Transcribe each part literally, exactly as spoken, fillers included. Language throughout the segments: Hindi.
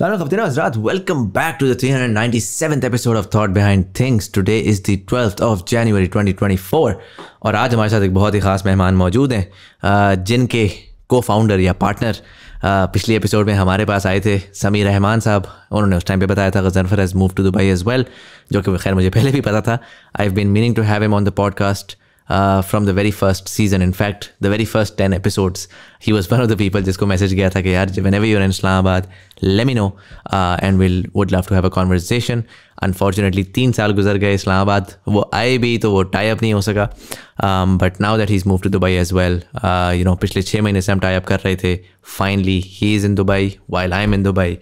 Welcome back to the three hundred ninety-seventh episode of Thought Behind Things. Today is the twelfth of January twenty twenty-four. और आज हमारे साथ एक बहुत ही खास मेहमान मौजूद हैं जिनके को-फाउंडर या पार्टनर पिछले एपिसोड में हमारे पास आए थे समी रहमान साहब. उन्होंने उस टाइम पे बताया था Ghazanfar has moved to Dubai as well, जो कि खैर मुझे पहले भी पता था. I have been meaning to have him on the podcast Uh, from the very first season. In fact, the very first ten episodes, he was one of the people जिसको मैसेज गया था कि यार whenever you're in Islamabad, let me know uh, and we'll would love to have a conversation. Unfortunately, तीन साल गुजर गए इस्लामाबाद वो आए भी तो वो टाई अप नहीं हो सका. um, but now that he's moved to Dubai as well, uh, you know पिछले छः महीने से हम टाई अप कर रहे थे. Finally, he is in Dubai while I'm in Dubai,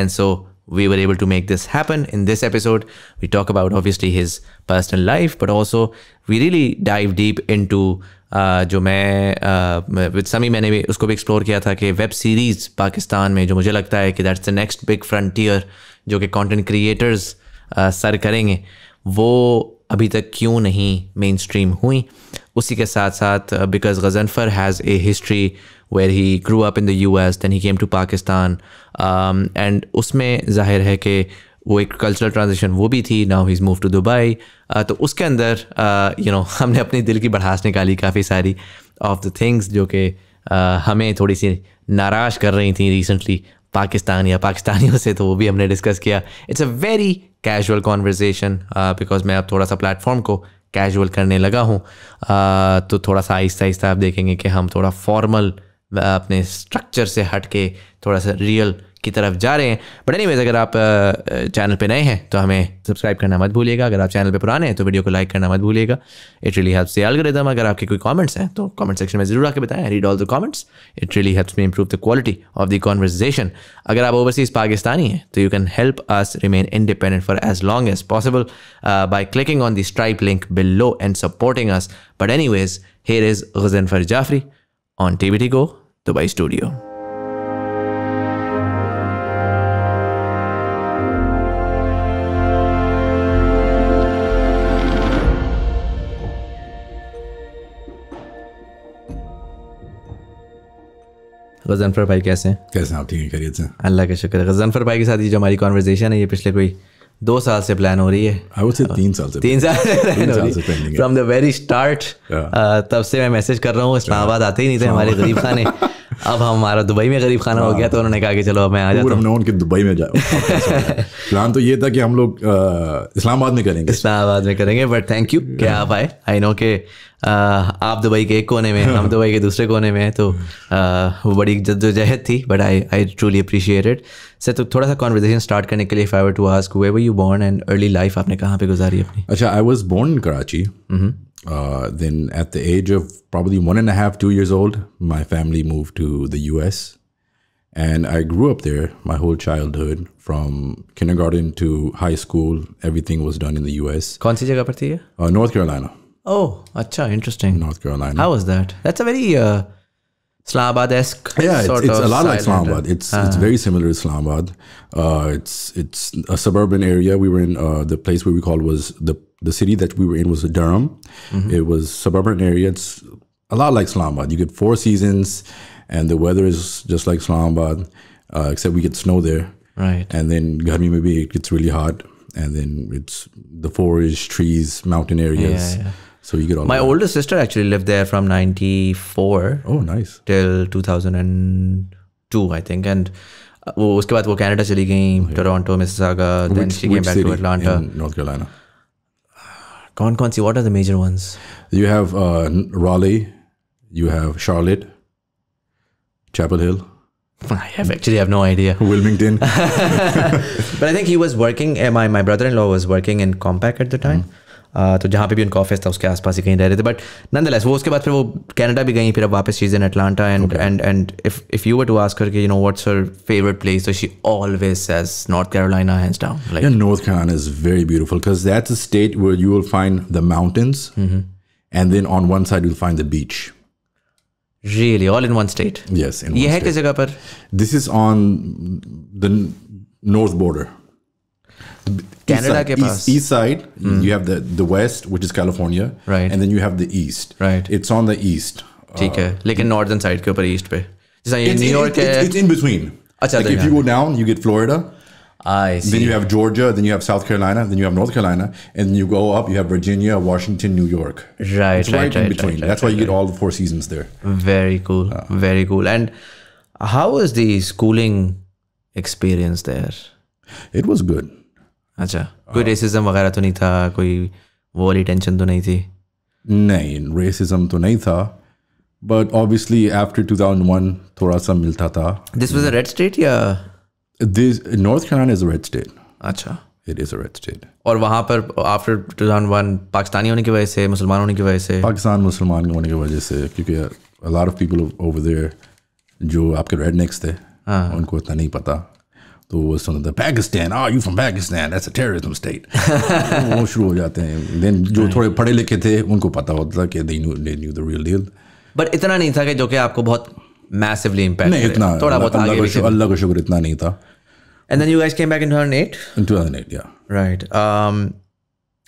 and so we were able to make this happen. In this episode, we talk about obviously his personal life, but also we really dive deep into uh, जो मैं uh, with Sami मैंने भी उसको भी explore किया था कि web series पाकिस्तान में जो मुझे लगता है कि that's the next big frontier जो कि content creators uh, सर करेंगे वो अभी तक क्यों नहीं mainstream हुई. उसी के साथ साथ uh, because Ghazanfer has a history where he grew up in the U S, then he came to Pakistan, um, and उसमें ज़ाहिर है कि वो एक cultural transition वो भी थी. now he's moved to Dubai, uh, तो उसके अंदर uh, you know हमने अपने दिल की भड़ास निकाली काफ़ी सारी of the things जो कि uh, हमें थोड़ी सी नाराज़ कर रही थी recently पाकिस्तान या पाकिस्तानियों से, तो वो भी हमने discuss किया. it's a very casual conversation uh, because मैं अब थोड़ा सा platform को casual करने लगा हूँ, uh, तो थोड़ा सा आहिस्ता आहिस्ता आप देखेंगे कि हम थोड़ा formal अपने स्ट्रक्चर से हट के थोड़ा सा रियल की तरफ जा रहे हैं. बट एनीवेज, अगर आप चैनल पे नए हैं तो हमें सब्सक्राइब करना मत भूलिएगा. अगर आप चैनल पे पुराने हैं तो वीडियो को लाइक करना मत भूलिएगा. It really helps the algorithm. अगर आपके कोई कमेंट्स हैं तो कमेंट सेक्शन में ज़रूर आके बताएं. Read all the comments. It really helps me improve the quality of the conversation. अगर आप ओवरसीज़ पाकिस्तानी हैं तो you can help us remain independent for as long as possible by clicking on the stripe link below and supporting us. But anyways, here is Ghazanfar Jafri on T B T Go, Dubai Studio. Ghazanfar भाई कैसे हैं? कैसे हैं आप? ठीक है, खैरियत से? अल्लाह का शुक्र है. गज़नफ़र भाई के साथ ये जो हमारी कॉन्वर्जेसन है ये पिछले कोई दो साल से प्लान हो रही है. I would say तीन साल से तीन साल से प्लान हो रही है. फ्रॉम द वेरी स्टार्ट, तब से मैं मैसेज कर रहा हूँ. इस्लामाबाद आते ही नहीं थे हमारे गरीब खाने. अब हमारा दुबई में गरीब खाना हो गया, तो उन्होंने कहा कि चलो अब मैं आ जाता हूँ. हमने दुबई में जाओ. प्लान तो ये था कि हम लोग इस्लामाबाद में करेंगे इस्लामाबाद में करेंगे बट थैंक यू कि आप आए. आई नो कि आप दुबई के एक कोने में, हम दुबई के दूसरे कोने में, तो वो बड़ी जद्दोजहद थी. But I I truly appreciate it. Sir, तो थोड़ा सा कॉन्वर्सेशन स्टार्ट करने के लिए, if I were to ask, where were you born and early life आपने कहाँ पे गुजारी अपनी? अच्छा, I was born in Karachi. Uh, then at the age of probably one and a half, two years old, my family moved to the U S and I grew up there my whole childhood. From kindergarten to high school, everything was done in the U S. Kaun si jagah par thi hai? Uh, North Carolina. Oh, acha, interesting. North Carolina. How was that? That's a very uh, Islamabad-esque. Yeah, it's, sort it's of a lot like Islamabad. It's ah. it's very similar to Islamabad. Uh, it's it's a suburban area. We were in uh, the place where we called was the. The city that we were in was Durham. Mm-hmm. It was suburban area. It's a lot like Islamabad. You get four seasons, and the weather is just like Islamabad, uh, except we get snow there. Right. And then Garmi maybe it gets really hot, and then it's the forest, trees, mountain areas. Yeah, yeah. So you get all. My older sister actually lived there from ninety-four. Oh, nice. Till two thousand two, I think, and. वो उसके बाद वो Canada चली गई, Toronto, Mississauga, then she came back to Atlanta, North Carolina. Kaun kaun si, what are the major ones? You have uh, Raleigh, you have Charlotte, Chapel Hill. I have actually have no idea. Wilmington. But I think he was working, my, my brother-in-law was working in Compaq at the time. Mm-hmm. तो जहाँ पे भी उनका ऑफिस था उसके आसपास ही कहीं रह रहे थे. बट नॉनदलेस वो उसके बाद फिर वो कनाडा भी गई, फिर अब वापस she is in Atlanta. And and and if if you were to ask her कि you know what's her favourite place, so she always says North Carolina hands down. Like North Carolina is very beautiful because that's a state where you will find the mountains and then on one side you will find the beach. Really all in one state? Yes. ये है किस जगह पर? This is on the north border. Canada east side, east, east side mm. you have the the west, which is California, right, and then you have the east, right. It's on the east. ठीक है, लेकिन northern side के ऊपर east पे, जैसा ये New York है. It's in between. Achha, like if you go down, you get Florida. I see. Then you have Georgia, then you have South Carolina, then you have North Carolina, and then you go up, you have Virginia, Washington, New York. Right, it's right, right in right, between. Right, That's right, why you right. get all the four seasons there. Very cool, uh, very cool. And how was the schooling experience there? It was good. Achha, koi uh, racism वगैरह तो नहीं था, कोई वो वाली tension तो नहीं थी? नहीं, racism तो नहीं था. But obviously after two thousand one, थोड़ा सा मिलता था. This was a red state या? This North Carolina is a red state. Achha. It is a red state. और वहाँ पर after two thousand one, Pakistani होने की वजह से, मुसलमान होने की वजह से? पाकिस्तान मुसलमान होने की वजह से, क्योंकि a lot of people over there जो आपके rednecks थे, उनको इतना नहीं पता. तो वो सुनते Pakistan, oh you from Pakistan, that's a terrorism state. वो शुरू हो जाते हैं. Then जो थोड़े पढ़े लिखे थे, उनको पता होता था कि they knew they knew the real deal. But इतना नहीं था कि जो कि आपको बहुत massively impacted. नहीं इतना थोड़ा बहुत आगे भी अल्लाह का शुक्र इतना नहीं था. And then you guys came back in two thousand eight? In two thousand eight, yeah. Right. Um,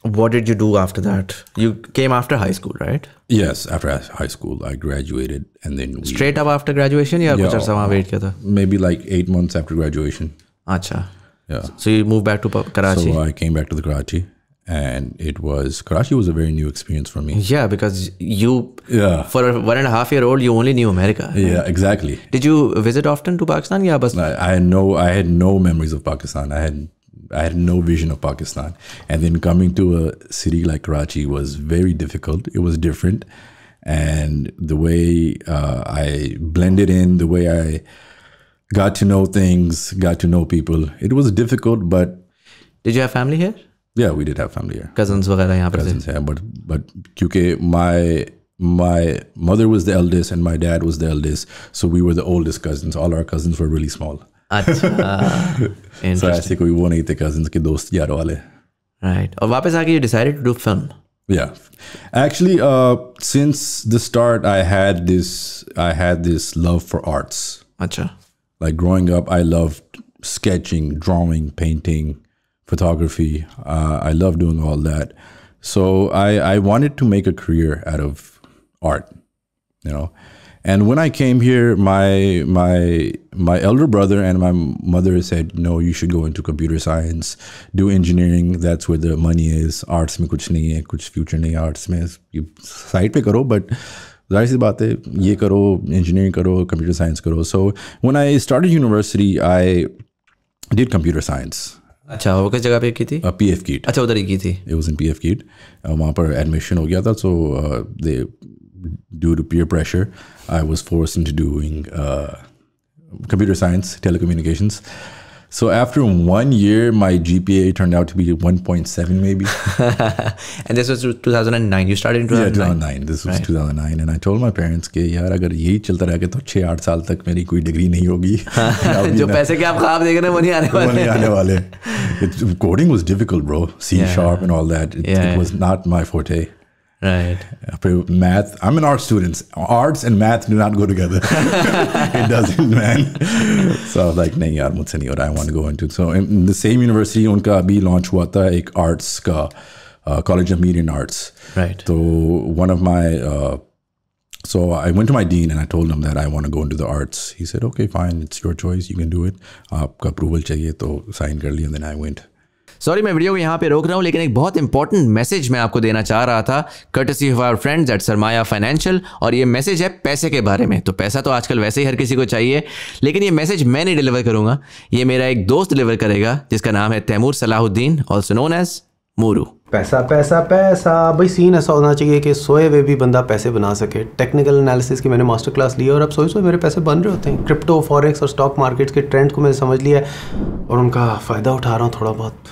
what did you do after that? You came after high school, right? Yes, after high school, I graduated and then... We, Straight up after graduation? Yeah, yeah, maybe like eight months after graduation. Achha. Yeah. So, so you moved back to Karachi? So I came back to the Karachi. And it was, Karachi was a very new experience for me. Yeah, because you, yeah. for a one and a half year old, you only knew America. Yeah, exactly. Did you visit often to Pakistan? Yeah, but I, I had no, I had no memories of Pakistan. I had, I had no vision of Pakistan. And then coming to a city like Karachi was very difficult. It was different. And the way uh, I blended in, the way I got to know things, got to know people, it was difficult, but... Did you have family here? Yeah, we did have family here. Cousins वगैरह यहाँ पर थे. Cousins, yeah, but but क्योंकि my my mother was the eldest and my dad was the eldest, so we were the oldest cousins. All our cousins were really small. अच्छा. So ऐसे कोई वो नहीं थे cousins के दोस्त यार वाले. Right. और वापस आके you decided to do film. Yeah, actually, uh, since the start, I had this I had this love for arts. अच्छा. Like growing up, I loved sketching, drawing, painting. Photography, uh, I love doing all that. So I, I wanted to make a career out of art, you know. And when I came here, my my my elder brother and my mother said, no, you should go into computer science, do engineering, that's where the money is. Arts mein kuch nahi hai, kuch future nahi hai, arts mein, you side pe karo, but zahir si baat hai, ye karo, engineering karo, computer science karo. So when I started university, I did computer science. अच्छा वो किस जगह पे की थी? P F Keat. अच्छा उधर ही की थी. It was in P F Keat. वहाँ पर admission हो गया था, so uh, they, due to peer pressure, I was forced into doing uh, computer science, telecommunications. So after one year, my G P A turned out to be one point seven maybe. And this was two thousand nine. You started in two thousand nine. Yeah, two thousand nine. This was right. two thousand nine. And I told my parents that if this keeps going on, I won't have any degree for six to eight years. The money you are seeing is not coding was difficult, bro. C yeah. sharp and all that. It, yeah. it was not my forte. Right. Math. I'm an art student. Arts and math do not go together. It doesn't, man. So I was like, nahi yaar, mujhse nahi ho raha, I want to go into. So in the same university, unka abhi launch hua tha ek arts ka uh, College of Media and Arts. Right. So one of my, uh, so I went to my dean and I told him that I want to go into the arts. He said, okay, fine, it's your choice. You can do it. Aapka approval chahiye to sign kar liya, and then I went. Sorry मैं वीडियो को यहाँ पे रोक रहा हूँ, लेकिन एक बहुत इंपॉर्टेंट मैसेज मैं आपको देना चाह रहा था, courtesy of our friends at Sarmaya Financial, और ये मैसेज है पैसे के बारे में. तो पैसा तो आजकल वैसे ही हर किसी को चाहिए, लेकिन ये मैसेज मैं नहीं डिलीवर करूँगा, ये मेरा एक दोस्त डिलीवर करेगा जिसका नाम है Taimur Salahuddin, also known as Moru. पैसा पैसा पैसा भाई, सीन ऐसा होना चाहिए कि सोए हुए भी बंदा पैसे बना सके. टेक्निकल एनालिसिस की मैंने मास्टर क्लास ली है और अब सोए सोए मेरे पैसे बन रहे होते हैं. क्रिप्टो, फॉरेक्स और स्टॉक मार्केट्स के ट्रेंड को मैंने समझ लिया है और उनका फ़ायदा उठा रहा हूँ थोड़ा बहुत.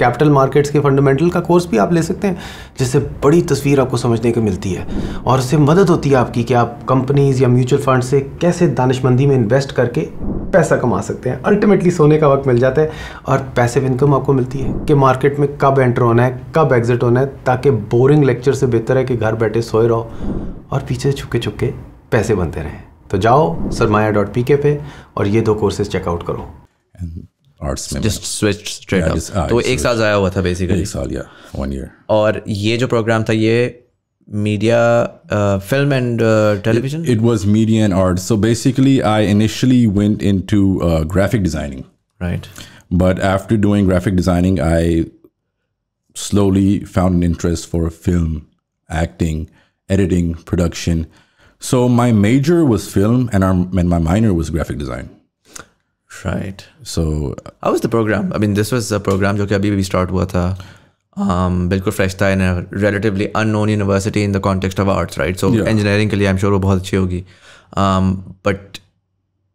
कैपिटल मार्केट्स के फंडामेंटल का कोर्स भी आप ले सकते हैं, जिससे बड़ी तस्वीर आपको समझने को मिलती है और उससे मदद होती है आपकी कि आप कंपनीज़ या म्यूचुअल फंड से कैसे दानिशमंदी में इन्वेस्ट करके पैसा कमा सकते हैं. अल्टीमेटली सोने का वक्त मिल जाता है और पैसिव इनकम आपको मिलती है कि मार्केट में कब एंटर होना है, कब एग्जिट होना है, ताकि बोरिंग लेक्चर से बेहतर है कि घर बैठे सोए रहो और पीछे छुपके छुपके पैसे बनते रहें. तो जाओ सरमाया डॉट पी के पे और ये दो कोर्सेज चेकआउट करो. आर्ट्स में जस्ट स्विच स्ट्रेट अप. तो एक साल जाया हुआ था बेसिकली. एक साल या वन ईयर. और ये जो प्रोग्राम था ये media, uh, film and uh, television? It, it was media and art. So basically, I initially went into uh, graphic designing. Right. But after doing graphic designing, I slowly found an interest for film, acting, editing, production. So my major was film, and, our, and my minor was graphic design. Right. So how was the program? I mean, this was a program which we started with um bilkul fresh tha in a relatively unknown university in the context of arts, right? So yeah. engineering, I'm sure it will be very good. Um, but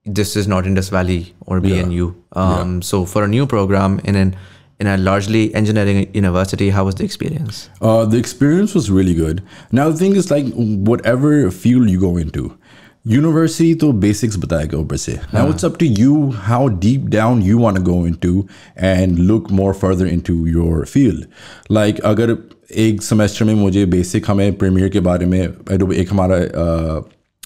this is not Indus Valley or B N U. Yeah. Um, yeah. So for a new program in an in a largely engineering university, how was the experience? Uh, the experience was really good. Now the thing is, like, whatever field you go into, university to basics batayega upar se. Now it's up to you how deep down you want to go into and look more further into your field. Like agar ek semester mein mujhe basic hame Premiere ke baare mein, I do ek hamara uh,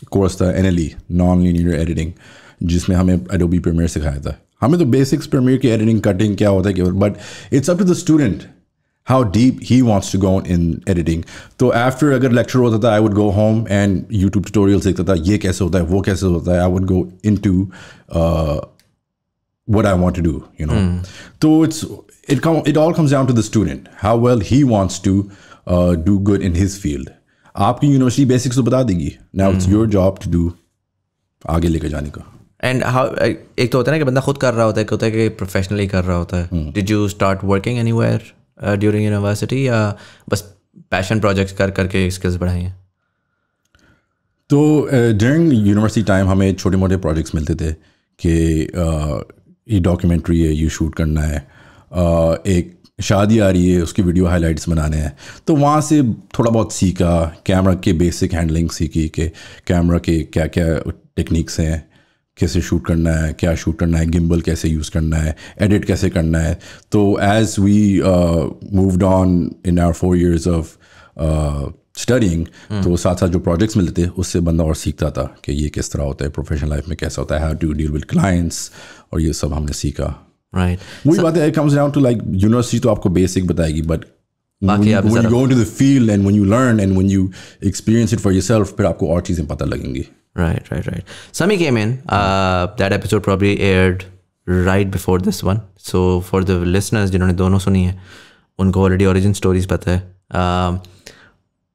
course tha N L E, non-linear editing, jisme hame Adobe Premiere sikhaya tha. Hame to basics Premiere ke editing, cutting kya hota hai, but it's up to the student how deep he wants to go in editing. So after a good lecture hota tha, I would go home and YouTube tutorials dekhta tha, ye kaise hota hai, wo kaise hota hai. I would go into uh, what I want to do, you know. Mm. So it's it come it all comes down to the student, how well he wants to uh, do good in his field. Aapki university basics to bata degi. Now mm. it's your job to do aage leke jaane ka. And how ek to hota hai na ki banda khud kar raha hota hai, ek hota hai ki professionally kar raha hota hai. Mm. Did you start working anywhere? Uh, during university, uh, bas passion projects kar karke skills badhaye hain. So uh, during university time, hame chote mote projects milte the ke ye documentary hai, you shoot karna hai, uh, ek shaadi aa rahi hai, uski video highlights banane hai. To wahan se thoda bahut seekha, camera ke basic handling seekhi ke camera ke kya kya techniques hain, kaise shoot karna hai, kya shoot karna hai, gimbal kaise use karna hai, edit kaise karna hai. So as we uh, moved on in our four years of uh, studying, mm. to saath saath jo projects milte the usse banda aur seekhta tha ki ye kis tarah hota hai, professional life mein kaisa hota hai, how to deal with clients, aur ye sab humne seekha. Right. Wohi baat hai, it comes down to like university to aapko basic batayegi, but when you, when you go into the field and when you learn and when you experience it for yourself, phir aapko aur cheezein pata lagengi. Right, right, right. Sami came in. Uh, that episode probably aired right before this one. So for the listeners, जिन्होंने दोनों सुनी है, उनको already origin stories पता है. Um,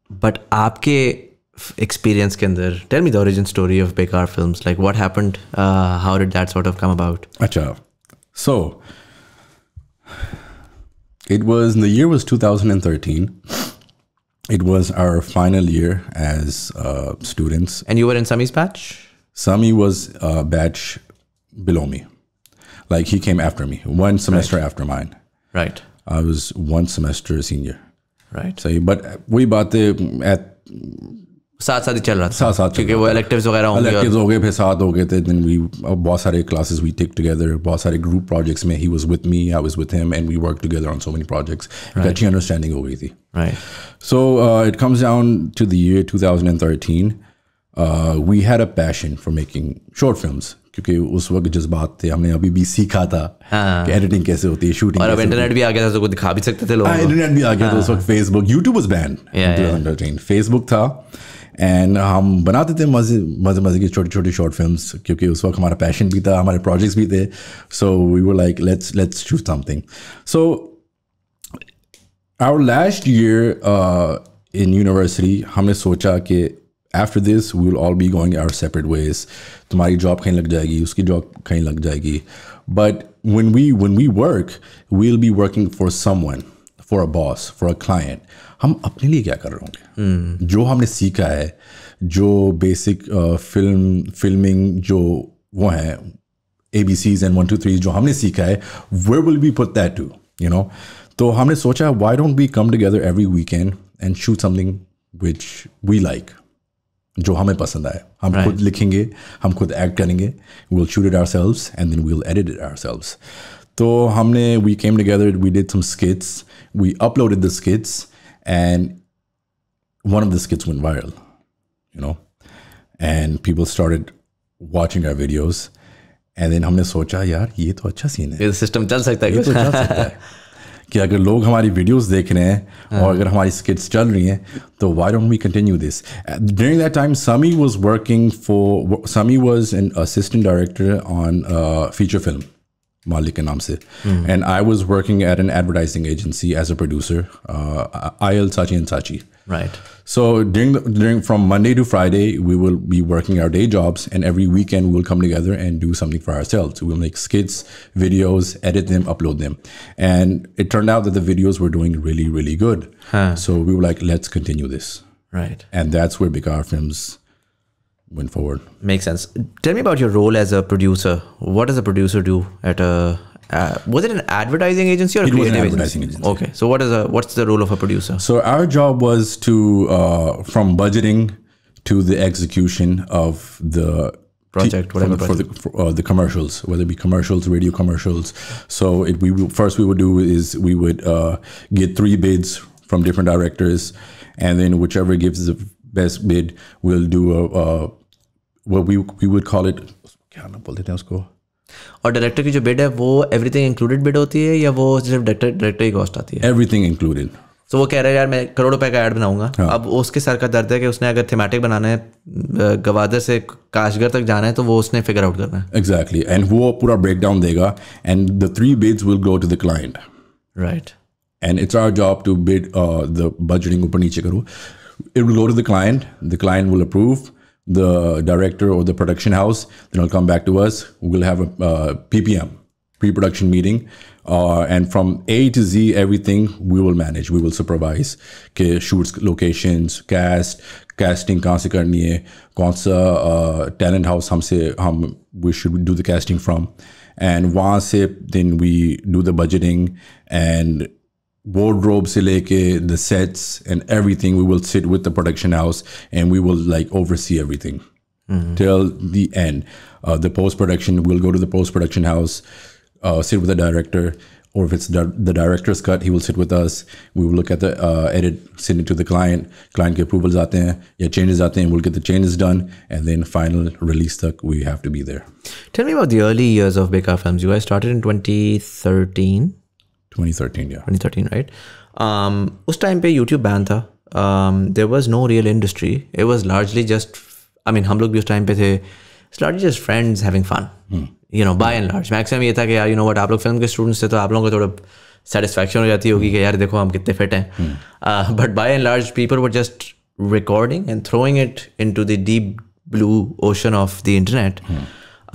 but आपके experience के अंदर, tell me the origin story of Bekaar Films. Like what happened? Uh, how did that sort of come about? अच्छा, so it was the year was two thousand thirteen. It was our final year as uh, students. And you were in Sami's batch? Sami was a uh, batch below me. Like he came after me, one semester right. after mine. Right. I was one semester senior. Right. So, but we baat at... Saath saath hi chal raha tha. Saath saath chal raha tha. Kyunki wo electives wagaira honge. Electives ho gaye, phir saath ho gaye the. Then we, bahut sare classes we took together, bahut sare group projects mein. He was with me, I was with him, and we worked together on so many projects. Right. Kachi understanding ho gayi thi. Right. So uh, it comes down to the year two thousand thirteen. Uh, we had a passion for making short films. Kyunki us waqt jazbaat the, humne abhi bhi seekha tha ki editing kaise hoti hai, shooting. Aur ab internet bhi aa gaya tha, to kuch dikha bhi sakte the log. Internet bhi aa gaya tha us waqt. Facebook, YouTube was banned yeah, in twenty thirteen. Yeah. Facebook tha. And हम बनाते थे मज़े मज़े मज़े की छोटी छोटी short films क्योंकि उस वक्त हमारा passion भी था, हमारे projects भी थे. So we were like, let's let's shoot something. So our last year uh, in university, हमने सोचा कि after this we will all be going our separate ways. तुम्हारी job कहीं लग जाएगी, उसकी job कहीं लग जाएगी. But when we when we work, we'll be working for someone, for a boss, for a client. हम अपने लिए क्या कर रहे होंगे? hmm. जो हमने सीखा है, जो बेसिक फिल्म फिल्मिंग जो वो है, A B Cs and one two threes जो हमने सीखा है, where will we put that to, you know? तो हमने सोचा, why don't we come together every weekend and shoot something which we like, जो हमें पसंद आए. हम right. खुद लिखेंगे, हम खुद एक्ट करेंगे, we'll shoot it ourselves and then we'll edit it ourselves. तो हमने we came together, we did some skits, we uploaded the skits. And one of the skits went viral, you know, and people started watching our videos. And then हमने सोचा, यार ये तो अच्छा सीन है, ये सिस्टम चल सकता है, ये तो चल सकता है. कि अगर लोग हमारी वीडियोस देख रहे हैं और अगर हमारी स्किट्स चल रही हैं तो why don't we continue this. During that time Sami was working for Sami was an assistant director on feature film Maalik के नाम से, and I was working at an advertising agency as a producer आयल साची एंड साची. Right. So during the, during from Monday to Friday, we will be working our day jobs, and every weekend we will come together and do something for ourselves. We will make skits, videos, edit them, upload them, and it turned out that the videos were doing really, really good. Huh. So we were like, let's continue this. Right. And that's where Bekaar Films went forward. Makes sense. Tell me about your role as a producer. What does a producer do at a Uh, was it an advertising agency or a creative agency? It was an advertising agency. Okay, so what is a what's the role of a producer? So our job was to uh, from budgeting to the execution of the project, whatever the, project. For the, for, uh, the commercials, whether it be commercials, radio commercials. So it, we will, first we would do is we would uh, get three bids from different directors, and then whichever gives the best bid, we'll do a uh, what we we would call it. और डायरेक्टर की जो बिड है वो एवरीथिंग इंक्लूडेड बिड होती है या वो सिर्फ डायरेक्टर डायरेक्टर की कॉस्ट आती है? Everything included. तो वो कह रहा है यार मैं करोड़ रुपए का ऐड बनाऊंगा. हाँ. अब उसके सर का दर्द है कि उसने अगर थीमेटिक बनाना है, गवादर से काशगर तक जाना है, तो वो उसने फिगर आउट करना है. एग्जैक्टली. एंड वो पूरा ब्रेकडाउन देगा and the three bids will go to the client. Right. And it's our job to bid the budgeting ऊपर नीचे करो. It will go to the client, the client will approve. The director or the production house then will come back to us. We'll have a uh, P P M, pre-production meeting, uh, and from A to Z everything we will manage. We will supervise ke shoots, locations, cast, casting kahan se karni hai, kaun sa uh, talent house humse hum we should do the casting from, and wahan se then we do the budgeting and wardrobe se leke the sets and everything. We will sit with the production house and we will like oversee everything mm-hmm. till the end. Uh, the post production, we'll go to the post production house, uh, sit with the director, or if it's di the director's cut, he will sit with us. We will look at the uh, edit, send it to the client. Client ke approvals aate hain ya changes aate hain. We'll get the changes done, and then final release tak we have to be there. Tell me about the early years of Bekaar Films. You guys started in twenty thirteen. twenty thirteen, yeah. twenty thirteen, right? Um, us time pe YouTube ban tha. Um, there was no real industry. It was largely just, I mean, hum log bhi us time pe the. It's largely just friends having fun. Hmm. You know, by and large. Maximum ye tha ki, you know what, aap log film ke students the to aap logon ko thoda satisfaction ho jati hogi ki yaar dekho hum kitne fit hain. Hmm. Uh, but by and large, people were just recording and throwing it into the deep blue ocean of the internet. Hmm.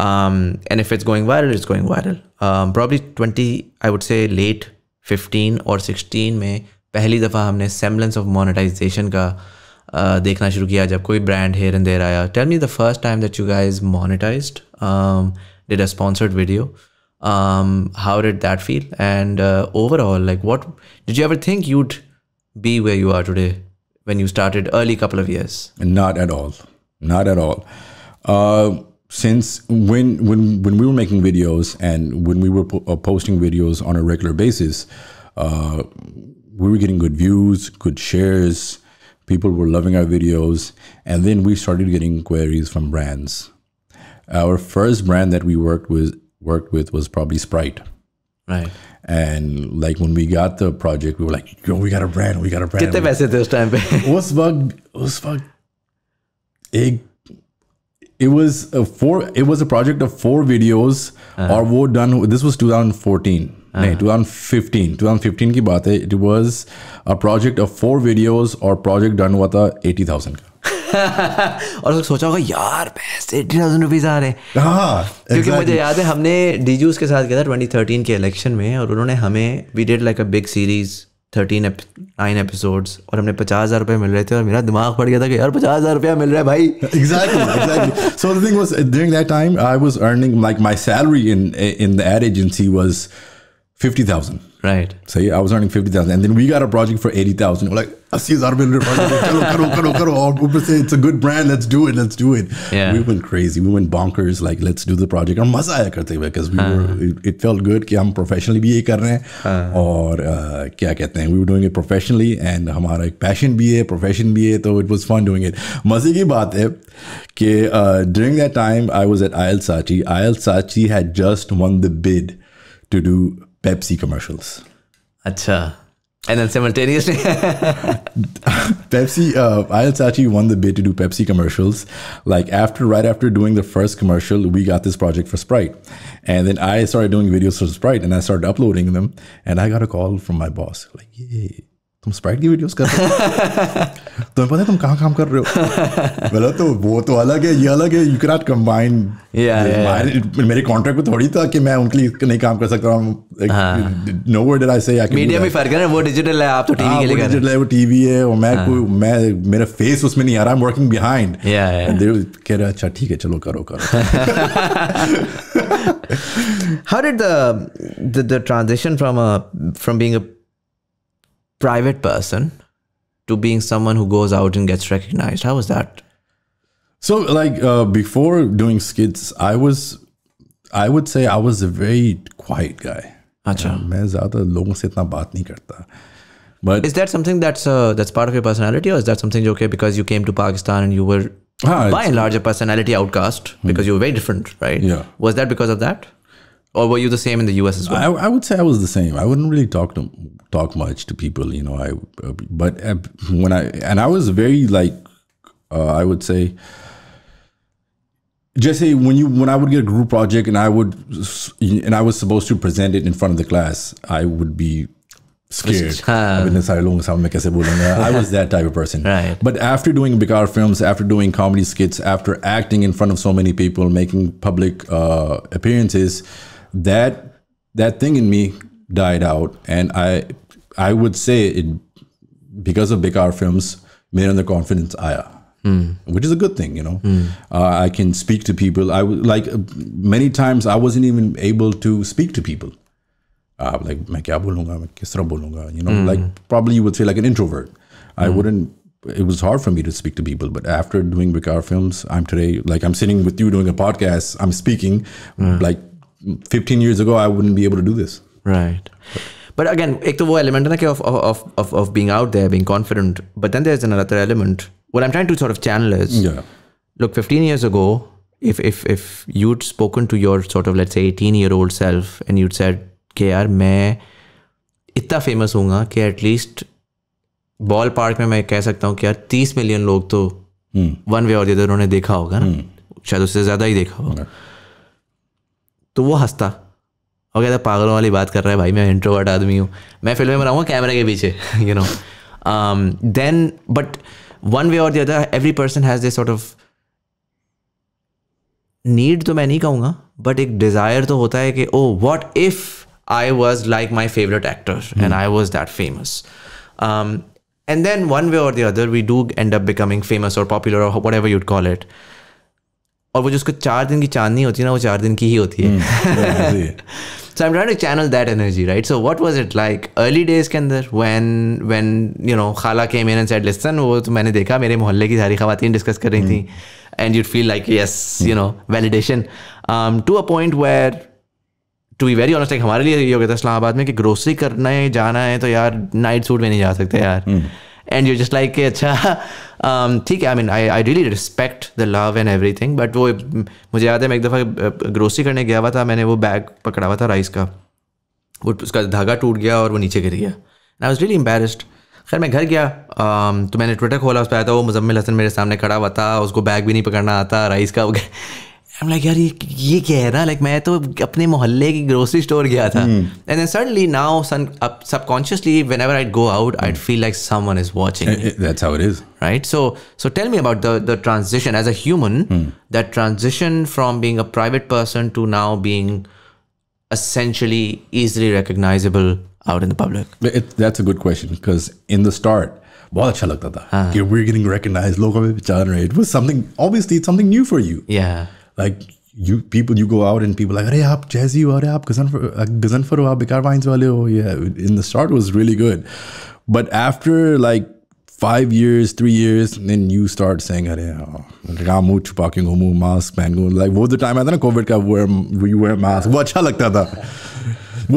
Um, and if it's going viral, it's going viral. Um, probably twenty, I would say late fifteen or sixteen में पहली दफ़ा हमने semblance of monetization का uh, देखना शुरू किया जब कोई brand here and there आया. Tell me the first time that you guys monetized, um, did a sponsored video. Um, how did that feel? And uh, overall, like, what did you ever think you'd be where you are today when you started early couple of years? Not at all. Not at all. Uh, Since when when when we were making videos and when we were po uh, posting videos on a regular basis, uh, we were getting good views, good shares. People were loving our videos, and then we started getting queries from brands. Our first brand that we worked with worked with was probably Sprite. Right. And like when we got the project, we were like, "Yo, we got a brand. We got a brand." Kitne paise the us time pe? Us waqt, us waqt, ek. It was a four. It was a project of four videos, uh-huh. or wo done. This was twenty fourteen, uh-huh. no, twenty fifteen. twenty fifteen की बात है. It was a project of four videos or project done हुआ था eighty thousand का. और तो सोचा होगा यार पैसे eighty thousand रुपीस आ रहे. हाँ. क्योंकि मुझे याद है हमने डीजूस के साथ किया था twenty thirteen के इलेक्शन में और उन्होंने हमें we did like a big series. Thirteen nine episodes और हमने पचास हज़ार रुपये मिल रहे थे और मेरा दिमाग पड़ गया था कि यार पचास हज़ार रुपया मिल रहा है भाई. Exactly exactly. So the thing was during that time I was earning like my salary in in the ad agency was fifty thousand. Right. So yeah, I was earning fifty thousand and then we got a project for eighty thousand. We're like, it's a good brand. Let's do it. Let's do it. Yeah. We went crazy. We went bonkers. Like, let's do the project. Because we uh. were, it, it felt good. That we professionally bhi ye kar rahe hain. Aur kya kehte hain? We were doing it professionally and hamara ek passion bhi hai, profession bhi hai. So it was fun doing it. Maze ki baat hai ke uh, during that time I was at I L Saatchi. I L Saatchi had just won the bid to do Pepsi commercials. Acha. And then simultaneously, Pepsi. Uh, Ayal Sachi won the bid to do Pepsi commercials. Like after, right after doing the first commercial, we got this project for Sprite, and then I started doing videos for Sprite, and I started uploading them, and I got a call from my boss, like, "Hey, tum Sprite ki videos kar rahe ho? Tumhe pata hai tum kahan kaam kar rahe ho?" Bola to wo to alag hai, ye alag hai. You cannot combine. Yeah, yeah, my, yeah. Mere contract mein thodi tha ki main unke liye nahi kaam kar sakta hoon. Like, हाँ. Nowhere did I say I can. Media में फर्क है ना, वो digital है, आप तो T V के लिए कर रहे हो. Digital है, वो T V है, और मैं कोई मैं मेरा face उसमें नहीं आ रहा. I'm working behind. Yeah, yeah. And they कह रहे अच्छा ठीक है चलो करो करो. How did the, the the transition from a from being a private person to being someone who goes out and gets recognized? How was that? So like uh, before doing skits, I was I would say I was a very quiet guy. अच्छा मैं ज़्यादा लोगों से इतना बात नहीं करता. But is that something that's uh, that's part of your personality, or is that something okay because you came to Pakistan and you were हाँ, by and large a personality outcast because hmm. you were very different, right? Yeah. Was that because of that, or were you the same in the U S as well? I, I would say I was the same. I wouldn't really talk to talk much to people, you know. I but when I and I was very like uh, I would say. Just say when you when I would get a group project and I would and I was supposed to present it in front of the class, I would be scared. I was that type of person. Right. But after doing Bekaar Films, after doing comedy skits, after acting in front of so many people, making public uh, appearances, that that thing in me died out, and I I would say it because of Bekaar Films, made on the confidence aya. Mm. Which is a good thing, you know. Mm. Uh, I can speak to people. I w like uh, many times I wasn't even able to speak to people. Uh, like, main kya bolunga, main kis tarah bolunga, you know. Mm. Like probably you would say like an introvert. I mm. wouldn't. It was hard for me to speak to people. But after doing Bekaar Films, I'm today like I'm sitting with you doing a podcast. I'm speaking. Mm. Like fifteen years ago, I wouldn't be able to do this. Right. But, but again, ek to wo element na ke of of of of being out there, being confident. But then there's another element. What I'm trying to sort of channel is, yeah. Look, fifteen years ago, if if if you'd spoken to your sort of let's say eighteen year old self and you'd said, "Ke yaar, main itna famous hoonga ke at least ballpark mein main keh sakta hoon ki yaar thirty million log to hmm. one way or the other unhone dekha hoga na, hmm. shayad usse zyada hi dekha hoga." To wo hasta aur kehta pagalon wali baat kar raha hai bhai, main introvert aadmi hu, main film mein banaunga camera ke piche, you know. Um, then but one way or the other, every person has this sort of need तो मैं नहीं कहूँगा, but एक desire तो होता है कि oh, what if I was like my favorite actor hmm. and I was that famous, um, and then one way or the other we do end up becoming famous or popular or whatever you'd call it. और वो जो उसको चार दिन की चांदनी होती है ना, वो चार दिन की ही होती है. So I'm trying to channel that energy, right? So what was it like early days के अंदर when when you know Khala came in and said, "Listen, वो तो मैंने देखा मेरे मोहल्ले की सारी ख़वातीन डिस्कस कर रही mm. थी," and you'd feel like yes, mm. you know, validation um, to a point where, to be very honest, like हमारे लिए ये हो गया था इस्लामाबाद में कि ग्रोसरी करना है जाना है तो यार नाइट सूट में नहीं जा सकते यार. mm. And you're just like कि अच्छा ठीक है. I mean I I really respect the love and everything, but वो मुझे याद है मैं एक दफ़ा ग्रोसरी करने गया हुआ था, मैंने वो बैग पकड़ा हुआ था राइस का, वो उसका धागा टूट गया और वो नीचे गिर गया. I was really embarrassed. खैर मैं घर गया तो मैंने ट्विटर खोला, उस पर आया था वो मुजम्मिल हसन मेरे सामने खड़ा हुआ था, उसको बैग भी नहीं पकड़ना आता राइस का. I'm like यार ये ये क्या है ना, लाइक मैं तो अपने मोहल्ले की ग्रोसरी स्टोर गया था. And then suddenly now subconsciously whenever I go out I feel like someone is watching. That's how it is, right? So so tell me about the the transition as a human, that transition from being a private person to now being essentially easily recognisable out in the public. That's a good question because in the start बहुत अच्छा लगता था कि वी आर गेटिंग रिकॉग्नाइज्ड, लोगों में पहचान रहे. It was something obviously something new for you. Yeah like you people you go out and people like, "Arey aap Jazzy ho, arey aap Ghazanfer Ghazanfer ho, aap Bekaar Films wale ho." Yeah, in the start was really good, but after like five years, three years, then you start saying arey ramu chupa ke ghumu mask pehnu, like wo the time aata na covid ka, wear we wear mask, wo acha lagta tha,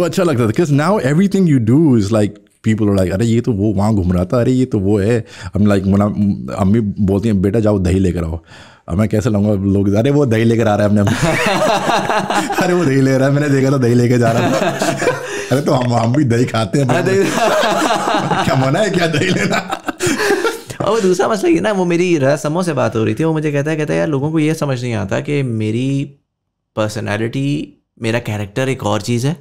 wo acha lagta tha because now everything you do is like people are like, "Arey ye to wo wahan ghum raha tha, arey ye to wo hai." I'm like ammi bolti hai, "Beta jao dahi lekar aao." मैं कैसे लाऊंगा लोग, "अरे वो दही लेकर आ रहा है, हमने अरे वो दही ले रहा है, मैंने देखा था दही लेके जा रहा है." अरे तो हम हम भी दही खाते हैं। क्या मना है क्या दही लेना? और वो दूसरा मसला ये ना, वो मेरी समो से बात हो रही थी, वो मुझे कहता है कहता है यार लोगों को ये समझ नहीं आता कि मेरी पर्सनैलिटी, मेरा कैरेक्टर एक और चीज़ है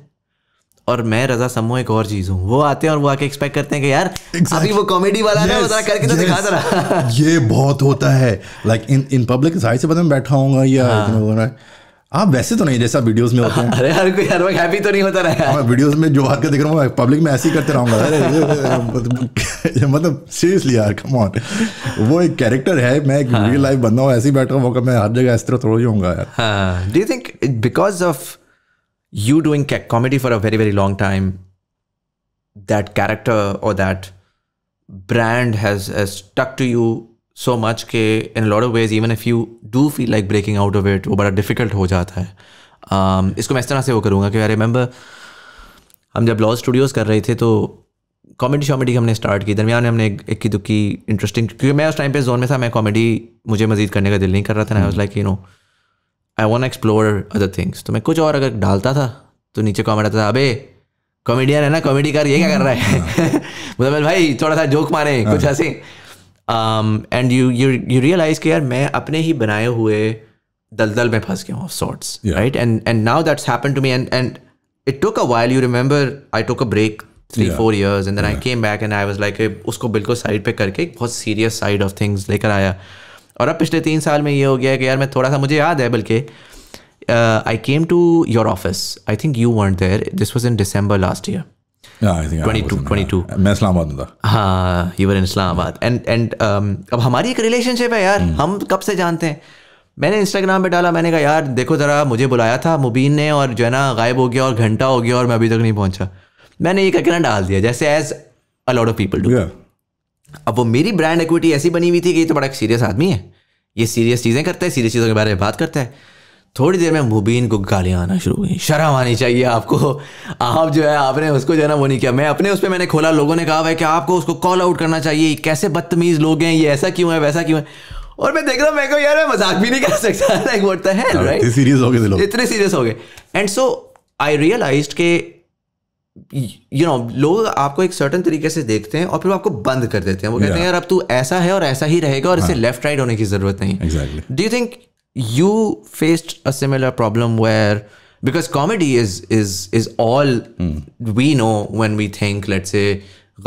और मैं रजा समो एक और चीज़ हूँ। वो आते हैं और वो आके एक्सपेक्ट करते हैं कि यार exactly. अभी वो कॉमेडी वाला yes, ना जरा करके तो yes. दिखा जरा। ये बहुत होता है like in in public side से पता मैं बैठा हूँ या हाँ. आप वैसे तो नहीं जैसा वीडियोस में होते हैं। अरे हर कोई हर वक्त हैप्पी तो नहीं होता रहा है। वीडियोस में जो हरकत दिख रहा हूँ पब्लिक में ऐसे ही करते रहूँगा। अरे मतलब सीरियसली यार कम ऑन, वो एक कैरेक्टर है। मैं एक रियल लाइफ बंदा हूँ, ऐसे ही बैठा हूँ, मैं हर जगह इस तरह थोड़ा ही होऊंगा यार। Do you think because of you doing comedy for a very very long time that character or that brand has, has stuck to you so much ke in a lot of ways even if you do feel like breaking out of it, वो बड़ा difficult हो जाता है। um, इसको मैं इस तरह से वो करूँगा कि I remember हम जब लॉ स्टूडियोज़ कर रहे थे तो कॉमेडी शॉमेडी हमने स्टार्ट की, दरमियान में हमने इक्की दुक्की इंटरेस्टिंग, क्योंकि मैं उस टाइम पे जोन में था, मैं कॉमेडी मुझे मजीद करने का दिल नहीं कर रहा था। I was like you know I want explore other things. तो मैं कुछ और अगर डालता था तो नीचे कॉमेंट आता था, अबे कॉमेडियन है ना, कॉमेडी कर, ये क्या कर रहा है मुजम्मिल भाई, थोड़ा सा जोक मारे कुछ ऐसे। And you you you realise कि यार मैं अपने ही बनाए हुए दलदल में फंस गया हूँ of sorts, right? And and now that's happened to me and and it took a while. You remember I took a break three four years and then I came back and I was like उसको बिल्कुल साइड पे करके एक बहुत सीरियस साइड ऑफ थिंग्स लेकर आया। और अब पिछले तीन साल में ये हो गया है कि यार मैं थोड़ा सा, मुझे याद है बल्कि I came to your office, I think you weren't there, this was in December last year twenty two twenty two. मैं इस्लामाबाद में था। हाँ, you were in Islamabad and and अब हमारी एक रिलेशनशिप है यार, हम कब से जानते हैं। मैंने इंस्टाग्राम पे डाला, मैंने कहा यार देखो ज़रा मुझे बुलाया था मुबीन ने और जो है ना गायब हो गया और घंटा हो गया और मैं अभी तक नहीं पहुँचा। मैंने ये कहकर डाल दिया जैसे as a lot of people do. अब वो मेरी ब्रांड इक्विटी ऐसी बनी हुई थी कि ये तो बड़ा एक सीरियस आदमी है, ये सीरियस चीज़ें करता है, सीरियस चीज़ों के बारे में बात करता है। थोड़ी देर में मुबीन को गालियाँ आना शुरू हुई, शर्म आनी चाहिए आपको, आप जो है आपने उसको जो है ना वो नहीं किया। मैं अपने उस पर मैंने खोला, लोगों ने कहा भाई कि आपको उसको कॉल आउट करना चाहिए, कैसे बदतमीज़ लोग हैं, ये ऐसा क्यों है वैसा क्यों है। और मैं देख रहा हूँ मैं को यार मैं मजाक भी नहीं कर सकता है, राइट? सीरियस हो गए, इतने सीरियस हो गए। एंड सो आई रियलाइज्ड के यू नो लोग आपको एक सर्टन तरीके से देखते हैं और फिर वो आपको बंद कर देते हैं। वो कहते हैं यार अब तू ऐसा है और ऐसा ही रहेगा और इसे लेफ्ट राइट होने की जरूरत नहीं। Exactly. Do you think you faced a similar problem where because comedy is is is all we know when we think let's say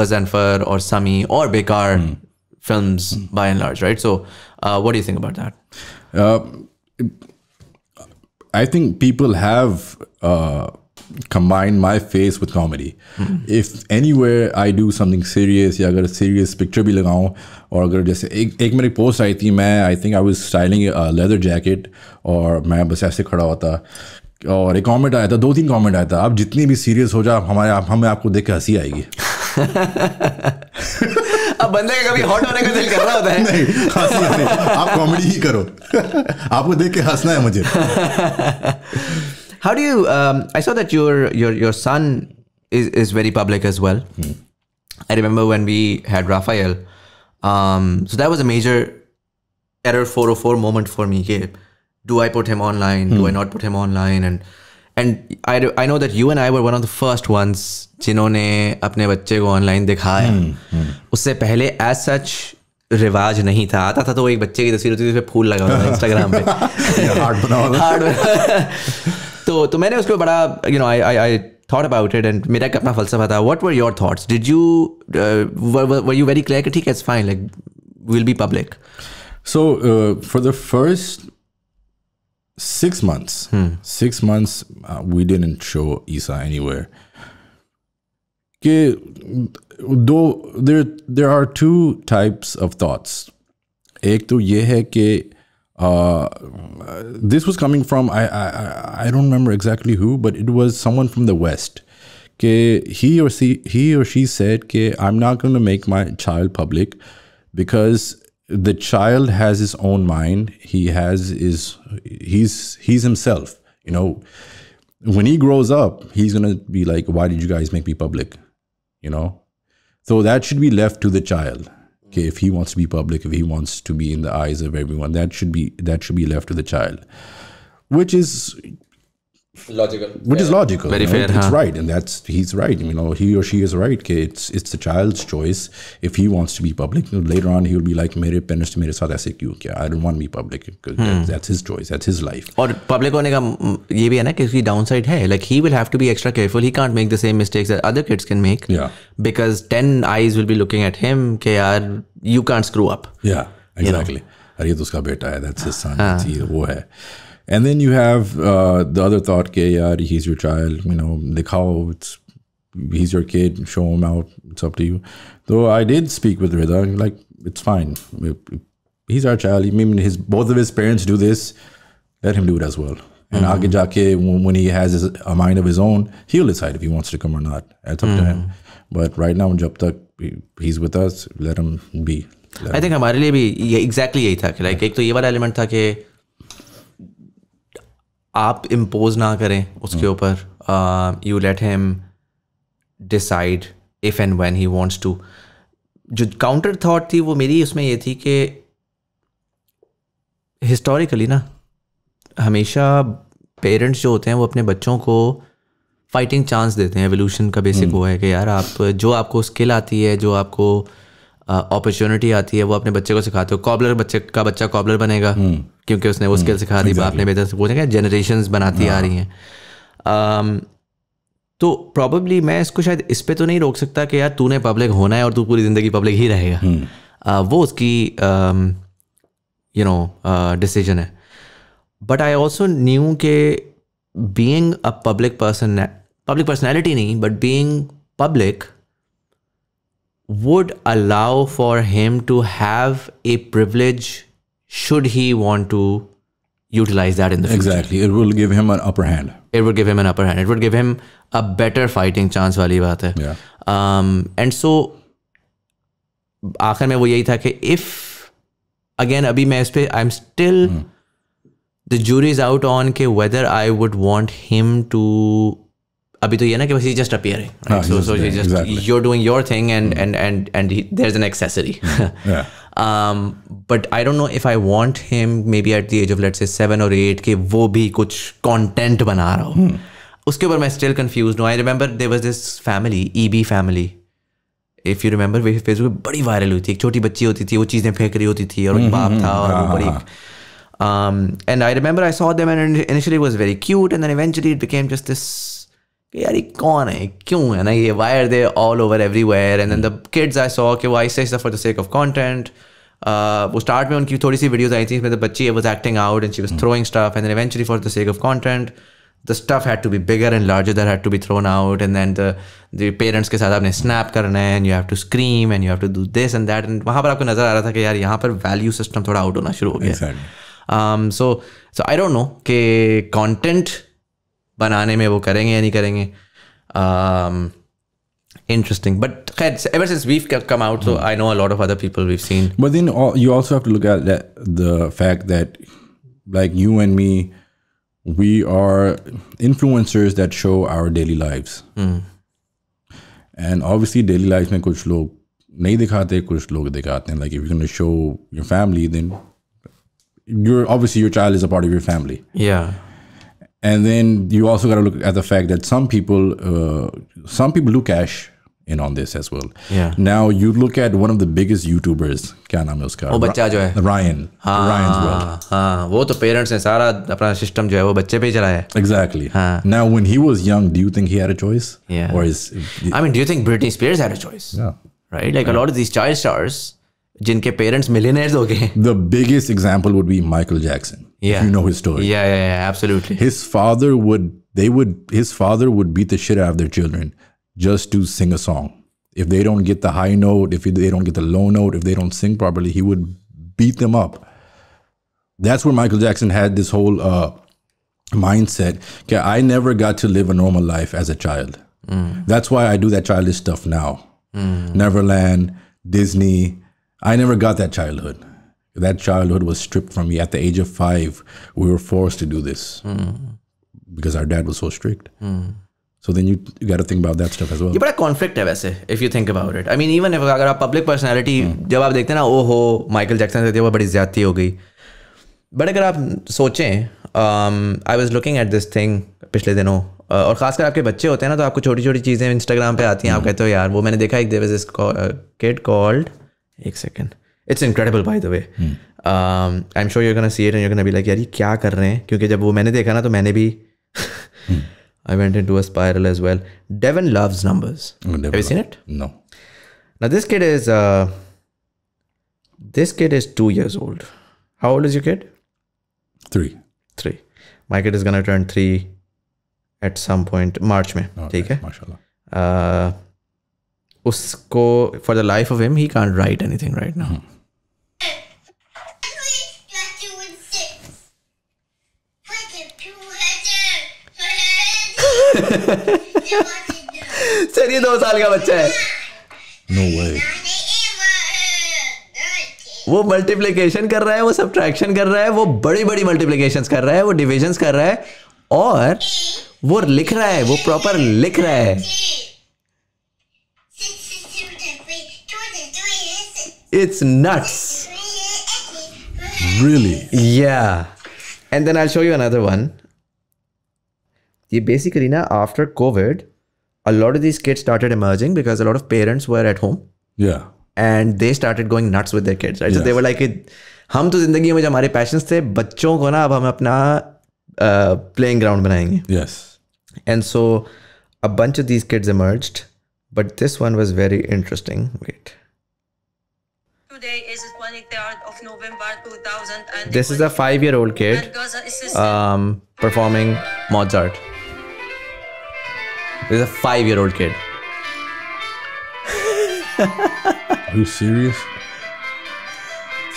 Ghazanfar और समी और Bekaar films by and large, right? So what do you think about that? I think people have combine my face with comedy. Mm-hmm. If anywhere I do something serious या अगर serious picture भी लगाऊँ और अगर जैसे एक एक मेरी पोस्ट आई थी, मैं I think I was styling a leather jacket और मैं बस ऐसे खड़ा होता और एक कमेंट आया था, दो तीन कमेंट आया था, आप जितनी भी सीरियस हो जाओ हमारे आप हमें आपको देख के हंसी आएगी। अब बंदे का कभी हॉट होने का दिल कर रहा होता है? नहीं, हंसी नहीं, आप कॉमेडी ही करो, आपको देख के हंसना है मुझे। How do you? Um, I saw that your your your son is is very public as well. Mm. I remember when we had Raphael. Um, so that was a major error four oh four moment for me. Okay, do I put him online? Mm. Do I not put him online? And and I I know that you and I were one of the first ones जिन्होंने अपने बच्चे को online दिखाया. Mm. Mm. उससे पहले as such रिवाज नहीं था। आता था तो वो एक बच्चे की तस्वीर होती थी उसमें फूल लगा होता था इंस्टाग्राम पे। हार्ट बना होता था। तो तो मैंने उसको बड़ा you know I I I thought about it and मेरा एक अपना फलसफा था। What were your thoughts? Did you were you very clear कि ठीक है it's fine like will be public? So for the first six months six months we didn't show Isa anywhere. Though there there are two types of thoughts. एक तो ये है कि this was coming from I I I don't remember exactly who, but it was someone from the West. कि he or she he or she said कि I'm not going to make my child public because the child has his own mind. He has his he's he's himself. You know, when he grows up, he's going to be like, why did you guys make me public? You know, so that should be left to the child. Okay, if he wants to be public, if he wants to be in the eyes of everyone, that should be that should be left to the child, which is Logical. Which fair. is logical. Very fair, huh? It's right, and that's he's right. You know, he or she is right. It's it's the child's choice if he wants to be public. Later on, he'll be like, "Mere parents mere saath aise kyun kiya? I don't want to be public." Because hmm. that, that's his choice. That's his life. Or public hone ka ye bhi hai na ki uski downside hai. Like he will have to be extra careful. He can't make the same mistakes that other kids can make. Yeah. Because ten eyes will be looking at him. Ke yaar, you can't screw up. Yeah. Exactly. Arey you know? Uska beta hai. That's his son. That's he, wo hai. And then you have uh, the other thought, ke yaar, he's your child, you know, dikhao, it's, he's your kid, show him out, it's up to you. Though I did speak with Rida, like, it's fine. He's our child. I mean, his, both of his parents do this, let him do it as well. And mm-hmm. aage jaake, when he has his, a mind of his own, he'll decide if he wants to come or not. That's up mm-hmm. to him. But right now, jab tak he's with us, let him be. Let I him. think हमारे लिए भी exactly यही था कि like एक तो ये वाला element था कि आप impose ना करें उसके ऊपर, uh, you let him decide if and when he wants to. जो counter thought थी वो मेरी उसमें ये थी कि historically ना हमेशा parents जो होते हैं वो अपने बच्चों को fighting chance देते हैं. Evolution का basic वो है कि यार आप जो आपको skill आती है, जो आपको अपॉर्चुनिटी uh, आती है वो अपने बच्चे को सिखाते हो. कॉबलर बच्चे का बच्चा कॉबलर बनेगा hmm. क्योंकि उसने वो स्किल hmm. सिखा दी, बाप ने बेहतर से बोलेगा. जनरेशंस बनाती yeah. आ रही हैं. um, तो प्रॉबेबली मैं इसको शायद इस पे तो नहीं रोक सकता कि यार तूने पब्लिक होना है और तू पूरी ज़िंदगी पब्लिक ही रहेगा. hmm. uh, वो उसकी यू नो डिसीजन है. बट आई ऑल्सो न्यू के being a public person, public personality नहीं but being public would allow for him to have a privilege should he want to utilize that in the future. Exactly. It will give him an upper hand. It would give him an upper hand. It would give him a better fighting chance वाली बात है. Yeah. Um, and so, आखिर में वो यही था कि if, again, अभी मैं इस पे, I'm still, hmm. the jury's out on के whether I would want him to अभी तो ये ना कि बस he's just appearing, right? ah, so so he's just exactly. you're doing your thing and mm. and and and he, there's an accessory. yeah. um, but I don't know if I want him maybe at the age of let's say seven or eight के वो भी कुछ content बना रहा हो. hmm. उसके ऊपर मैं still confused हूँ. I remember there was this family, E B family, if you remember, way Facebook पे बड़ी viral हुई थी. एक छोटी बच्ची होती थी, वो चीजें फेंक रही होती थी और mm -hmm. बाप था और ah. वो बड़ी. um, and I remember I saw them and initially it was very cute and then eventually it became just this. यार ये कौन है, क्यों है ना ये, why are they all over everywhere? And then the kids I saw कि वो I say stuff for the sake of content. वो start में उनकी थोड़ी सी videos आई थी इसमें तो बच्ची was acting out and she was throwing stuff and then eventually for the sake of content the stuff had to be bigger and larger that had to be thrown out and then the the parents के साथ आपने snap करना है and you have to scream and you have to do this and that and वहाँ पर आपको नजर आ रहा था कि यार यहाँ पर value system थोड़ा out होना शुरू हो गया. So so I don't know कि content बनाने में वो करेंगे या नहीं करेंगे. Interesting, but ever since we've come out, so I know a lot of other people we've seen. But then you also have to look at the fact that, like you and me, we are influencers that show our daily lives, mm. and obviously daily lives में कुछ लोग नहीं दिखाते, कुछ लोग दिखाते हैं. Like if you're going to show your family, then you're obviously your child is a part of your family. Yeah. And then you also got to look at the fact that some people, uh, some people do cash in on this as well. Yeah. Now you look at one of the biggest YouTubers, क्या नाम है उसका? वो बच्चा जो है? Ryan. हाँ. Ryan's world. हाँ. वो तो parents ने सारा अपना system जो है वो बच्चे पे ही चलाया है. Exactly. हाँ. Now when he was young, do you think he had a choice? Yeah. Or is? I mean, do you think Britney Spears had a choice? Yeah. Right. Like yeah. a lot of these child stars. जिनके parents millionaires हो गए. The biggest example would be Michael Jackson. Yeah. If you know his story. Yeah, yeah, yeah, absolutely. His father would, they would, his father would beat the shit out of their children just to sing a song. If they don't get the high note, if they don't get the low note, if they don't sing properly, he would beat them up. That's where Michael Jackson had this whole uh, mindset. Okay, I never got to live a normal life as a child. Mm. That's why I do that childish stuff now. Mm. Neverland, Disney. I never got that childhood. That childhood was stripped from me. At the age of five, we were forced to do this mm. because our dad was so strict. Mm. So then you, you got to think about that stuff as well. It's a conflict hai वैसे, if you think about it. I mean, even if अगर आप public personality, जब आप देखते हैं ना, oh ho, Michael Jackson से तो बड़ी ज़्यादती हो गई. बट अगर आप सोचें, I was looking at this thing पिछले दिनों, uh, और ख़ासकर आपके बच्चे होते हैं ना, तो आपको छोटी छोटी चीज़ें इंस्टाग्राम पे आती हैं, आप कहते हो यार वो मैंने देखा, एक there was this kid called, एक second, it's incredible by the way, I am sure you can see it and you can be like यार ये क्या कर रहे हैं, क्योंकि जब वो मैंने देखा ना तो मैंने भी I went into a spiral as well. Devin loves numbers. Oh, Devin Have you seen it? No. Now this kid is uh, this kid is two years old. How old is your kid? Three. Three. My kid is gonna turn three at some point March में. ठीक है? माशाल्लाह. उसको for the life of him he can't write anything right now. Hmm. Sir ये दो साल का बच्चा है. No way. वो मल्टीप्लिकेशन कर रहा है, वो सब्ट्रैक्शन कर रहा है, वो बड़ी बड़ी मल्टीप्लिकेशंस कर रहा है, वो डिविजन्स कर रहा है, और वो लिख रहा है, वो प्रॉपर लिख रहा है. It's nuts. Really? Yeah. And then I'll show you another one. ये basically ना after COVID, a lot of these kids started emerging because a lot of parents were at home. Yeah. And they started going nuts with their kids, right? Yes. So they were like, हम तो जिंदगी में जो हमारे passions थे, बच्चों को ना अब हम अपना uh, playing ground बनाएंगे. Yes. And so a bunch of these kids emerged, but this one was very interesting. Wait. Today is twenty-third of November two thousand. And this is a five-year-old kid um, performing Mozart. This is a five-year-old kid. Are you serious?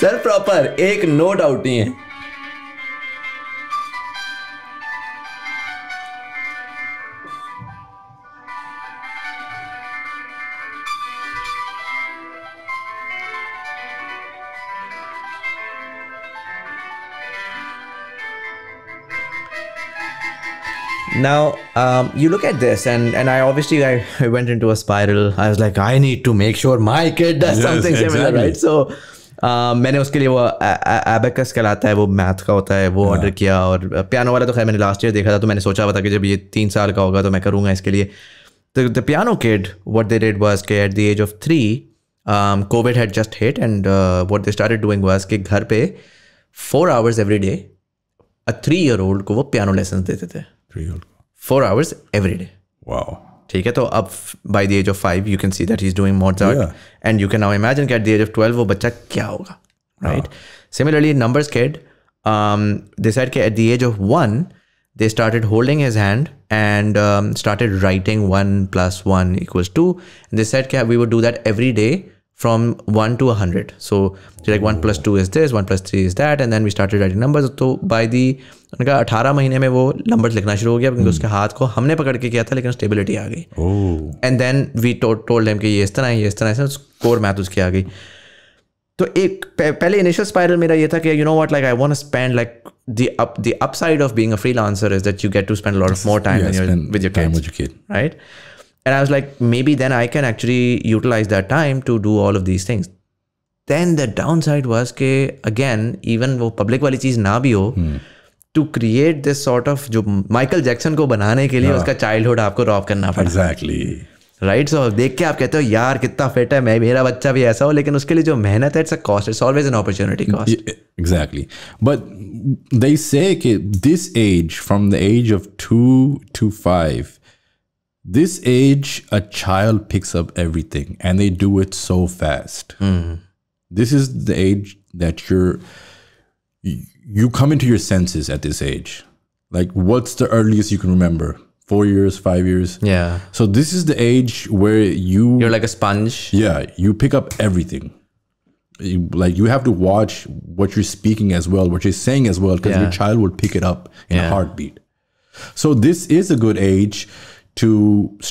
Sir, proper. एक note out नहीं है. Now um, you look at this, and and I obviously I, I went into a spiral. I was like, I need to make sure my kid does yes, something exactly. similar, right? So, um, मैंने उसके लिए वो abacus कहलाता है, वो math का होता है, वो order किया, और piano वाला तो खैर मैंने last year देखा था, तो मैंने सोचा था कि जब ये तीन साल का होगा तो मैं करूँगा इसके लिए. The, the piano kid, what they did was कि at the age of three, um, COVID had just hit, and uh, what they started doing was कि घर पे four hours every day, a three-year-old को वो piano lessons देते थे. Four hours every day. Wow. ठीक है, तो अब by the age of five you can see that he's doing Mozart, yeah. and you can now imagine at the age of twelve वो बच्चा क्या होगा, right? Wow. Similarly, numbers kid, um, they said कि at the age of one they started holding his hand and um, started writing one plus one equals two, and they said कि we would do that every day from one to a hundred. So like one plus two is this, one plus three is that, and then we started writing numbers. तो by the उनका अठारह महीने में वो नंबर्स लिखना शुरू हो गया, क्योंकि उसके हाथ को हमने पकड़ के किया था, लेकिन स्टेबिलिटी आ गई. And then we told them कि ये इस तरह है, ये इस तरह है, स्कोर मैथ उसकी आ गई. तो एक पहले इनिशियल स्पाइरल मेरा ये था कि you know what, like I want to spend like the up the upside of being a freelancer is that you get to spend a lot of more time with your kid, right? And I was like maybe then I can actually utilise that time to do all of these things. Then the downside was के अगेन इवन वो पब्लिक वाली चीज ना भी हो, to create this sort of, जो माइकल जैक्सन को बनाने के लिए yeah. उसका चाइल्डहुड आपको रॉब करना पड़ा. Exactly, right? सो देख के आप कहते हो यार कितना फिट है, मैं मेरा बच्चा भी ऐसा हो, लेकिन उसके लिए जो मेहनत है, it's a cost, it's always an opportunity cost. Exactly. But they say कि this age, from the age of two to five, this age a child picks up everything and they do it so fast. This is the age that your you come into your senses at this age. Like, what's the earliest you can remember? Four years, five years? Yeah. So this is the age where you you're like a sponge. Yeah, you pick up everything. You, like, you have to watch what you're speaking as well, what you're saying as well, because yeah. your child will pick it up in yeah. a heartbeat. So this is a good age to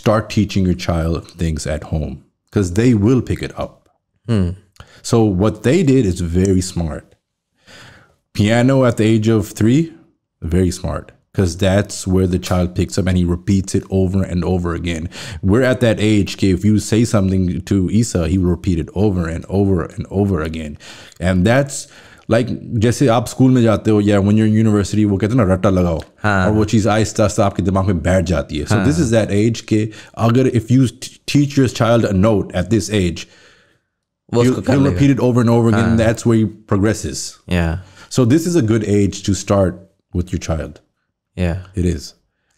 start teaching your child things at home, because they will pick it up. mm. So what they did is very smart. Piano at the age of three, very smart, because that's where the child picks up and he repeats it over and over again. We're at that age, if you say something to Isa, he will repeat it over and over and over again. And that's like like, जैसे आप स्कूल में जाते हो या when you are in university वो कहते हैं ना रट्टा लगाओ हाँ. और वो चीज़ आहिस्ता आहिस्ता आपके दिमाग में बैठ जाती है. So this is that age के अगर if you teach your child a note at this age you repeat it over and over again that's where he progresses. Yeah so this is a good age to start with your child. Yeah it is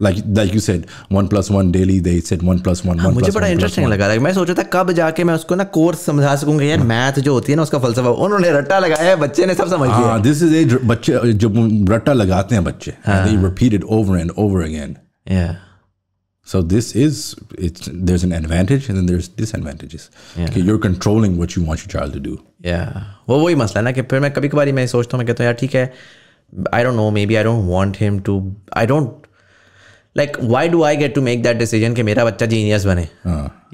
like like you said one plus one daily they said one plus one one मुझे बड़ा इंटरेस्टिंग लगा रहा है. मैं सोचा था कब जाके मैं उसको ना कोर्स समझा सकूंगा यार मैथ जो होती है ना उसका फलसफा उन्होंने रट्टा लगाया है बच्चे ने सब समझ लिया. हां दिस इज एज बच्चे जब रट्टा लगाते हैं बच्चे they repeat it over and over again. yeah so this is it's there's an advantage and then there's disadvantages. okay you're controlling what you want your child to do. yeah वो वही मसला है ना कि फिर मैं कभी-कभार मैं सोचता हूं मैं कहता हूं यार ठीक है I don't know maybe I don't want him to I don't like why do I get to make that decision कि मेरा बच्चा जीनियस बने.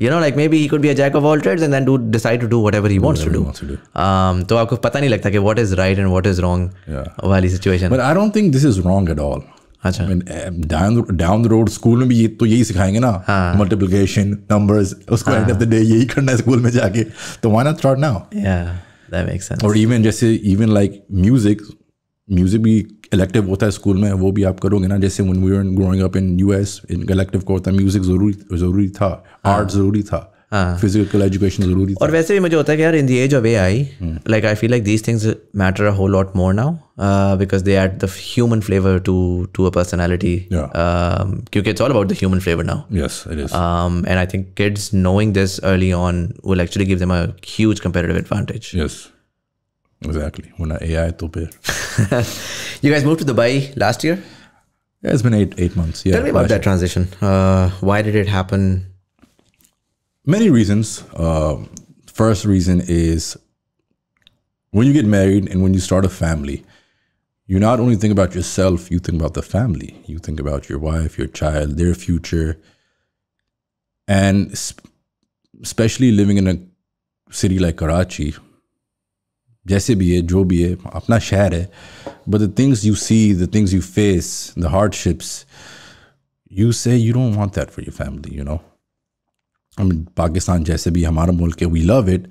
you know like maybe he could be a jack of all trades and then do decide to do whatever he wants whatever to do, wants to do. Um, तो आपको पता नहीं लगता कि what is right and what is wrong yeah. वाली situation. but I don't think this is wrong at all. अच्छा I mean, down down the road school में भी ये तो यही सिखाएंगे ना multiplication numbers उसको end of the day यही करना है स्कूल में जाके तो why not start now. yeah that makes sense. or even जैसे even like music music भी इलेक्टिव होता है स्कूल में वो भी आप करोगे ना जैसे when we were growing up in U S इन इलेक्टिव को होता है म्यूजिक ज़रूरी ज़रूरी था आर्ट ज़रूरी था फिजिकल एजुकेशन ज़रूरी था. और वैसे भी मुझे होता है कि यार in the age of AI like I feel like these things matter a whole lot more now because they add the human flavour to to a personality क्योंकि it's all about the human flavour now. Yes it is and I think kids knowing this early on will actually give them a huge comparative advantage. Yes Exactly. When A I to be. You guys moved to Dubai last year. Yeah, it's been eight eight months. Yeah. Tell me about that year. transition. Uh, why did it happen? Many reasons. Uh, first reason is when you get married and when you start a family, you not only think about yourself, you think about the family. You think about your wife, your child, their future, and especially living in a city like Karachi. जैसे भी है जो भी है अपना शहर है but the things you see, the things you face, the hardships, you say you don't want that for your family, you know. I mean, Pakistan जैसे भी हमारा मुल्क है we love it,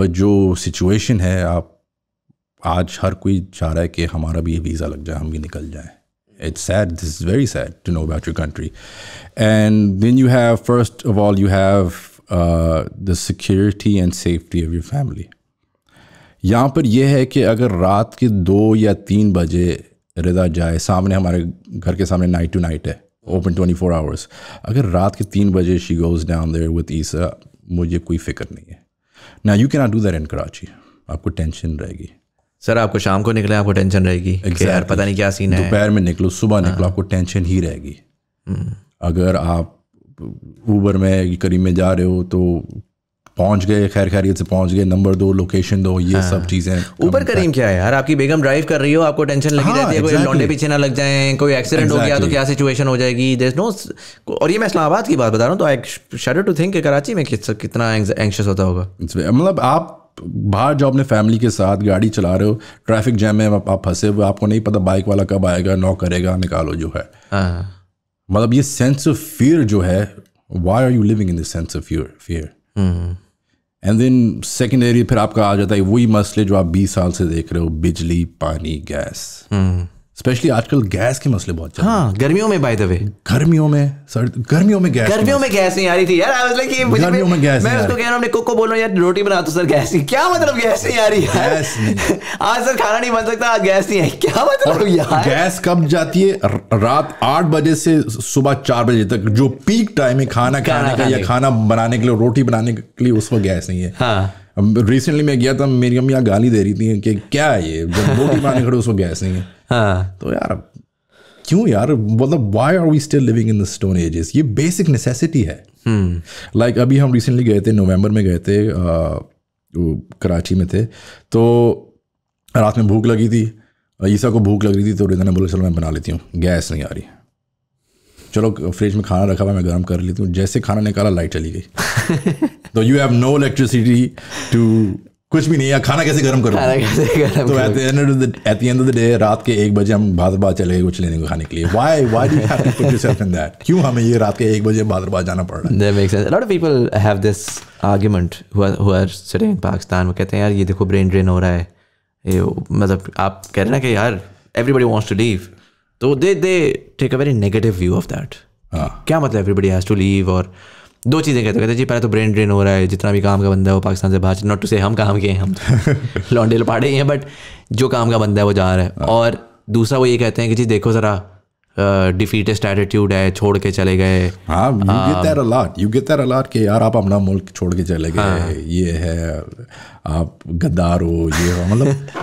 but जो situation है आप आज हर कोई चाह रहा है कि हमारा भी ये वीज़ा लग जाए हम भी निकल जाएं. It's sad, this is very sad to know about your country. And then you have, first of all, you have uh, the security and safety of your family. यहाँ पर यह है कि अगर रात के दो या तीन बजे रिदा जाए सामने हमारे घर के सामने नाइट टू नाइट है ओपन ट्वेंटी फोर आवर्स अगर रात के तीन बजे she goes down there with Isa मुझे कोई फिक्र नहीं है ना. You can not do that in Karachi. आपको टेंशन रहेगी सर आपको शाम को निकले आपको टेंशन रहेगी exactly. यार पता नहीं क्या सीन है दोपहर में निकलो सुबह हाँ. निकलो आपको टेंशन ही रहेगी. hmm. अगर आप ऊबर में करीब में जा रहे हो तो पहुंच गए खैर खैरियत से पहुंच गए नंबर दो लोकेशन दो ये हाँ। सब चीज़ें ऊपर करीम क्या है यार आपकी बेगम ड्राइव कर रही हो आपको टेंशन लगी हाँ, रहती है exactly. कोई लौंडे पीछे ना लग जाए कोई एक्सीडेंट exactly. हो गया तो क्या सिचुएशन हो जाएगी देयर इज नो. और ये मैं इस्लामाबाद की बात बता रहा हूँ तो आई शडर टू थिंक कि कराची में कितना एंक्शस होता होगा. मतलब आप बाहर जो अपने फैमिली के साथ गाड़ी चला रहे हो ट्रैफिक जैम में आप फंसे हुए आपको नहीं पता बाइक वाला कब आएगा नॉक करेगा निकालो जो है. मतलब ये सेंस ऑफ फियर जो है why are you living in this sense of fear. And then secondary फिर आपका आ जाता है वही मसले जो आप बीस साल से देख रहे हो बिजली पानी गैस. स्पेशली आजकल गैस के मसले बहुत चल रहे हैं गर्मियों में. बाय द वे गर्मियों में सर गर्मियों में गैस गर्मियों में गैस नहीं आ रही थी यार. आई वाज लाइक ये गर्मियों में गैस मैं उसको कह रहा हूं अपने कुक को बोलो यार रोटी बना दो सर गैस नहीं. क्या मतलब गैस नहीं आ रही है आज सर खाना नहीं बन सकता आज गैस नहीं है क्या मतलब यार. गैस कब जाती है रात आठ बजे से सुबह चार बजे तक जो पीक टाइम है खाना खाने का या खाना बनाने के लिए रोटी बनाने के लिए उसमें गैस नहीं है. रिसेंटली मैं गया था मेरी मम्मी यहाँ गाली दे रही थी कि क्या है ये जब रोटी बनाने खड़े उसमें गैस नहीं है. हाँ तो यार क्यों यार मतलब why are we still living in the stone ages. ये बेसिक नेसेसिटी है. Like hmm. like, अभी हम रिसेंटली गए थे नवंबर में गए थे आ, कराची में थे तो रात में भूख लगी थी ईसा को भूख लग रही थी तो रिदा ने बोला चलो मैं बना लेती हूँ गैस नहीं आ रही चलो फ्रिज में खाना रखा हुआ मैं गर्म कर लेती हूँ जैसे खाना निकाला लाइट चली गई. तो you have no electricity to कुछ भी नहीं है खाना कैसे गर्म करो. तो at the end of the day रात के एक बजे हम बादरबाद चले गए कुछ लेने को खाने के लिए. Why why do you have to put yourself in that. क्यों हमें ये रात के एक बजे बादरबाद जाना पड़ रहा है. That makes sense. A lot of people have this argument who are sitting in Pakistan वो कहते हैं यार ये देखो ब्रेन ड्रेन हो रहा है मतलब आप कह रहे ना कि यार एवरीबडी वांट्स टू लीव, तो they they take a very negative view of that. क्या मतलब एवरीबडी हैज़ टू लीव? और दो चीज़ें कहते कहते जी पहले तो ब्रेन ड्रेन हो रहा है, जितना भी काम का बंदा है वो पाकिस्तान से बाहर, नॉट टू से हम काम के हैं, हम लॉन्डे लपाड़े ही हैं, बट जो काम का बंदा है वो जा रहा है. और दूसरा वो ये कहते हैं कि जी देखो ज़रा डिफीटिस्ट एटीट्यूड है, छोड़ के चले गए. हाँ, you get that a lot, you get that a lot कि यार आप अपना मुल्क छोड़ के चले गए, ये है, आप गद्दार हो, ये हो, मतलब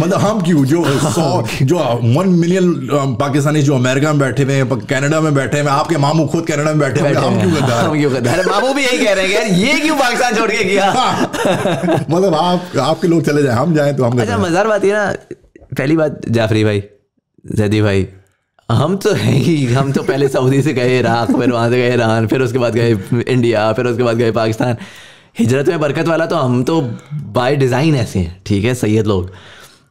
मतलब हम क्यों जो सौ जो वन मिलियन पाकिस्तानी जो अमेरिका में बैठे हुए हैं, कनाडा में बैठे हुए, आपके मामू खुद कनाडा में बैठे हुए, हम क्यों गद्दार, हम क्यों गद्दार? मामू भी यही कह रहे हैं यार, ये क्यों पाकिस्तान छोड़ के गया, मतलब आप आपके लोग चले जाए, हम जाएँ तो हम. अच्छा मज़ेदार बात है ना, पहली बात जाफरी भाई, जैदी भाई, हम तो हैं ही, हम तो पहले सऊदी से गए इराक़, फिर वहाँ से गए ईरान, फिर उसके बाद गए इंडिया, फिर उसके बाद गए पाकिस्तान. हिजरत में बरकत वाला तो हम तो बाय डिज़ाइन ऐसे हैं, ठीक है सैयद लोग.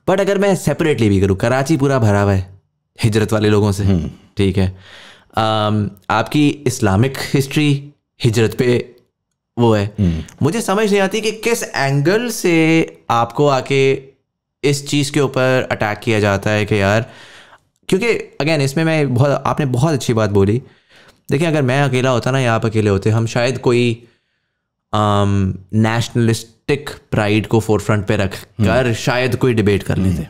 बट अगर मैं सेपरेटली भी करूँ, कराची पूरा भरा हुआ है हिजरत वाले लोगों से, ठीक है. आम, आपकी इस्लामिक हिस्ट्री हिजरत पे वो है, मुझे समझ नहीं आती कि किस एंगल से आपको आके इस चीज़ के ऊपर अटैक किया जाता है कि यार, क्योंकि अगेन इसमें मैं बहुत, आपने बहुत अच्छी बात बोली. देखिए अगर मैं अकेला होता ना या आप अकेले होते, हम शायद कोई नेशनलिस्टिक प्राइड को फोरफ्रंट पे रख कर शायद कोई डिबेट कर लेते,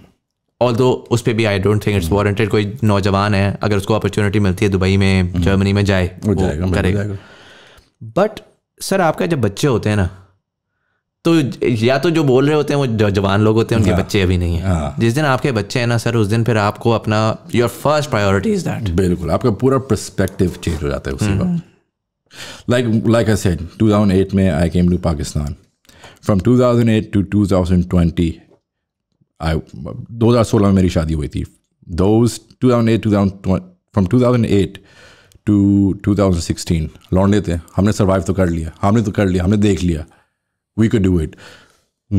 ऑल्दो उस पर भी I don't think it's warranted. कोई नौजवान है, अगर उसको अपॉर्चुनिटी मिलती है दुबई में, जर्मनी में जाए, वो जाएगा, करेगा. बट सर आपका जब बच्चे होते हैं ना, तो या तो जो बोल रहे होते हैं वो जवान लोग होते हैं, उनके बच्चे अभी नहीं हैं. जिस दिन आपके बच्चे हैं ना सर, उस दिन फिर आपको अपना, your first priority is that. बिल्कुल, आपका पूरा पर्सपेक्टिव चेंज हो जाता है उसी वक्त. Like like I said, two thousand eight में I came to Pakistan. From two thousand eight to two thousand twenty, I दो हज़ार सोलह में मेरी शादी हुई थी. Those two thousand eight two thousand from two thousand eight to two thousand sixteen लौंडे थे, हमने सर्वाइव तो कर लिया, हमने तो कर लिया, हमने देख लिया, we could do it.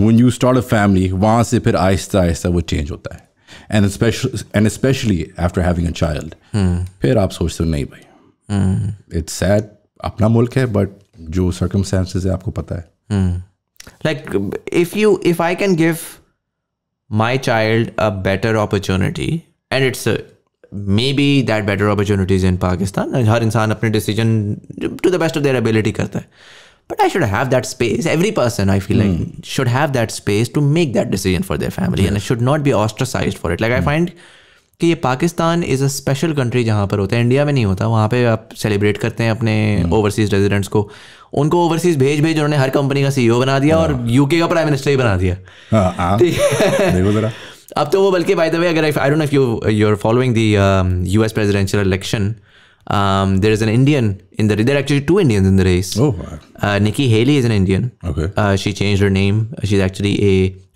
When you start a family, वहाँ से फिर आहिस्ता आहिस्ता वो चेंज होता है. And especially, and especially after having a child, hmm. फिर आप सोचते हो नहीं भाई, hmm. it's sad, अपना मुल्क है, but जो circumstances है आपको पता है. hmm. Like if you, if I can give my child a better opportunity, and it's a, maybe that better opportunity is in Pakistan. हर इंसान अपने decision to the best of their ability करता है. But I should have that space. Every person, I feel like, mm. should have that space to make that decision for their family, yes. and it should not be ostracized for it. Like mm. I find कि ये Pakistan is a special country जहाँ पर होता है, इंडिया में नहीं होता. वहाँ पे आप celebrate करते हैं अपने overseas residents को, उनको overseas भेज भेज उन्होंने हर company का C E O बना दिया, और U K का prime minister ही बना दिया. देखो जरा, अब तो वो बल्कि by the way, अगर I don't know if you you're following the um, U S presidential election. Um, there is an Indian in the, there are actually two Indians in the race. Oh, wow. uh, Nikki Haley is an Indian. Okay. Uh, she changed her name. She's actually a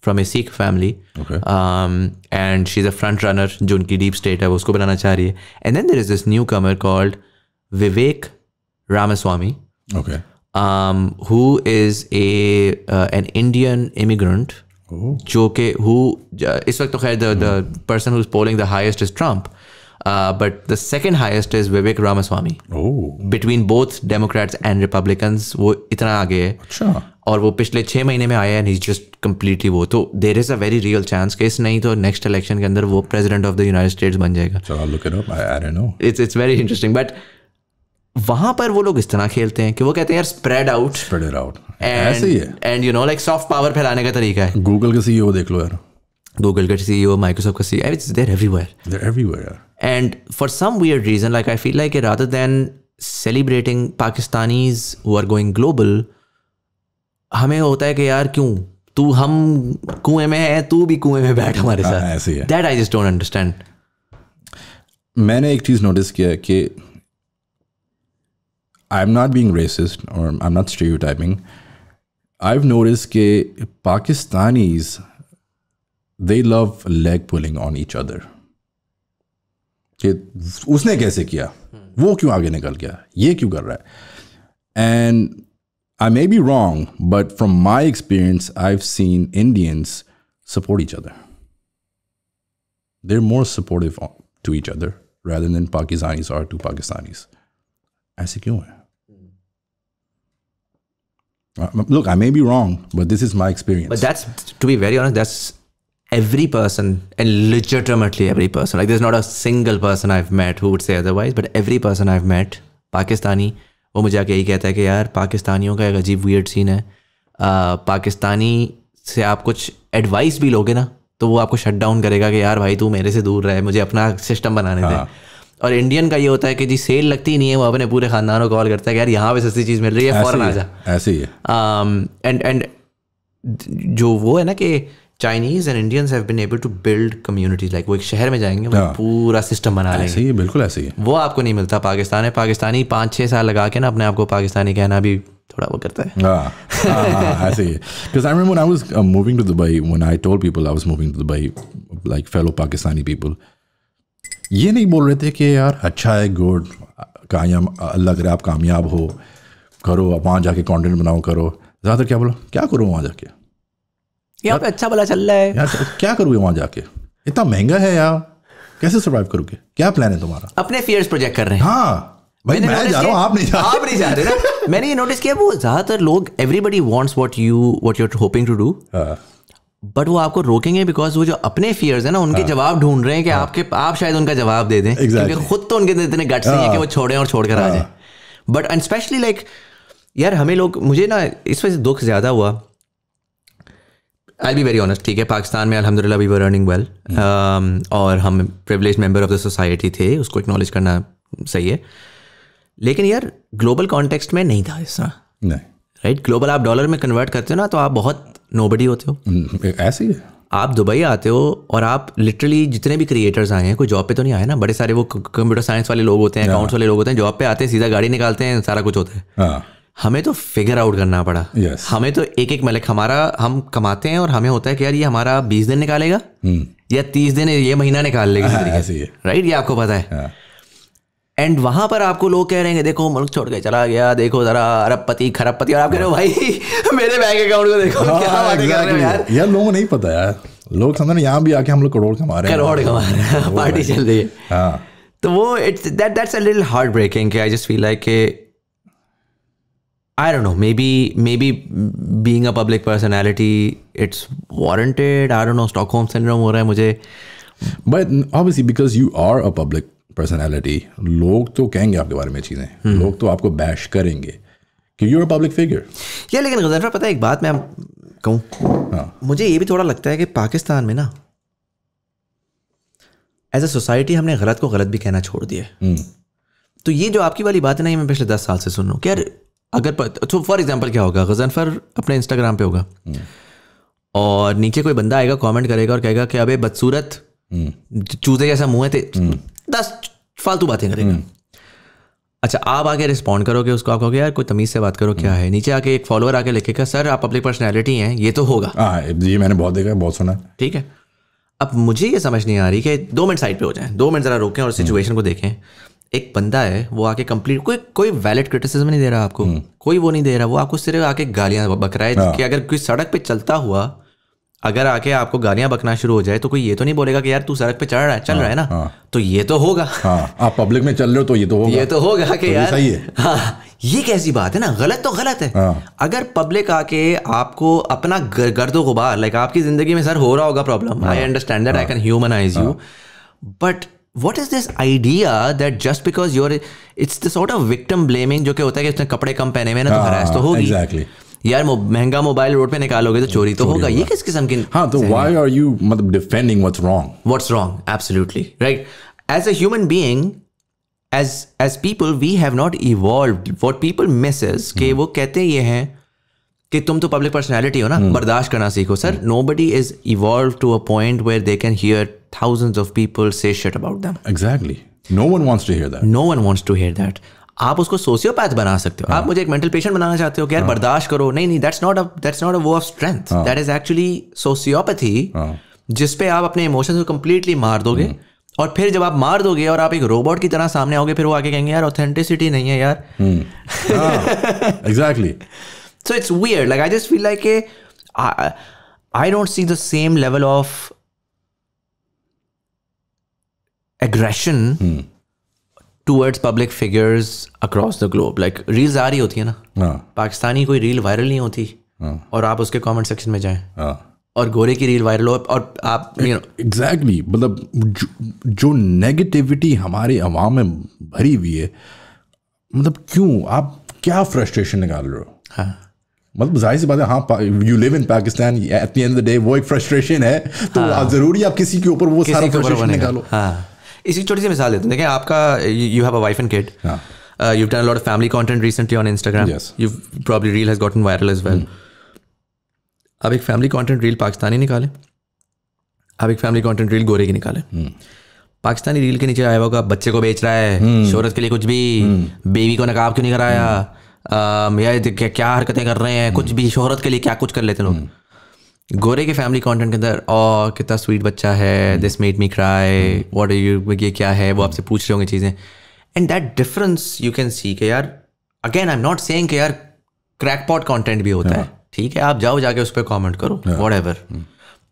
from a Sikh family. Okay. Um, and she's a front runner. जो उनकी deep state है, वो उसको बनाना चाह रही है. And then there is this newcomer called Vivek Ramaswamy. Okay. Um, who is a uh, an Indian immigrant. Oh. जो के who uh, इस वक्त तो खैर the the person who's polling the highest is Trump. Uh, but the second highest is Vivek Ramaswamy. Oh. Between both Democrats and Republicans, वो इतना आगे है. अच्छा. और वो पिछले छः महीने में आया, and he's just completely वो. तो there is a very real chance कि इस नहीं तो next election के अंदर वो president of the United States बन जाएगा. So I'll look it up. I, I don't know. It's it's very interesting. But वहाँ पर वो लोग इस तरह खेलते हैं कि वो कहते हैं यार spread out. Spread it out. ऐसे ही है. And you know like soft power फैलाने का तरीका है. Google का C E O देख लो यार. Google का C E O, Microsoft का C E O, it's they're everywhere. They're everywhere. Yeah. And for some weird reason, like I feel like rather than celebrating Pakistanis who are going global, हमें होता है कि यार क्यों तू, हम कुएं में है, तू भी कुएं में बैठ हमारे साथ. ऐसे ही है. That I just don't understand. मैंने एक चीज़ नोटिस किया है कि I'm not being racist or I'm not stereotyping. I've noticed कि Pakistanis, they love leg pulling on each other. कि उसने कैसे किया, वो क्यों आगे निकल गया, ये क्यों कर रहा है. And I may be wrong, but from my experience I have seen Indians support each other. They are more supportive to each other rather than Pakistanis और टू पाकिस्तानीज. ऐसे क्यों है? Look, I may be wrong, but this is my experience. But that's, to be very honest, that's every person, and legitimately every person, like there's not a single person I've met who would say otherwise, but every person I've met, Pakistani, वो मुझे आके यही कहता है कि यार पाकिस्तानियों का एक अजीब weird scene है, पाकिस्तानी से आप कुछ advice भी लोगे ना तो वो आपको shut down करेगा कि यार भाई तू मेरे से दूर रहे, मुझे अपना system बनाने दे. और इंडियन का ये होता है कि जी सेल लगती ही नहीं है, वो अपने पूरे खानदान को कॉल करता है कि यार यहाँ पे सस्ती चीज़ मिल रही है, फौरन आ जा. ऐसे ही एंड एंड जो वो है ना कि Chinese and Indians have been able to build communities, like वो एक शहर में जाएंगे वो पूरा सिस्टम बना लेंगे. ऐसे ही बिल्कुल ऐसे ही वो आपको नहीं मिलता पाकिस्तान है. पाकिस्तानी पाँच छः साल लगा के ना अपने आप को पाकिस्तानी कहना भी थोड़ा वो करता है. हाँ ऐसे ही. Because I remember when I was uh, moving to Dubai, when I told people I was moving to Dubai, like fellow Pakistani people, ये नहीं बोल रहे थे कि यार अच्छा है, गुड, कायम, अल्लाह करे आप कामयाब हो, करो आप वहाँ जाके कंटेंट बनाओ, करो. ज़्यादातर क्या बोलो, क्या करूँ वहाँ जाके, यहाँ पे अच्छा भला चल रहा है यार, क्या करूँगी वहाँ जाके, इतना महंगा है यार, कैसे सर्वाइव करोगे, क्या प्लान है तुम्हारा, अपने फियर्स प्रोजेक्ट कर रहे हैं. हाँ भाई मैं जा रहा हूँ, आप नहीं जा रहे, आप नहीं जा रहे ना. मैंने ये नोटिस किया वो ज़्यादातर लोग, everybody wants what you what you're hoping to do, but वो आपको रोकेंगे बिकॉज वो जो अपने फियर्स है ना उनके जवाब ढूंढ रहे हैं कि आपके आप शायद उनका जवाब दे दें, क्योंकि खुद तो उनके इतने गट्स नहीं है कि वो छोड़ें और छोड़कर आ जाएं. बट एंड स्पेशली लाइक यार हमें लोग, मुझे ना इस वजह से दुख ज़्यादा हुआ. I will be very honest, ठीक है पाकिस्तान में अल्हम्दुलिल्लाह वी वर अर्निंग वेल और हम privileged member of the society थे, उसको एक्नॉलेज करना सही है, लेकिन यार ग्लोबल कॉन्टेक्स्ट में नहीं था ऐसा. राइट, ग्लोबल आप डॉलर में कन्वर्ट करते हो ना तो आप बहुत नोबडी होते हो. ऐसे ही आप दुबई आते हो और आप लिटरली जितने भी क्रिएटर्स आए हैं कोई जॉब पे तो नहीं आए ना, बड़े सारे वो कंप्यूटर साइंस वाले लोग होते हैं, अकाउंट्स वाले लोग होते हैं, जॉब पे आते हैं, सीधा गाड़ी निकालते हैं, सारा कुछ होता है. हमें तो फिगर आउट करना पड़ा. yes. हमें तो एक एक मलिक हमारा, हम कमाते हैं और हमें होता है कि यार ये हमारा बीस दिन निकालेगा या तीस दिन, ये महीना निकाल लेगा. राइट, ये आपको पता है. एंड वहाँ पर आपको लोग कह रहे हैं देखो मुल्क छोड़ के चला गया, देखो जरा अरबपति खरबपति, और आप कह रहे हो भाई मेरे बैंक अकाउंट को देखो. क्या बात कर रहे हो यार, यार लोगों को नहीं पता यार, लोग समझ रहे यहाँ भी आके हम लोग करोड़ कमा रहे हैं, करोड़ कमा रहे हैं, पार्टी चल रही है. तो वो it's that that's a little heart breaking. I just feel like I don't know, maybe maybe being a public personality it's warranted. I don't know, Stockholm syndrome हो रहा है मुझे. But obviously because you are a public personality, लोग तो कहेंगे आपके बारे में चीज़ें, लोग तो आपको बैश करेंगे कि यू आर पब्लिक फिगर. या लेकिन गज़नफर पता है एक बात मैं कहूँ, हाँ. मुझे ये भी थोड़ा लगता है कि पाकिस्तान में ना एज अ सोसाइटी हमने गलत को गलत भी कहना छोड़ दिया है. तो ये जो आपकी वाली बात है ना ये मैं पिछले दस साल से सुन रहा हूँ कि यार अगर तो फॉर एग्जाम्पल क्या होगा, गज़नफर अपने इंस्टाग्राम पे होगा और नीचे कोई बंदा आएगा कॉमेंट करेगा और कहेगा कि अबे बदसूरत चूजे जैसा मुँह है, थे दस फालतू बातें करेंगे. अच्छा आप आके रिस्पॉन्ड करोगे उसको, आप कहोगे यार कोई तमीज़ से बात करो, क्या है. नीचे आके एक फॉलोअर आके लिखेगा सर आप पब्लिक पर्सनैलिटी हैं, ये तो होगा. हाँ ये मैंने बहुत देखा है, बहुत सुना है. ठीक है, अब मुझे ये समझ नहीं आ रही कि दो मिनट साइड पे हो जाए, दो मिनट ज़रा रोकें और सिचुएशन को देखें. एक बंदा है वो आके कंप्लीट कोई कोई वैलिड क्रिटिसिज्म नहीं दे रहा आपको, कोई वो नहीं दे रहा, वो आपको सिर्फ आके गालियाँ बक रहा है. कि अगर कोई सड़क पर चलता हुआ अगर आके आपको गालियां बकना शुरू हो जाए तो कोई ये तो नहीं बोलेगा कि यार तू सड़क पे चल रहा है चल रहा है ना, तो ये तो होगा. हाँ, आप पब्लिक में चल रहे हो तो ये तो होगा, ये तो होगा कि तो यार सही है. हाँ, ये कैसी बात है ना, गलत तो गलत है. हाँ, अगर पब्लिक आके आपको अपना गर्दो गुबार, लाइक आपकी जिंदगी में सर हो रहा होगा problem, I understand that, I can humanise you, but What is this idea that just because you're, it's the sort of victim blaming जो कि होता है कि उसने कपड़े कम पहने हुए ना तो हरास तो होगी. exactly. यार महंगा मोबाइल रोड पे निकालोगे तो चोरी तो होगा, ये किस किस्म की. हाँ तो why are you मतलब defending what's wrong? What's wrong? Absolutely right. As a human being, as as people, we have not evolved. What people miss is कि वो कहते ये हैं कि तुम तो पब्लिक पर्सनैलिटी हो ना, बर्दाश्त करना सीखो. Sir nobody is evolved to a point where they can hear thousands of people say shit about them. Exactly. No one wants to hear that. No one wants to hear that. आप उसको सोशियोपैथ बना सकते हो. हाँ. आप मुझे एक मेंटल पेशेंट बनाना चाहते हो कि यार बर्दाश्त करो, नहीं नहीं that's not a that's not a वो of strength. हाँ. That is actually sociopathy. हाँ. जिसपे आप अपने इमोशंस को completely मार दोगे. हुँ. और फिर जब आप मार दोगे और आप एक रोबोट की तरह सामने आओगे फिर वो आके कहेंगे यार ऑथेंटिसिटी नहीं है यार. Exactly. So it's weird, like I just feel like a I don't see the same level of aggression hmm. towards public figures across the globe. Like reels आ रही होती है ना, पाकिस्तानी कोई रील वायरल नहीं होती और आप उसके कमेंट सेक्शन में जाएं और घोड़े की रील वायरल हो और आप यू नो एग्जैक्टली मतलब जो नेगेटिविटी हमारे अवाम में भरी हुई है, मतलब क्यों आप क्या फ्रस्ट्रेशन निकाल रहे हो? हाँ मतलब जाहिर सी बात है, हाँ you live in Pakistan, at the end of the day वो एक फ्रस्ट्रेशन है, तो हाँ, जरूरी आप किसी के ऊपर वो सारा फ्रस्ट्रेशन निकालो। हाँ इसी छोटी सी मिसाल देते हैं, देखिए आपका you have a wife and kid, you've done a lot of family content recently on Instagram, yes, you've probably reel has gotten viral as well. अब एक फैमिली कंटेंट रील पाकिस्तानी निकाले, अब एक फैमिली कंटेंट रील गोरे की निकाले, पाकिस्तानी रील के नीचे आया होगा बच्चे को बेच रहा है, शोहरत के लिए कुछ भी, बेबी को नकाब क्यों नहीं कराया, या क्या हरकतें कर रहे हैं, कुछ भी शोहरत के लिए क्या कुछ कर लेते हैं लोग। गोरे के फैमिली कंटेंट के अंदर और कितना स्वीट बच्चा है, this made me cry, what are you, ये क्या है, वो आपसे पूछ रहे होंगे चीज़ें, and that difference you can see के यार, again I am not saying कि यार क्रैकपॉट कंटेंट भी होता है, ठीक है आप जाओ जाके उस पर कॉमेंट करो whatever,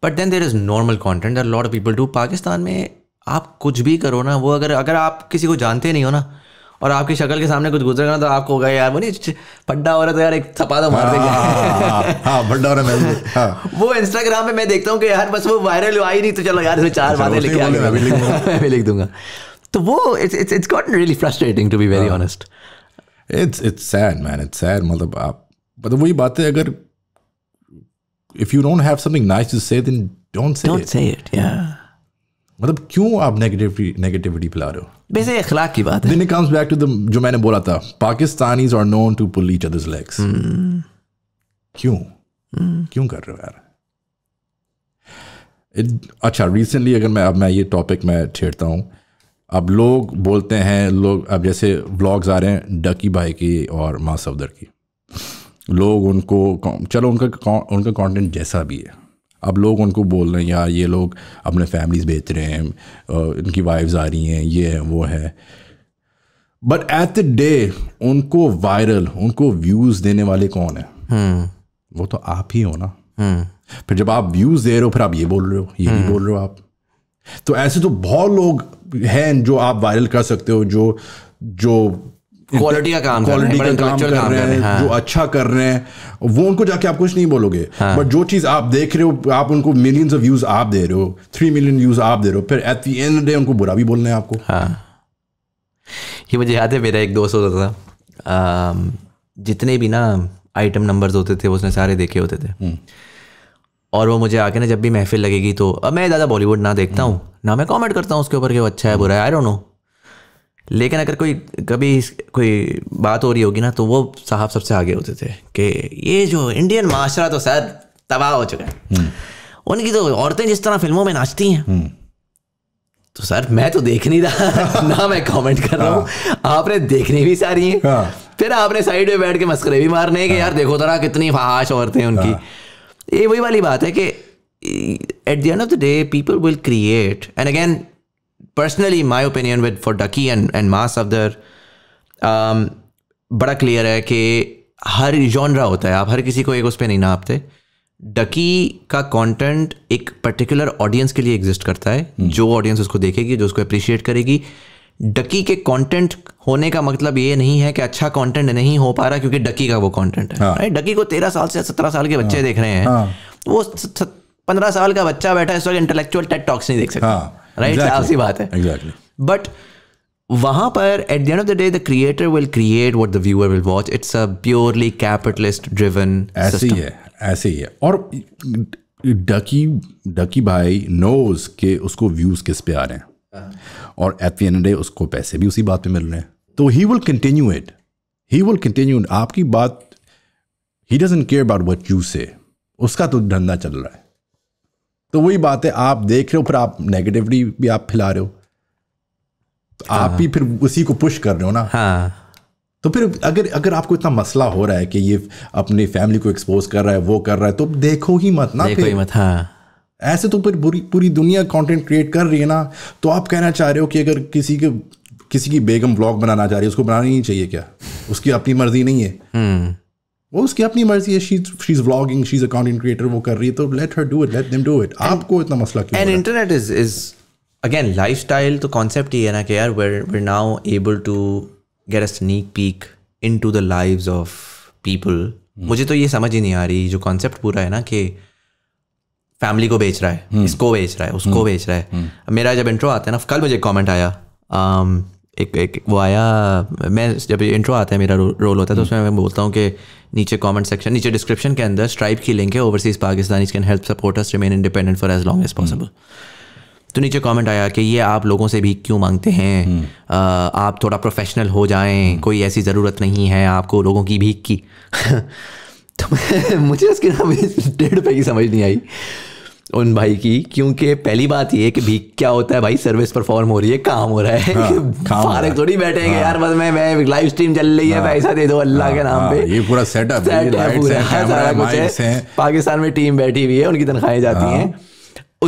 but then there is normal content that lot of people do. Pakistan में आप कुछ भी करो ना, वो अगर अगर आप किसी को जानते नहीं हो ना और आपकी शक्ल के सामने कुछ गुजरेगा ना तो आपको होगा यार वो नहीं पड्डा हो रहा था यार एक थपा तो मार देगा। हाँ पड्डा हो रहा है वो इंस्टाग्राम पे मैं देखता हूँ कि यार बस वो वायरल आई नहीं तो चलो यार इसमें चार बातें लिख के लिख दूंगा, तो वो it's it's it's gotten really frustrating to be very honest. It's it's sad man, it's sad. मतलब आप मतलब वही बात है, अगर if you don't have something nice to say then don't say don't it. say it yeah मतलब क्यों आप नेगेटिविटी नेगेटिविटी फैला रहे हो? वैसे अखलाक की बात है। then it comes back to the जो मैंने बोला था, Pakistanis are known to pull each other's legs. hmm. क्यों hmm. क्यों कर रहे हो यार? It, अच्छा recently अगर मैं अब मैं ये टॉपिक मैं छेड़ता हूँ, अब लोग बोलते हैं, लोग अब जैसे व्लॉग्स आ रहे हैं डकी भाई की और माँ सफदर की, लोग उनको चलो उनका उनका कंटेंट जैसा भी है, अब लोग उनको बोल रहे हैं यार ये लोग अपने फैमिलीज बेच रहे हैं, इनकी वाइफ्स आ रही हैं, ये है वो है, बट एट द डे उनको वायरल, उनको व्यूज़ देने वाले कौन है? hmm. वो तो आप ही हो ना। hmm. फिर जब आप व्यूज़ दे रहे हो फिर आप ये बोल रहे हो, ये hmm. भी बोल रहे हो आप, तो ऐसे तो बहुत लोग हैं जो आप वायरल कर सकते हो, जो जो क्वालिटी का काम क्वालिटी का काम कर रहे हैं, हाँ। जो अच्छा कर रहे हैं वो उनको जाके आप कुछ नहीं बोलोगे, हाँ। बट जो चीज़ आप देख रहे हो, आप उनको मिलियंस ऑफ व्यूज़ आप दे रहे हो, थ्री मिलियन व्यूज़ आप दे रहे हो, फिर at the end of the day उनको बुरा भी बोलना है आपको। हाँ ये मुझे याद है, मेरा एक दोस्त होता था, जितने भी ना आइटम नंबर्स होते थे उसने सारे देखे होते थे, और वो मुझे आके ना जब भी महफिल लगेगी, तो अब मैं ज़्यादा बॉलीवुड ना देखता हूँ ना मैं कॉमेंट करता हूँ उसके ऊपर कि वो अच्छा है बुरा है, आई डोंट नो, लेकिन अगर कोई कभी कोई बात हो रही होगी ना तो वो साहब सबसे आगे होते थे कि ये जो इंडियन माशरा तो सर तबाह हो चुका है, उनकी तो औरतें जिस तरह फिल्मों में नाचती हैं, तो सर मैं तो देख नहीं रहा ना मैं कमेंट कर रहा हूँ, आपने देखने भी सारी हैं, फिर आपने साइड में बैठ के मस्करे भी मारने कि यार देखो तरह कितनी फहाश औरतें उनकी। ये वही वाली बात है कि at the end of the day people will create, and again personally my opinion with for डकी and and माँ सफदर बड़ा क्लियर है कि हर जॉनरा होता है, आप हर किसी को एक उस पर नहीं नापते। डकी का कंटेंट एक पर्टिकुलर ऑडियंस के लिए एग्जिस्ट करता है, जो ऑडियंस उसको देखेगी, जो उसको अप्रिशिएट करेगी। डकी के कंटेंट होने का मतलब ये नहीं है कि अच्छा कंटेंट नहीं हो पा रहा क्योंकि डकी का वो कंटेंट है, राइट? डकी को तेरह साल से सत्रह साल के बच्चे देख रहे हैं, वो पंद्रह साल का बच्चा बैठा है इस वक्त इंटेलेक्चुअल टेड टॉक्स नहीं देख सकता, राइट? आपसी बात है, एग्जैक्टली। बट वहां पर at the end of the day the creator will create what the viewer will watch. It's a purely capitalist driven system, ऐसे है ऐसे ही है। और डकी डकी भाई नोज के उसको व्यूज किस पे आ रहे हैं, और at the end of the day उसको पैसे भी उसी बात पे मिल रहे हैं, तो he will continue it, he will continue आपकी बात। He doesn't care about what you say, उसका तो धंधा चल रहा है। तो वही बात है, आप देख रहे हो फिर आप नेगेटिविटी भी आप फैला रहे हो, तो हाँ। आप ही फिर उसी को पुश कर रहे हो ना। हाँ। तो फिर अगर अगर आपको इतना मसला हो रहा है कि ये अपनी फैमिली को एक्सपोज कर रहा है, वो कर रहा है, तो देखो ही मत ना, देखो ही मत। हाँ। ऐसे तो फिर पूरी पूरी दुनिया कंटेंट क्रिएट कर रही है ना। तो आप कहना चाह रहे हो कि अगर किसी के किसी की बेगम ब्लॉग बनाना चाह रही है, उसको बनाना नहीं चाहिए क्या? उसकी अपनी मर्जी नहीं है, वो उसकी अपनी मर्जी है। She she is vlogging, she is a content creator, वो कर रही है, तो let her do it, let them do it. आपको इतना मसला क्यों? And internet is is again lifestyle, तो कॉन्सेप्ट ये है ना कि यार we are now able to get a sneak peek into the lives of people. मुझे तो ये समझ ही नहीं आ रही जो कॉन्सेप्ट पूरा है ना कि फैमिली को बेच रहा है, hmm. इसको बेच रहा है, उसको hmm. बेच रहा है. hmm. मेरा जब इंट्रो आता है ना, कल मुझे कमेंट आया, um, एक एक वो आया, मैं जब इंट्रो आता है मेरा रो, रोल होता है तो hmm. उसमें मैं बोलता हूँ कि नीचे कमेंट सेक्शन, नीचे डिस्क्रिप्शन के अंदर स्ट्राइप की लिंक है, overseas Pakistanis can help support us remain independent for as long as possible. तो नीचे कमेंट आया कि ये आप लोगों से भी क्यों मांगते हैं, आ, आप थोड़ा प्रोफेशनल हो जाएं, कोई ऐसी ज़रूरत नहीं है आपको लोगों की भीख की. तो मुझे उसके नाम डेढ़ पे की समझ नहीं आई उन भाई की, क्योंकि पहली बात ये कि भीख क्या होता है भाई, सर्विस परफॉर्म हो रही है, काम हो रहा है, फारक थोड़ी बैठेंगे यार, बस मैं मैं लाइव स्ट्रीम चल रही है, पैसा दे दो अल्लाह के नाम पे. ये पूरा सेटअप है, पाकिस्तान में टीम बैठी हुई है, उनकी तनख्वाहें जाती हैं,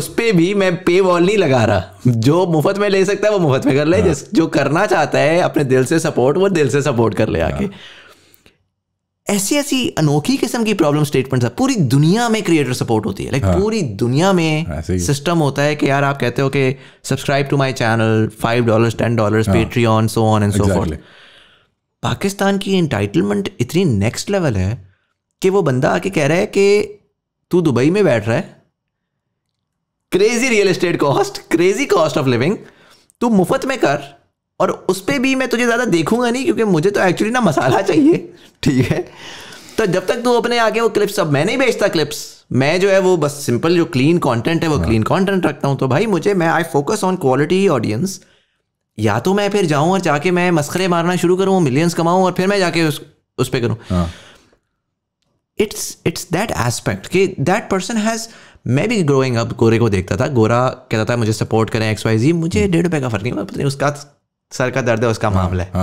उस पर भी मैं पे वॉल नहीं लगा रहा. जो मुफ्त में ले सकता है वो मुफ्त में कर ले, हाँ. जो करना चाहता है अपने दिल से सपोर्ट, वो दिल से सपोर्ट कर ले आके. हाँ. ऐसी ऐसी अनोखी किस्म की प्रॉब्लम स्टेटमेंट्स पूरी दुनिया में क्रिएटर सपोर्ट होती है, लाइक हाँ. पूरी दुनिया में सिस्टम होता है कि यार आप कहते हो कि subscribe to my channel, five dollar ten dollar Patreon so on and so forth. Pakistan की एंटाइटलमेंट इतनी नेक्स्ट लेवल है कि वो बंदा आके कह रहा है कि तू दुबई में बैठ रहा है, crazy real estate cost, crazy cost of living, तू मुफ्त में कर, और उस पर भी मैं तुझे ज़्यादा देखूंगा नहीं क्योंकि मुझे तो एक्चुअली ना मसाला चाहिए, ठीक है. तो जब तक तू अपने आगे वो क्लिप्स, अब मैं नहीं बेचता क्लिप्स, मैं जो है वो बस सिंपल जो क्लीन कंटेंट है वो क्लीन कंटेंट रखता हूँ. तो भाई मुझे, मैं I focus on quality audience. या तो मैं फिर जाऊँ और जाके मैं मस्खरे मारना शुरू करूँ, मिलियंस कमाऊँ, और फिर मैं जाके उस, उस पर करूँ. इट्स इट्स दैट एस्पेक्ट कि दैट पर्सन हैज़. मैं भी ग्रोइंग अप गोरे को देखता था, गोरा कहता था मुझे सपोर्ट करें एक्स वाई जी, मुझे डेढ़ रुपये का फर्क नहीं पता, उसका सर का दर्द है, उसका मामला है.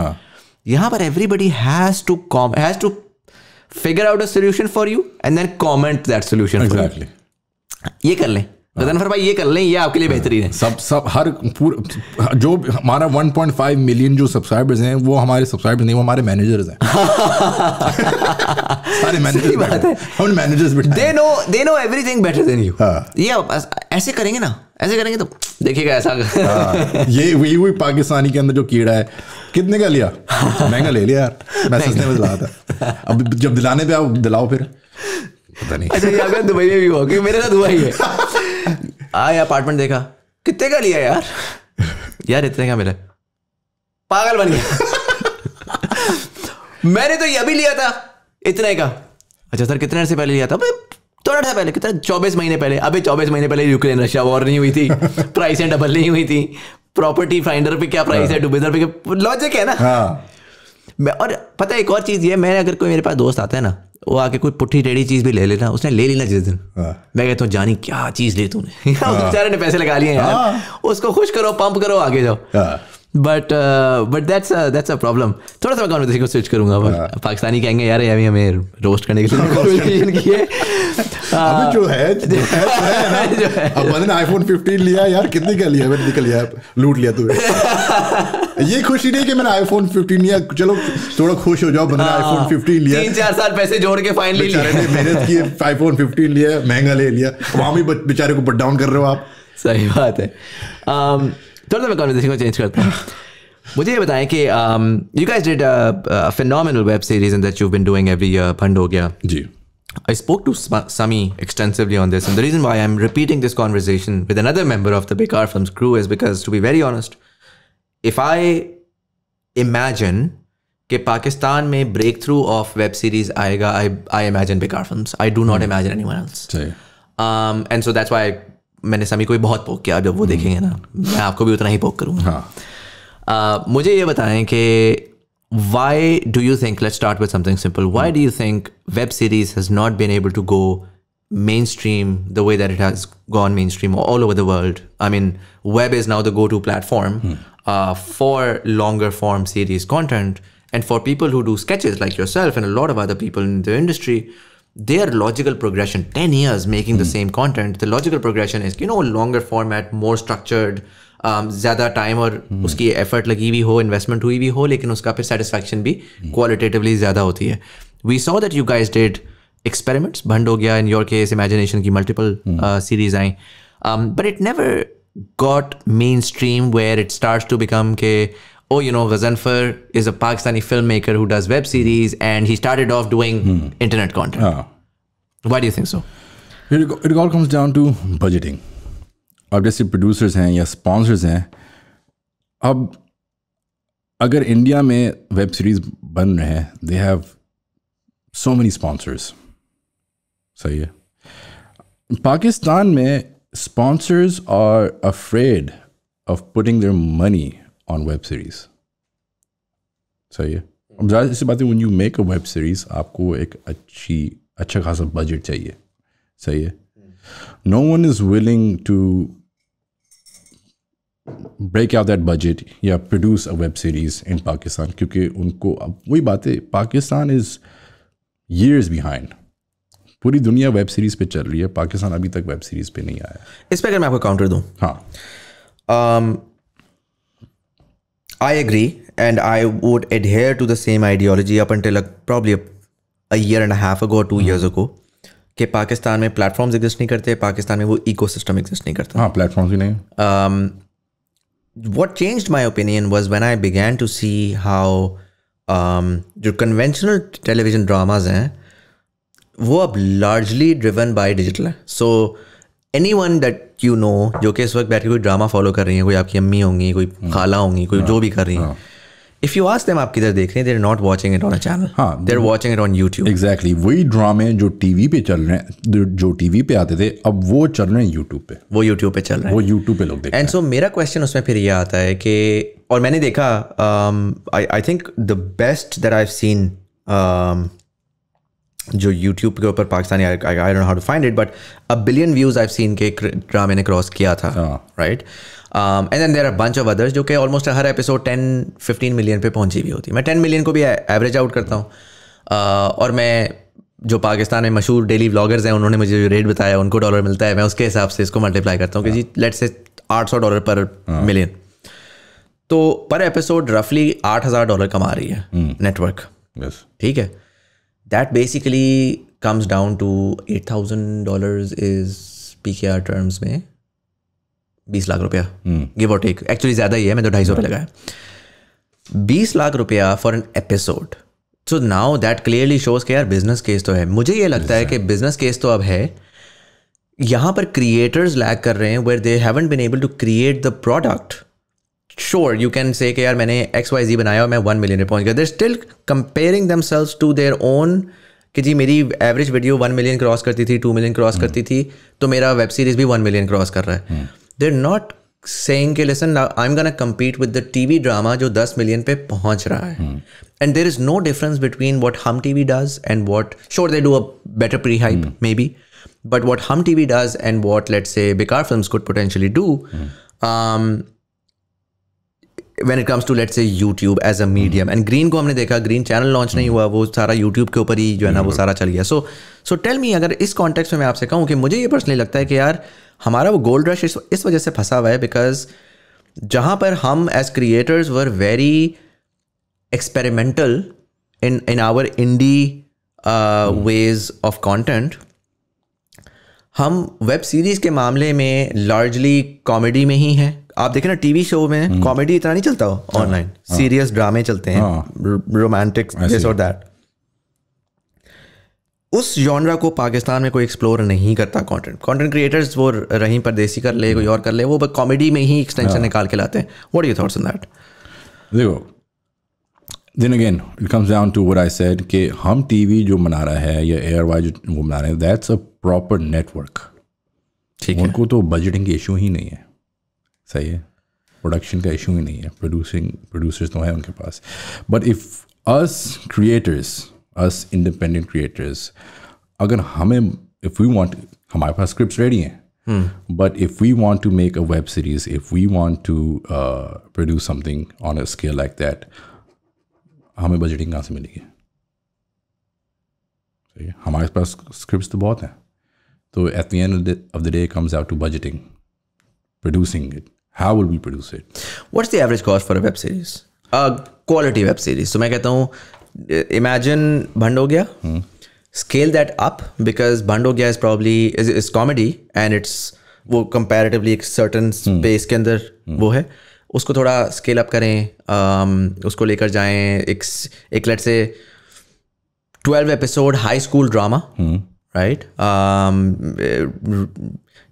यहाँ पर everybody has to come has to figure out a solution for you and then comment that solution. Exactly, ये कर लें ग़ज़नफ़र भाई, ये कर लें, ये आपके लिए बेहतरीन है. सब सब हर पूरा जो हमारा वन पॉइंट फाइव मिलियन जो सब्सक्राइबर्स हैं वो हमारे सब्सक्राइबर्स नहीं, वो हमारे मैनेजर्स हैं. सारे मैनेजर्स बात है, हम मैनेजर्स बैठे, they know they know everything better than you. ये ऐसे करेंगे ना, ऐसे करेंगे तो देखिएगा ऐसा. हाँ, ये वही वही पाकिस्तानी के अंदर जो कीड़ा है. कितने का लिया? महंगा ले लिया यार, मैं सस्ते में दिला था. अब जब दिलाने पे आप दिलाओ फिर पता नहीं. अच्छा, ये अगर दुबई में भी हुआ, क्योंकि मेरे साथ हुआ ही है. आए अपार्टमेंट देखा, कितने का लिया यार? यार इतने का मिला, पागल बन गया. मैंने तो यह भी लिया था इतने का. अच्छा सर, कितने से पहले लिया था? थोड़ा था पहले, कितना? चौबीस महीने पहले. अबे चौबीस महीने पहले यूक्रेन रशिया वॉर नहीं हुई थी, प्राइसें डबल नहीं हुई थी, प्रॉपर्टी फाइंडर पे क्या प्राइस है, डुबेदर पे क्या, लॉजिक है ना. हाँ. और पता है एक और चीज़ ये, मैं अगर कोई मेरे पास दोस्त आता है ना, वो आके कोई पुट्ठी टेढ़ी चीज़ भी ले लेना, उसने ले लेना जिस दिन. मैं कहता हूँ जानी क्या चीज़ ले तूने, बेचारे ने पैसे लगा लिए यार, उसको खुश करो, पंप करो, आगे जाओ. But but that's that's a problem. थोड़ा सा मैं कॉन्वर्सेशन को स्विच करूँगा. पाकिस्तानी कहेंगे यार ये हमें रोस्ट करने के लिए जो है जो है. अब मैंने आईफोन फिफ्टीन लिया यार, कितने का लिया? मैंने निकल लिया, लूट लिया तूने. ये खुशी नहीं कि मैंने आईफोन फिफ्टीन लिया, चलो थोड़ा खुश हो जाओ, मैंने आईफोन फिफ्टीन लिया, तीन चार साल पैसे जोड़ के फाइनली मेहनत की, आईफोन फिफ्टीन लिया, महंगा ले लिया, वहाँ भी बेचारे को बट डाउन कर रहे हो आप. सही बात है. थोड़ा मैं कॉन्वर्सेशन को चेंज करता हूँ. मुझे ये बताएं कि you guys did a phenomenal web series and that you have been doing every year, बंडोग्या. जी. I spoke to Sami extensively on this, and the reason why I'm repeating this conversation with another member of the Bekaar Films crew is because, to be very honest, if I imagine कि पाकिस्तान में break through of web series आएगा, आई आई इमेजिन बेकार films. I do not imagine anyone else. And so that's why मैंने समी को भी बहुत पोक किया. जब वो देखेंगे ना, मैं आपको भी उतना ही पोक करूँगा. हाँ. uh, मुझे ये बताएं कि why do you think, let's start with something simple, why do you think web series has not been able to go mainstream the way that it has gone mainstream all over the world? I mean web is now the go to platform for longer form series content, and for people who do sketches like yourself and a lot of other people in the industry. Their logical progression, ten years making mm. the same content, the logical progression is, you know, longer format, more structured, um, ज़्यादा time और mm. उसकी effort लगी हुई हो, investment हुई भी हो, लेकिन उसका फिर satisfaction भी mm. qualitatively ज़्यादा होती है. We saw that you guys did experiments, Bandogya in your case, Imagination की multiple mm. uh, series आएँ, um, but it never got mainstream where it starts to become के, oh, you know, Ghazanfer is a Pakistani filmmaker who does web series and he started off doing hmm. internet content. Uh, Why do you think so? it all comes down to budgeting. अब जैसे producers हैं या sponsors हैं, अब अगर India में web series बन रहे हैं, they have so many sponsors. सही है. Pakistan में sponsors are afraid of putting their money on web series. सही है. अब ज़्यादा जैसी बात है, when you make a web series, आपको एक अच्छी अच्छा खासा budget चाहिए. सही है. No one is willing to break out that budget या produce a web series in Pakistan क्योंकि उनको अब वही बात है, Pakistan is years behind. पूरी दुनिया वेब सीरीज़ पे चल रही है, पाकिस्तान अभी तक वेब सीरीज़ पे नहीं आया. इस पे अगर मैं आपको काउंटर दूँ, हाँ, I agree and I would adhere to the same ideology up until probably a year and half ago, two years ago, कि पाकिस्तान में प्लेटफॉर्म्स एग्जिस्ट नहीं करते, पाकिस्तान में वो इकोसिस्टम एग्जिस्ट नहीं करता. हाँ, प्लेटफॉर्म्स भी नहीं. What changed my opinion was when I began to see how जो कन्वेंशनल टेलीविजन ड्रामाज हैं वो अब लार्जली ड्रिवन बाय डिजिटल है. So anyone that you know जो कि इस वक्त बैठ के कोई ड्रामा फॉलो कर रही है, कोई आपकी अम्मी होंगी, कोई खाला होंगी, कोई जो भी कर रही है, इफ़ यू आस्क देम आप किधर देख रहे हैं, they are not watching it on a channel, हाँ, they are watching it on YouTube. Exactly, वही ड्रामे जो टीवी पे चल रहे हैं, जो टीवी पे आते थे, अब वो चल रहे हैं यूट्यूब पे, वो यूट्यूब पे चल रहे हैं, वो यूट्यूब पे लोग देख. एंड सो मेरा क्वेश्चन उसमें फिर ये आता है कि, और मैंने देखा, I think the best that I have seen जो यूट्यूब के ऊपर Pakistani, I don't know how to find it, but a billion views I have seen के ड्रामे ने क्रॉस किया था, right. And then there are bunch of others जो कि ऑलमोस्ट हर एपिसोड टेन फिफ्टीन मिलियन पे पहुंची भी होती है. मैं टेन मिलियन को भी एवरेज आउट करता हूँ. uh, और मैं जो पाकिस्तान में मशहूर डेली व्लॉगर्स हैं, उन्होंने मुझे जो रेट बताया, उनको डॉलर मिलता है, मैं उसके हिसाब से इसको मल्टीप्लाई करता हूँ कि जी लेट्स से आठ सौ डॉलर पर मिलियन, तो पर एपिसोड रफली आठ हज़ार डॉलर कमा रही है नेटवर्क. ठीक है, that basically comes down to eight thousand dollars is P K R terms में बीस लाख रुपया, give or take. Actually ज़्यादा ही है, मैं तो ढाई सौ पे लगाया. बीस लाख रुपया for an episode. So now that clearly shows कि यार business case तो है. मुझे ये लगता है कि business case तो अब है. यहाँ पर creators lag कर रहे हैं where they haven't been able to create the product. Sure, you can say कि यार मैंने X Y Z बनाया और मैं वन मिलियन पे पहुँच गया. They're still comparing themselves to their own कि जी मेरी average video one million cross करती थी, टू मिलियन क्रॉस करती थी, तो मेरा वेब सीरीज़ भी वन मिलियन क्रॉस कर रहा है. They're not saying कि listen, I am gonna compete with the T V drama जो दस मिलियन पे पहुँच रहा है. And there is no difference between what हम T V does and what, sure they do a better pre hype maybe, but what हम T V does and what let's say Bekaar Films could potentially do when it comes to let's say YouTube as a medium. And green को हमने देखा, green channel launch नहीं हुआ, वो सारा YouTube के ऊपर ही जो है ना वो सारा चल गया. So so tell me, अगर इस context में मैं आपसे कहूँ कि मुझे ये पर्सनली लगता है कि यार हमारा वो gold rush इस, इस वजह से फंसा हुआ है, because जहाँ पर हम as creators were very experimental in in our indie uh, ways of content, हम web series के मामले में largely comedy में ही हैं. आप देखें ना टीवी शो में कॉमेडी इतना नहीं चलता हो, ऑनलाइन सीरियस ड्रामे चलते हैं, रोमांटिक दिस और दैट. उस जॉनरा को पाकिस्तान में कोई एक्सप्लोर नहीं करता. कंटेंट कंटेंट क्रिएटर्स वो रहीं परदेसी कर ले, कोई और कर ले, वो बस कॉमेडी में ही एक्सटेंशन निकाल के लाते हैं. What are your thoughts on that? देखो, then again it comes down to what I said कि हम टीवी जो बना रहा है या एयर वाई जो वो बना रहे हैं, दैट्स अ प्रॉपर नेटवर्क. ठीक है, उनको तो बजटिंग की इशू ही नहीं है. सही है, प्रोडक्शन का इशू ही नहीं है, प्रोड्यूसिंग प्रोड्यूसर्स तो हैं उनके पास. But if us creators, us independent creators, अगर हमें इफ़ वी वांट, हमारे पास स्क्रिप्ट्स रेडी हैं, but if we want to make a web series, if we want to produce something on a scale like that, हमें बजटिंग कहाँ से मिलेगी? सही है, हमारे पास स्क्रिप्ट्स तो बहुत हैं. तो at the end of the day comes out to budgeting, producing it. How will we produce it? What's the average cost for a web series? A quality web series. So मैं कहता हूँ, imagine Bandogya. Hmm. Scale that up, because Bandogya is probably is, is comedy and it's वो comparatively एक certain space के अंदर वो है. उसको थोड़ा scale up करें, um, उसको लेकर जाएं एक एक let's say twelve episode high school drama. Hmm. Right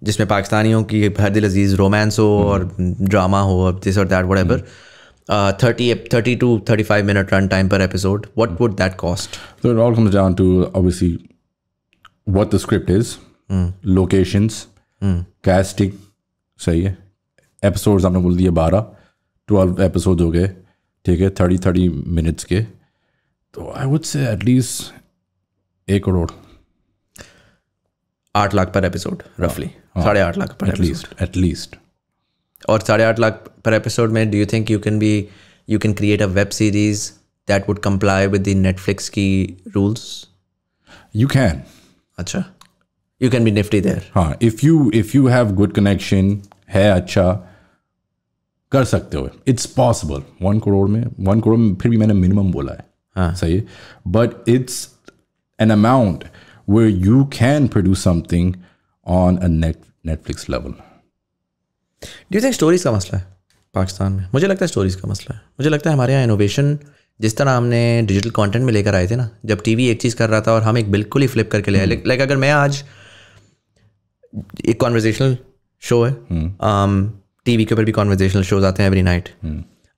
जिसमें पाकिस्तानियों की हर दिल अजीज़ रोमांस हो और ड्रामा हो और दिस और that whatever Uh, thirty, thirty to thirty-five minute runtime per episode. What would that cost? So it all comes down to obviously what the script is, mm. locations, mm. casting. सही है. Episodes हमने बोल दिया बारह, twelve episodes हो गए. ठीक है, thirty thirty minutes के. तो I would say at least एक करोड़. आठ लाख per episode, roughly. साढ़े आठ lakh per episode. At least, at least. और साढ़े आठ लाख पर एपिसोड में do you think you can be you can create a web series that would comply with the Netflix की रूल्स यू कैन अच्छा you can be nifty there हाँ if you if you have good connection है अच्छा कर सकते हो इट्स पॉसिबल वन करोड़ में वन करोड़ में फिर भी मैंने मिनिमम बोला है हाँ सही है but it's an amount where you can produce something on a Netflix level do you think stories का मसला है पाकिस्तान में मुझे लगता है स्टोरीज़ का मसला है मुझे लगता है हमारे यहाँ इनोवेशन जिस तरह हमने डिजिटल कंटेंट में लेकर आए थे ना जब टीवी एक चीज़ कर रहा था और हम एक बिल्कुल ही फ्लिप करके ले आए लाइक like, अगर मैं आज एक कॉन्वर्जेशनल शो है टीवी um, के ऊपर भी कॉन्वर्जेशनल शोज आते हैं एवरी नाइट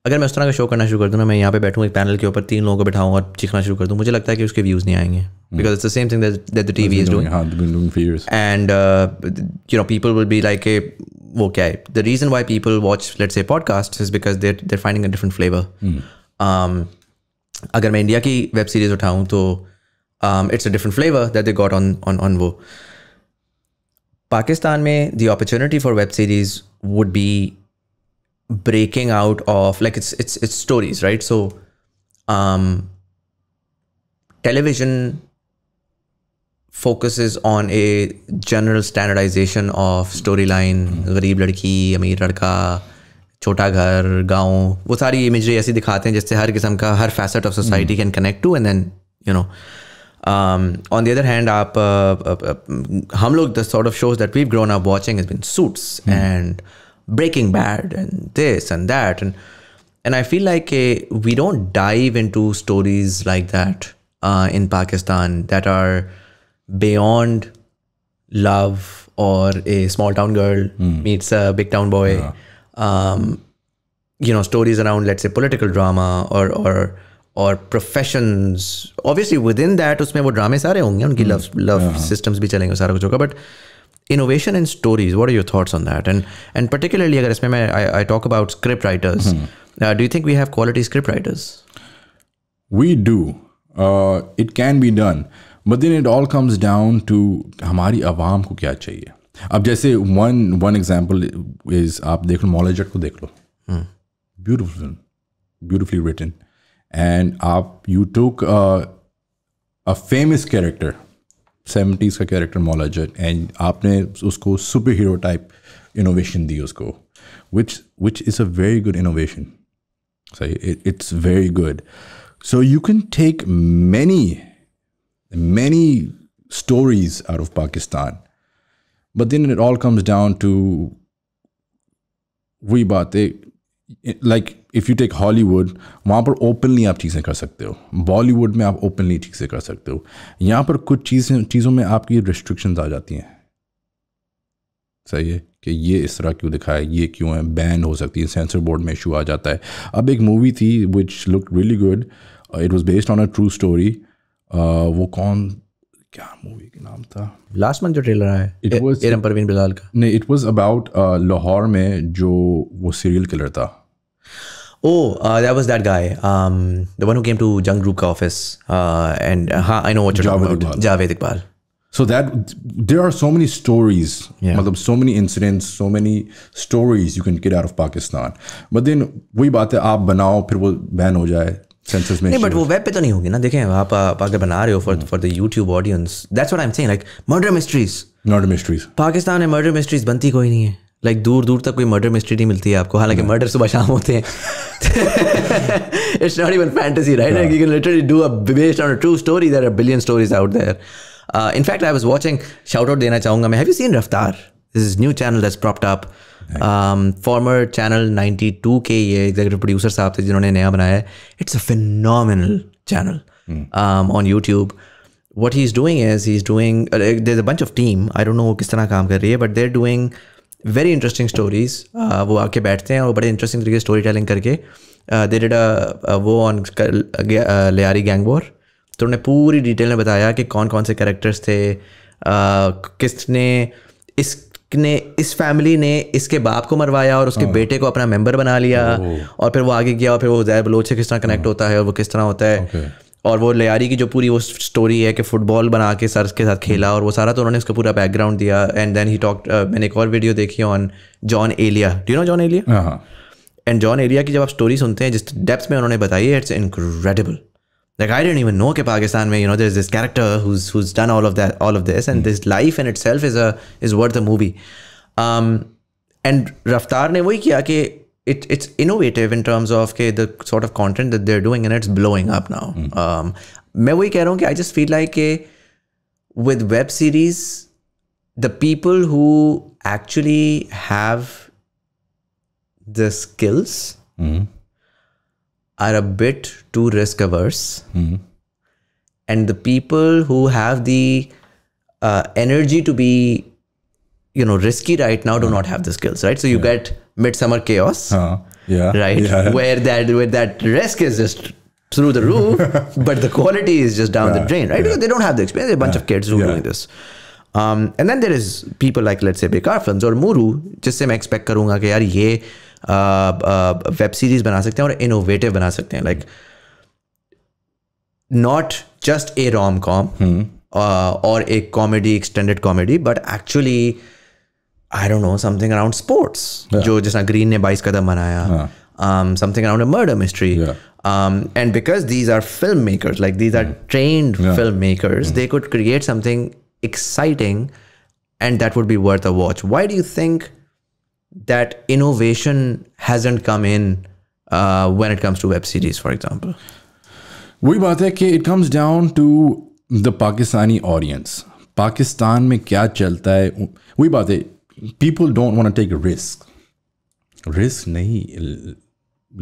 अगर मैं उस तरह का शो करना शुरू कर दूँ ना मैं यहाँ पे बैठूँ एक पैनल के ऊपर तीन लोगों को बैठाऊँ और चीखना शुरू कर दूँ मुझे लगता है कि उसके व्यूज़ नहीं आएंगे because it's the same thing that the TV is doing and you know people will be like a वो क्या है the reason why people watch let's say podcast is because they're they're finding a different flavour अगर मैं इंडिया की वेब सीरीज़ उठाऊँ तो it's a different flavour that they got on on on वो पाकिस्तान में the opportunity for web series would be breaking out of like it's it's it's stories right so um television focuses on a general standardization of storyline gareeb ladki ameer ladka chota ghar gaon wo sari imagery aisi dikhate hain jisse har kisam ka har facet of society can connect to and then you know um on the other hand aap hum log the sort of shows that we've grown up watching has been Suits and Breaking Bad and this and that and and I feel like a, we don't dive into stories like that uh, in Pakistan that are beyond love or a small town girl mm. meets a big town boy yeah. um, you know stories around let's say political drama or or or professions obviously within that usme wo drame sare honge unki love love yeah. systems bhi chalenge sara kuch hoga but innovation in stories what are your thoughts on that and and particularly agar isme main I, I talk about script writers mm-hmm. uh, do you think we have quality script writers we do uh, it can be done but then it all comes down to hamari awam ko kya chahiye ab jaise one one example is aap dekh lo Mozart ko dekh lo mm. beautiful film beautifully written and aap you took uh, a famous character seventies का कैरेक्टर मॉलाजर एंड आपने उसको सुपर हीरो टाइप इनोवेशन दी उसको which which is a very good innovation सही it's very good so you can take many many stories out of Pakistan but then it all comes down to वही बात है like if you take Hollywood वहाँ पर ओपनली आप चीज़ें कर सकते हो बॉलीवुड में आप ओपनली चीज़ें कर सकते हो यहाँ पर कुछ चीज़ें चीज़ों में आपकी रिस्ट्रिक्शंस आ जाती हैं सही है कि ये इस तरह क्यों दिखाया ये क्यों है बैन हो सकती है सेंसर बोर्ड में इशू आ जाता है अब एक मूवी थी which look really good it was based on a true story वो कौन क्या मूवी का नाम था लास्ट मंथ जो ट्रेलर आया it was erm Parveen Bilal का नहीं इट वाज अबाउट लाहौर में जो वो सीरियल किलर था Oh, uh, that was that guy, um, the one who came to Jung Group ka office, uh, and uh, I know what you're Javed talking about. Iqbal. Javed Iqbal. So that there are so many stories, yeah. matlab, so many incidents, so many stories you can get out of Pakistan. But then वही बात है आप बनाओ फिर वो बैन हो जाए सेंसर्स में नहीं बट वो वेब पे तो नहीं होगी ना देखें आप अगर बना रहे हो for for the YouTube audience that's what I am saying like murder mysteries murder mysteries Pakistan में मर्डर मिस्ट्रीज बनती कोई नहीं है लाइक like, दूर दूर तक कोई मर्डर मिस्ट्री नहीं मिलती है आपको हालांकि मर्डर सुबह शाम होते हैं it's not even fantasy right you can literally do a based on a true story there are billion stories out there in fact I was watching shout out देना चाहूँगा मैं have you seen Raftar this is new channel that's propped up former channel ninety two के ये एग्जीक्यूटिव प्रोड्यूसर साहब थे जिन्होंने नया बनाया है it's a phenomenal channel on YouTube what he's doing is he's doing, uh, there's a bunch of team, I don't know kis tarah kaam kar rahi hai, but they're doing very interesting stories. Uh, wo aake baithte hain aur bade interesting tarike storytelling karke, uh, they did a, a wo on uh, Leari gang war, तो उन्होंने पूरी डिटेल में बताया कि कौन-कौन से कैरेक्टर्स थे, आ, किसने इसने इस फैमिली ने इसके बाप को मरवाया और उसके बेटे को अपना मेंबर बना लिया, और फिर वो आगे गया और फिर वो ज़ैर बलोच से किस तरह कनेक्ट होता है और वो किस तरह होता है, okay. और वो लियारी की जो पूरी वो स्टोरी है कि फुटबॉल बना के सर के साथ खेला और वो सारा, तो उन्होंने उसका पूरा बैकग्राउंड दिया. एंड देन ही टॉक्ड, मैंने एक और वीडियो देखी on Jaun Elia, do you know Jaun Elia? And Jaun Elia की जब आप स्टोरी सुनते हैं जिस डेप्थ में उन्होंने बताई है, it's incredible. Like, I didn't even know that Pakistan, mein, you know, there's this character who's who's done all of that, all of this, and mm. this life in itself is a is worth a movie. Um, and Raftar ne wohi kiya ki it it's innovative in terms of ke the sort of content that they're doing, and it's blowing up now. Mm. Um, main wohi keh raha hu ki I just feel like ke with web series, the people who actually have the skills. Mm. Are a bit too risk averse, mm-hmm. and the people who have the uh, energy to be, you know, risky right now do mm-hmm. not have the skills, right? So you yeah. get Midsummer Chaos, uh, yeah, right, yeah. where that where that risk is just through the roof, but the quality is just down yeah. the drain, right? Yeah. They don't have the experience. There are a bunch yeah. of kids who yeah. are doing this, um, and then there is people like, let's say, Bekaar Films or Muru, jisse main expect karunga ki yaar ye web series बना सकते हैं और इनोवेटिव बना सकते हैं, like not just a rom com और एक comedy, extended comedy, but actually I don't know, something around sports, जो जैसा ग्रीन ने बाईस कदम बनाया, something around a murder mystery. And because these are film makers, like these are trained film makers, they could create something exciting and that would be worth a watch. Why do you think that innovation hasn't come in uh, when it comes to web series, for example? वही बात है कि it comes down to the Pakistani audience. Pakistan में क्या चलता है, वही बात है, people don't want to take a risk. Risk नहीं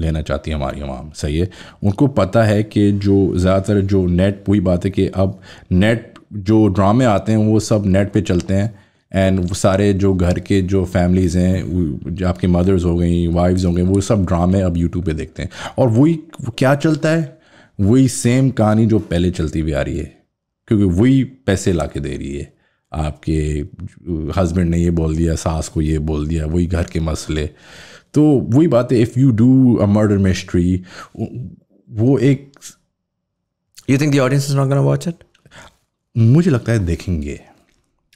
लेना चाहती हमारी आवाम, सही है. उनको पता है कि जो ज़्यादातर जो नेट, वही बात है कि अब नेट जो ड्रामे आते हैं वो सब नेट पे चलते हैं, एंड सारे जो घर के जो फैमिलीज़ हैं, जो आपके मदर्स हो गई, वाइफ्स हो गई, वो सब ड्रामे अब यूट्यूब पे देखते हैं, और वही क्या चलता है, वही सेम कहानी जो पहले चलती भी आ रही है, क्योंकि वही पैसे ला के दे रही है. आपके हस्बैंड ने ये बोल दिया, सास को ये बोल दिया, वही घर के मसले. तो वही बात है, if you do a murder mystery, वो एक, you think the audience is not gonna watch it? मुझे लगता है देखेंगे.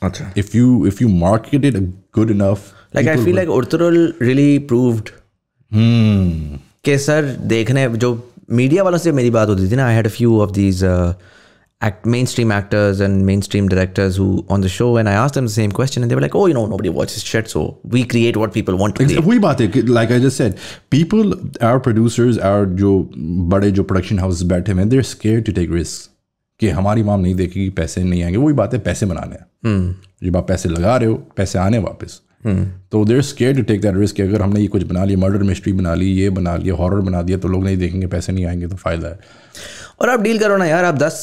Okay. If you if you market it good enough, like I feel like Urturul really proved. Hmm. के सर देखने, जो मीडिया वालों से मेरी बात होती थी ना, I had a few of these uh, act mainstream actors and mainstream directors who on the show, and I asked them the same question, and they were like, oh, you know, nobody watches shit, so we create what people want to create. वही बात है, like I just said, people, our producers, our जो बड़े जो production houses बैठे हैं, they're scared to take risks. कि हमारी माम नहीं देखेगी, पैसे नहीं आएंगे. वही बात है, पैसे बनाने हैं, जब आप पैसे लगा रहे हो, पैसे आने वापस, तो they're scare to take that risk. अगर हमने ये कुछ बना लिया, मर्डर मिस्ट्री बना ली, ये बना लिया, हॉरर बना दिया, तो लोग नहीं देखेंगे, पैसे नहीं आएंगे, तो फ़ायदा है. और आप डील करो ना यार, आप दस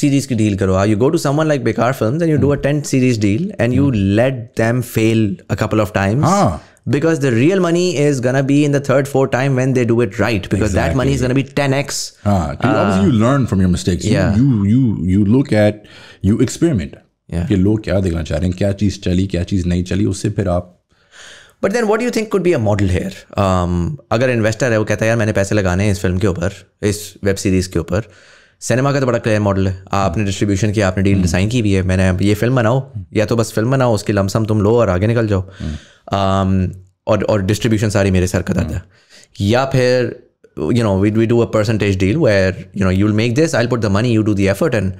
सीरीज़ की डील करो, you go to someone like Bekaar films and you do a ten series deal and you let them fail a couple of times. हाँ. Because the real money is gonna be in the third, fourth time when they do it right. Because exactly. that money is gonna be ten X. Ah, uh, obviously you learn from your mistakes. Yeah. You you you look at, you experiment. Yeah. कि लोग क्या देखना चाह रहे हैं, क्या चीज़ चली, क्या चीज़ नहीं चली, उससे फिर आप. But then what do you think could be a model here? Um, अगर इन्वेस्टर है, वो कहता है यार मैंने पैसे लगाने हैं इस फिल्म के ऊपर, इस वेब सीरीज़ के ऊपर. सिनेमा का तो बड़ा क्लियर मॉडल है, आपने डिस्ट्रीब्यूशन किया, आपने डील डिज़ाइन की भी है, मैंने ये फिल्म बनाओ, या तो बस फिल्म बनाओ, उसकी लमसम तुम लो और आगे निकल जाओ, um, और और डिस्ट्रीब्यूशन सारी मेरे सर का दर्द है. या फिर you know we we do a percentage deal where you know you will make this, I will put the money, you do the effort, and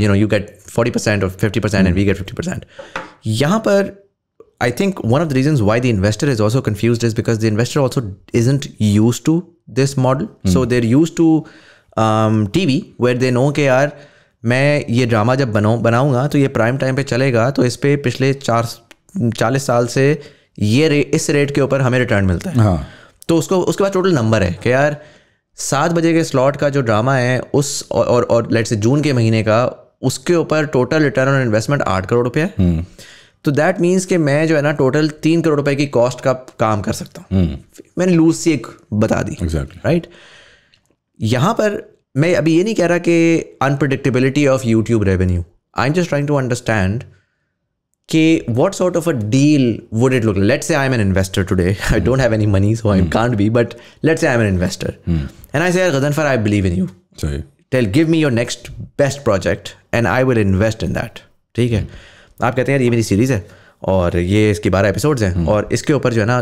you know you get forty percent और fifty percent and we get fifty percent. यहाँ पर I think one of the reasons why the investor is also confused is because the investor also isn't used to this model. Mm. So they're used to TV where they know के यार मैं ये ड्रामा जब बनाऊँ बनाऊँगा तो ये प्राइम टाइम पे चलेगा, तो इस पर पिछले चार चालीस साल से ये रे, इस रेट के ऊपर हमें रिटर्न मिलता है. हाँ. तो उसको उसके बाद टोटल नंबर है कि यार सात बजे के स्लॉट का जो ड्रामा है उस और और, और लेट से जून के महीने का उसके ऊपर टोटल रिटर्न ऑन इन्वेस्टमेंट आठ करोड़ रुपये है। तो दैट मीन्स कि मैं जो है ना टोटल तीन करोड़ रुपए की कॉस्ट का काम कर सकता हूँ। मैंने लूज सी एक बता दी, exactly. राइट। यहाँ पर मैं अभी ये नहीं कह रहा कि unpredictability of YouTube revenue, I am just trying to understand कि what sort of a deal would it look. Let's say I am an investor today, I don't have any money so I can't be, but let's say I am an investor and I say Ghazanfar I believe in you, tell give me your next best project and I will invest in that. ठीक है, आप कहते हैं ये मेरी सीरीज़ है और ये इसके बारह एपिसोड्स हैं और इसके ऊपर जो है ना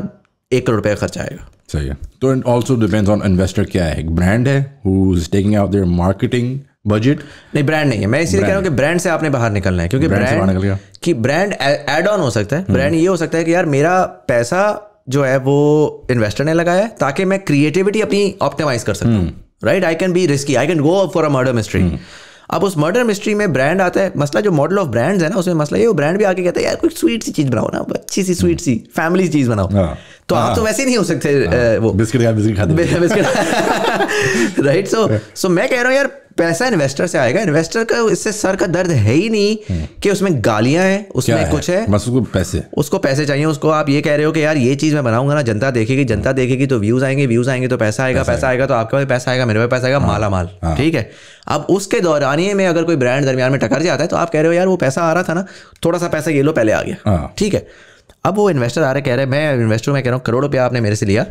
एक करोड़ रुपये का खर्चा आएगा। सही है। तो it also depends on investor क्या है, एक ब्रांड है who is taking out their marketing budget. नहीं, ब्रांड नहीं है, मैं इसलिए कह रहा हूँ कि ब्रांड से आपने बाहर निकलना है, क्योंकि ब्रांड की ब्रांड एड ऑन हो सकता है। ब्रांड ये हो सकता है कि यार मेरा पैसा जो है वो इन्वेस्टर ने लगाया है ताकि मैं क्रिएटिविटी अपनी ऑप्टिमाइज कर सकूँ, right. I can be risky, I can go for a murder mystery. अब उस मर्डर मिस्ट्री में ब्रांड आता है, मसला जो मॉडल ऑफ ब्रांड्स है ना उसमें मसला ये, वो ब्रांड भी आके कहता है यार कुछ स्वीट सी चीज़ बनाओ ना, अच्छी सी स्वीट सी फैमिली चीज़ बनाओ। तो आप तो वैसे नहीं हो सकते वो बिस्किट का बिस्किट खाते बिस्किट, राइट। सो सो मैं कह रहा हूँ यार पैसा इन्वेस्टर से आएगा, इन्वेस्टर का इससे सर का दर्द है ही नहीं कि उसमें गालियाँ हैं, उसमें कुछ है, बस उसको पैसे उसको पैसे चाहिए। उसको आप ये कह रहे हो कि यार ये चीज़ मैं बनाऊंगा ना, जनता देखेगी, जनता देखेगी तो व्यूज़ आएंगे, व्यूज़ आएंगे तो पैसा आएगा, पैसा आएगा तो आपके पास पैसा आएगा, मेरे पास पैसा आएगा, माला माल। ठीक है, अब उसके दौरानिए में अगर कोई ब्रांड दरमियान में टकर जाता है तो आप कह रहे हो यार वो पैसा आ रहा था ना, थोड़ा सा पैसा ये लो पहले आ गया। ठीक है, अब वो इन्वेस्टर आ रहे कह रहे हैं मैं इन्वेस्टर में कह रहा हूँ करोड़ रुपया आपने मेरे से लिया,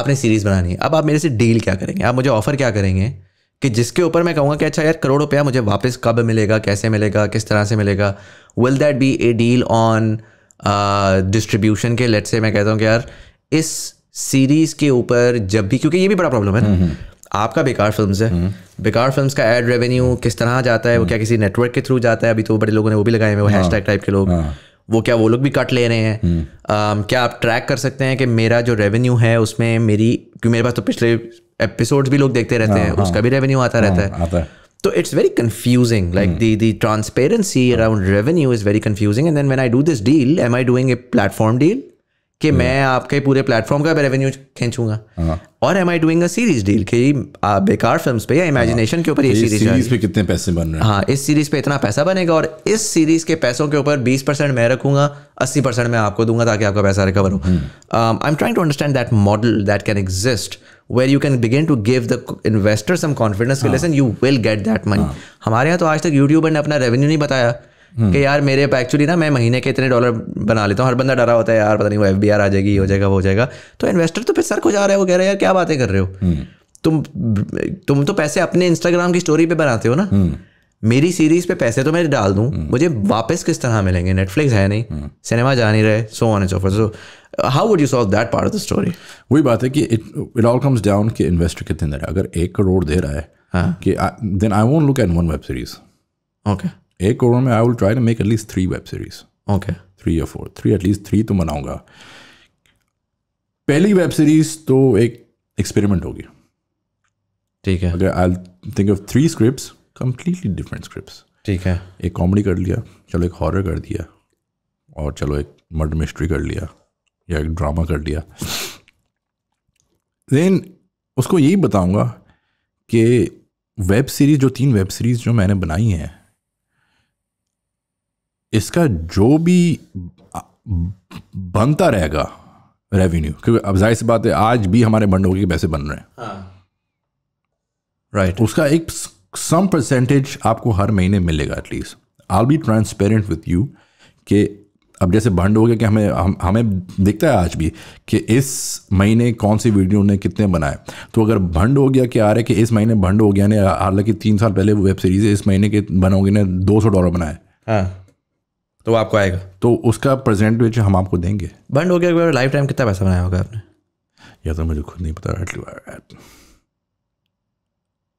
आपने सीरीज़ बनानी है, अब आप मेरे से डील क्या करेंगे, आप मुझे ऑफर क्या करेंगे कि जिसके ऊपर मैं कहूँगा कि अच्छा यार करोड़ रुपया मुझे वापस कब मिलेगा, कैसे मिलेगा, किस तरह से मिलेगा। Will that be a deal on distribution के, लेट से मैं कहता हूँ कि यार इस सीरीज़ के ऊपर जब भी, क्योंकि ये भी बड़ा प्रॉब्लम है ना आपका, बेकार फिल्म्स है, बेकार फिल्म्स का एड रेवेन्यू किस तरह जाता है, वो क्या किसी नेटवर्क के थ्रू जाता है, अभी तो बड़े लोगों ने वो भी लगाए हैं वो हैशटैग टाइप के लोग, वो क्या वो लोग भी कट ले रहे हैं। uh, क्या आप ट्रैक कर सकते हैं कि मेरा जो रेवेन्यू है उसमें मेरी, क्योंकि मेरे पास तो पिछले एपिसोड्स भी लोग देखते रहते हैं, उसका भी रेवेन्यू आता रहता है। तो it's very confusing, like the the transparency around revenue is very confusing. And then when I do this deal, am I doing a platform deal कि मैं आपके पूरे प्लेटफॉर्म का रेवेन्यू खींचूंगा, और am I doing a series deal कि बेकार फिल्म्स पे या इमेजिनेशन के ऊपर ये सीरीज पे कितने पैसे बन रहे हैं, हाँ इस सीरीज पे इतना पैसा बनेगा और इस सीरीज के पैसों के ऊपर बीस परसेंट मैं रखूंगा, अस्सी परसेंट मैं आपको दूंगा ताकि आपका पैसा रिकवर हो। I am trying to understand that model that can exist where you can begin to give the investor some confidence, lesson you will get that money. हमारे यहाँ तो आज तक यूट्यूबर ने अपना रेवेन्यू नहीं बताया कि यार मेरे एक्चुअली ना मैं महीने के इतने डॉलर बना लेता हूँ। हर बंदा डरा होता है यार पता नहीं वो एफ बी आर आ जाएगी, हो जाएगा, वो हो जाएगा। तो इन्वेस्टर तो फिर सर को जा रहा है, वो कह रहा है यार क्या बातें कर रहे हो तुम तुम तो पैसे अपने इंस्टाग्राम की स्टोरी पे बनाते हो ना, मेरी सीरीज पे पैसे तो मैं डाल दूँ, मुझे वापस किस तरह मिलेंगे, नेटफ्लिक्स है नहीं, सिनेमा जा नहीं रहे, so on and so forth. So how would you solve that part of the story? वही बात है कि इट ऑल कम्स डाउन कि इन्वेस्टर कितने दे रहा है। अगर एक करोड़ दे रहा है कि then I won't look at one web series, okay. एक करोड़ में I will try to make at least three web series, okay, three या फोर, थ्री एटलीस्ट थ्री तो बनाऊंगा। पहली वेब सीरीज तो एक एक्सपेरिमेंट होगी, ठीक है। अगर I think of three scripts, completely different scripts, ठीक है। एक कॉमेडी कर लिया, चलो एक हॉरर कर दिया, और चलो एक मर्डर मिस्ट्री कर लिया, या एक ड्रामा कर लिया। देन उसको यही बताऊंगा कि वेब सीरीज जो तीन वेब सीरीज जो मैंने बनाई हैं, इसका जो भी बनता रहेगा रेवेन्यू, क्योंकि अब जाहिर सी बात है आज भी हमारे बंडोगे के पैसे बन रहे हैं, राइट right. उसका एक सम परसेंटेज आपको हर महीने मिलेगा at least. I be transparent with you कि अब जैसे बंडोगे के हमें हम, हमें दिखता है आज भी कि इस महीने कौन सी वीडियो ने कितने बनाए। तो अगर बंडोगे के आ रहे कि इस महीने बंडोगे ने, हालांकि तीन साल पहले वेब सीरीज इस महीने के बनोगे ने दो सौ डॉलर बनाए, हाँ तो आपको आएगा, तो उसका परसेंटेज हम आपको देंगे। बंद हो गया लाइफ टाइम कितना पैसा बनाया होगा आपने? या तो मुझे खुद नहीं पता।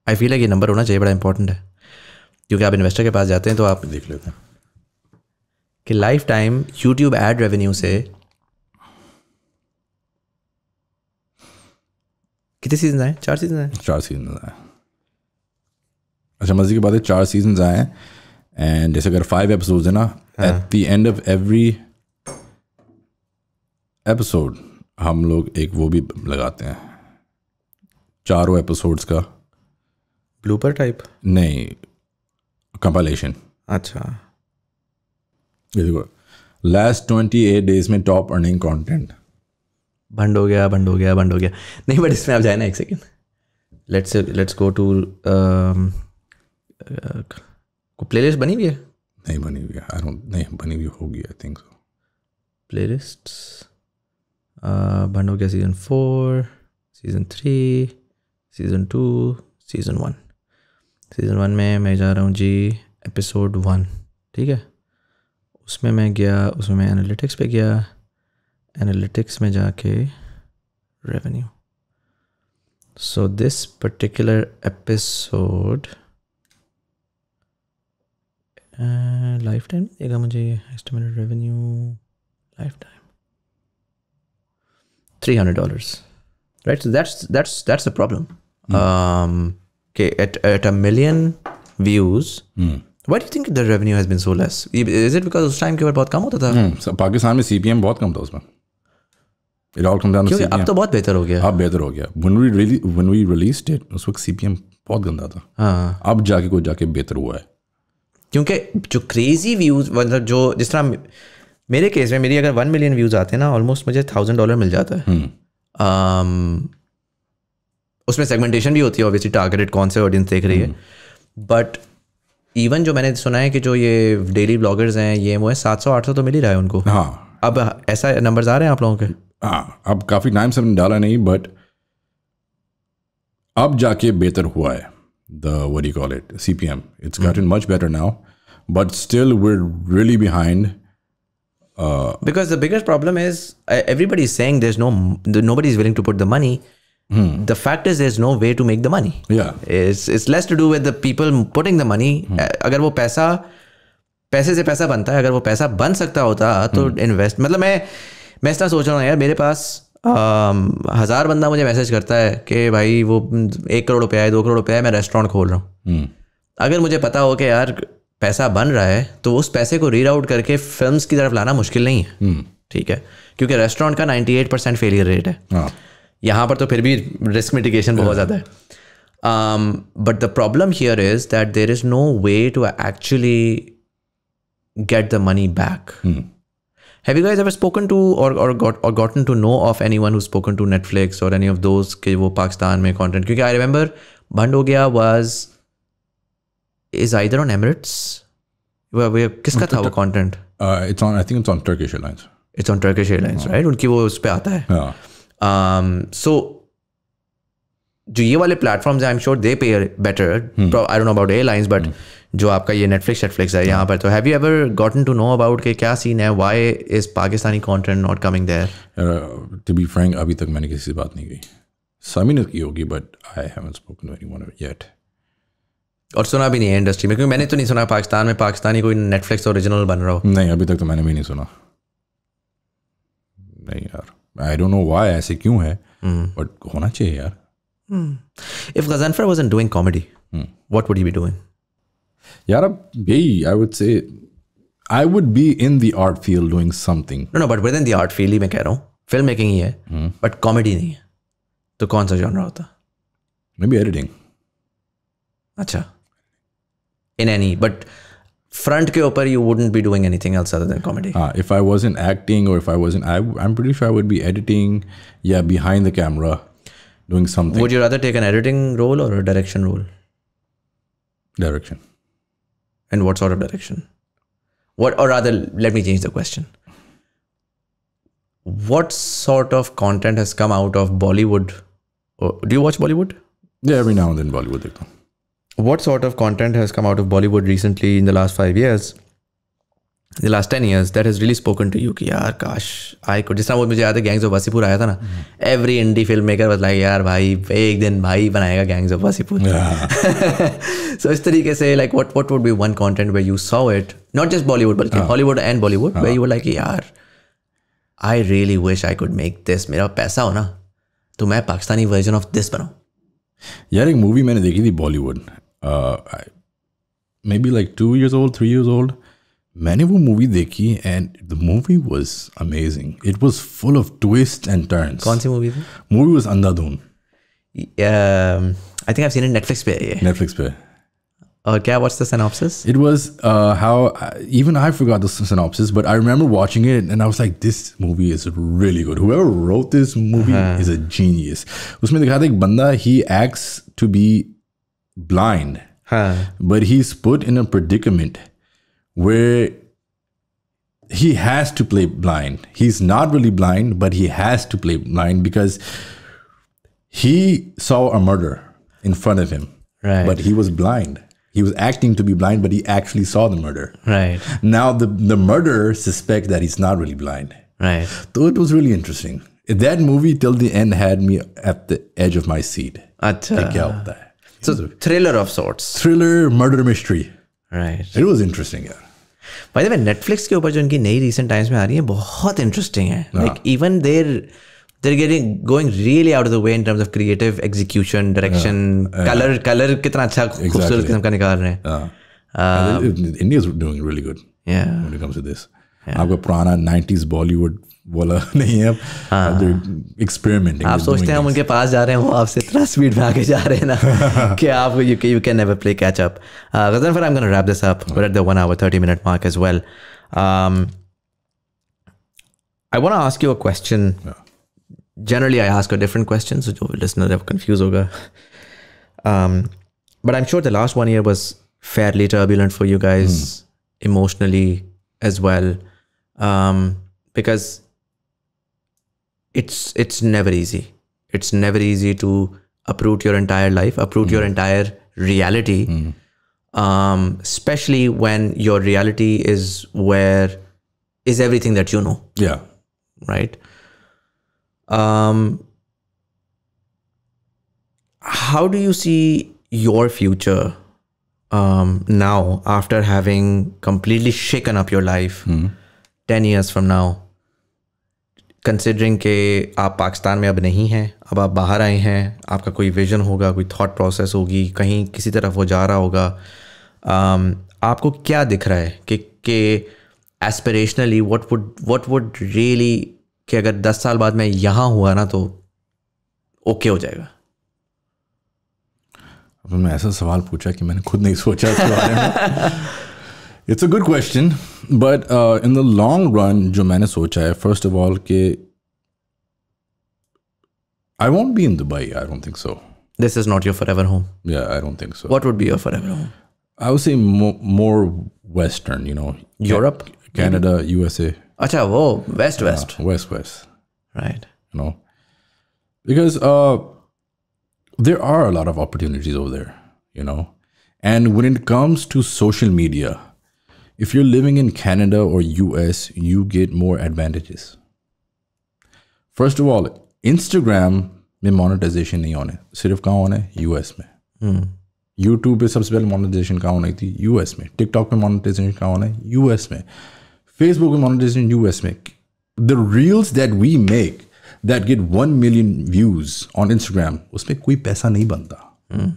आई फील है कि नंबर होना चाहिए, बड़ा इंपॉर्टेंट है, क्योंकि आप इन्वेस्टर के पास जाते हैं तो आप देख लेते हैं कि life time YouTube ad revenue से कितने सीजन आए? चार सीजन आए चार सीजन आए अच्छा, मजे की बात है चार सीजन आए। एंड जैसे अगर फाइव एपिसोड्स है ना, at the end of every episode हम लोग एक वो भी लगाते हैं, चारों एपिसोड्स का ब्लूपर टाइप नहीं, कंपाइलेशन। अच्छा ये देखो, लास्ट ट्वेंटी एट डेज में टॉप अर्निंग कंटेंट। बंद हो गया बंद हो गया बंद हो गया नहीं, बट इसमें आप जाए ना एक second, let's let's go to playlist बनी हुई है? नहीं बनी हुई है, आई डोंट, नहीं बनी हुई होगी I think so. Playlist बंद हो गया, season four, season three, season two, season one. Season one में मैं जा रहा हूँ जी एपिसोड वन, ठीक है। उसमें मैं गया, उसमें मैं एनालिटिक्स पे गया, एनालिटिक्स में जाके revenue. So this particular episode life time देगा मुझे estimated revenue life time three hundred dollars, right? So that's that's that's a problem. Mm. Um, okay, at at a million views. Mm. Why do you think the revenue has been so less? Is it because उस time के ऊपर बहुत कम होता था? हम्म, so पाकिस्तान में C P M बहुत कम था उसमें. It all comes down to C P M. अब तो बहुत बेहतर हो गया. अब बेहतर हो गया. When we really when we released it, उस वक्त C P M बहुत गंदा था. हाँ. अब जाके कोई जाके बेहतर हुआ है. क्योंकि जो crazy views मतलब जो जिस तरह मेरे केस में मेरी अगर वन मिलियन व्यूज़ आते हैं ना, ऑलमोस्ट मुझे थाउजेंड डॉलर मिल जाता है। um, उसमें सेगमेंटेशन भी होती है ऑब्वियसली, टारगेटेड कौन से ऑडियंस देख रही है। बट इवन जो मैंने सुना है कि जो ये डेली ब्लॉगर्स हैं ये वो है, सात सौ आठ सौ तो मिल ही रहा है उनको। हाँ, अब ऐसा नंबर्स आ रहे हैं आप लोगों के? हाँ, अब काफ़ी टाइम से हमने डाला नहीं, बट अब जाके बेहतर हुआ है। The what you call it C P M, it's gotten much better now, but still we really behind. Uh, because the biggest problem is uh, everybody is saying there's no the, nobody is willing to put the money. Hmm. The fact is there's no way to make the money. Yeah, it's it's less to do with the people putting the money. Hmm. uh, अगर वो पैसा पैसे से पैसा बनता है, अगर वो पैसा बन सकता होता तो इन्वेस्ट। hmm. मतलब मैं मैं इतना सोच रहा हूँ यार, मेरे पास uh, हजार बंदा मुझे मैसेज करता है कि भाई वो एक करोड़ रुपया है, दो करोड़ रुपया है, मैं रेस्टोरेंट खोल रहा हूँ। hmm. अगर मुझे पता हो कि यार पैसा बन रहा है तो उस पैसे को रीराउट करके फिल्म्स की तरफ लाना मुश्किल नहीं है। hmm. ठीक है, क्योंकि रेस्टोरेंट का ninety-eight percent फेलियर रेट है। ah. यहाँ पर तो फिर भी रिस्क मिटिगेशन बहुत ज़्यादा है, but the problem here is that there is no way to actually get the money back. Have you guys ever spoken to और और gotten to know of anyone who spoken to Netflix और एनी ऑफ दोज के वो पाकिस्तान में कॉन्टेंट? क्योंकि आई रिमेंबर बंडोग्या was is either on Emirates where we किसका था वो content? uh, it's on, I think it's on Turkish Airlines. It's on Turkish Airlines, right? उनकी वो उस पे आता है। yeah. um, so जो ये वाले platforms हैं, I'm sure they pay better. hmm. I don't know about airlines, but hmm. जो आपका ये Netflix Netflix है यहाँ पर, तो have you ever gotten to know about के क्या scene है? Why is Pakistani content not coming there? uh, to be frank, अभी तक मैंने किसी से बात नहीं की। Sami ने की होगी, but I haven't spoken to anyone yet. और सुना भी नहीं है इंडस्ट्री में, क्योंकि मैंने तो नहीं सुना पाकिस्तान में पाकिस्तानी कोई नेटफ्लिक्स ओरिजिनल बन रहा हो। नहीं, अभी तक तो मैंने भी नहीं सुना। नहीं यार, आई डोंट नो व्हाई, ऐसे क्यों है, बट hmm. होना चाहिए यार। If Ghazanfar wasn't doing comedy what would he be doing? यार अब यही I would say I would be in the art field doing something. No no, but within the art field ही मैं कह रहा हूँ, फिल्म मेकिंग ही है बट hmm. कॉमेडी नहीं है, तो कौन सा जॉनरा होता? Maybe editing. अच्छा, in any, but front ke upar you wouldn't be doing anything else other than comedy. Ah, if I wasn't acting or if I wasn't, I, I'm pretty sure I would be editing. Yeah, behind the camera, doing something. Would you rather take an editing role or a direction role? Direction. And what sort of direction? What, or rather, let me change the question. What sort of content has come out of Bollywood? Or, do you watch Bollywood? Yeah, every now and then Bollywood देखता हूँ. What sort of content has come out of Bollywood recently in the last five years, the last ten years that has really spoken to you? कि यार काश I could, जिस तरह वो मुझे याद है गैंग्स ऑफ वासीपुर आया था ना, every indie filmmaker was like यार भाई एक दिन भाई बनाएगा गैंग्स ऑफ वासीपुर। So इस तरीके से like what what would be one content where you saw it, not just Bollywood बल्कि uh, Hollywood and Bollywood, uh, where you were like यार I really wish I could make this, मेरा पैसा हो ना तो मैं पाकिस्तानी version of this बनाऊँ। यार एक मूवी मैंने देखी थी Bollywood, maybe like two years old, three years old, मैंने वो मूवी देखी and the movie was amazing, it was full of twist and turns. कौन सी मूवी थी? Movie was Andhadhun. I think I have seen it, Netflix पे है ये। नेटफ्लिक्स पे Uh, yeah, what's the synopsis? It was uh, how, I, even I forgot the synopsis, but I remember watching it and I was like, this movie is really good. Whoever wrote this movie uh-huh. is a genius. Usme dikha tha ek banda, he acts to be blind, huh. but he's put in a predicament where he has to play blind. He's not really blind, but he has to play blind because he saw a murder in front of him, right. but he was blind. He was acting to be blind, but he actually saw the murder. Right. Now the, the murderer suspects that he's not really blind. Right. So it was really interesting. That movie till the end had me at the edge of my seat. Achha. So a thriller of sorts. Thriller, murder mystery. Right. It was interesting. Yeah. By the way, Netflix ke upar jo unki nayi recent times mein aa rahi hai, bahut interesting hai. Uh-huh. Like even their they're getting going really out of the way in terms of creative execution, direction, yeah, yeah. color, color kitna acha khoobsurat kitna nikal rahe hain. Uh, India's doing really good. Yeah. When it comes to this. Yeah. Aapka purana nineties Bollywood wala nahi hai. Uh, they're experimenting. Aap sochte hain hum unke paas ja rahe hain, wo aapse itna speed mein aake ja rahe hain na ki aap you, you can never play catch up. Uh, Ghazanfer, I'm going to wrap this up. We're at the one hour thirty minute mark as well. Um, I want to ask you a question. Yeah. Generally, I ask a different question, so the listener will confuse hoga. Um, but I'm sure the last one year was fairly turbulent for you guys, mm. emotionally as well, um, because it's it's never easy. It's never easy to uproot your entire life, uproot mm. your entire reality, mm. um, especially when your reality is where is everything that you know. Yeah, right. Um, how do you see your future um, now after having completely shaken up your life mm-hmm. ten years from now? Considering that aap Pakistan mein ab nahi hain, ab aap bahar aaye hain, aapka koi vision hoga, koi thought process hogi, kahin kisi taraf wo ja raha hoga. Um, aapko kya dikh raha hai ki, ki aspirationally what would what would really कि अगर दस साल बाद मैं यहाँ हुआ ना तो ओके हो जाएगा। अब मैं ऐसा सवाल पूछा कि मैंने खुद नहीं सोचा इसके बारे में। It's a good question, but uh, in the long run जो मैंने सोचा है, first of all कि I won't be in Dubai. I don't think so. This is not your forever home. Yeah, I don't think so. What would be your forever home? I would say more, more Western. You know, Europe, Canada, maybe? U S A. Acha, whoa, west, west. Yeah, west, west. Right. You know, because uh, there are a lot of opportunities over there, you know. And when it comes to social media, if you're living in Canada or U S, you get more advantages. First of all, Instagram mein monetization nahi hona hai. Sirf kahan hona hai? U S mein. Hmm. YouTube pe sabse pehle monetization kahan honi thi? U S mein. TikTok pe monetization kahan hona hai? U S mein. Facebook and monetization in U S make. The reels that we make that get one million views on Instagram, उसमें कोई पैसा नहीं बनता. Hmm.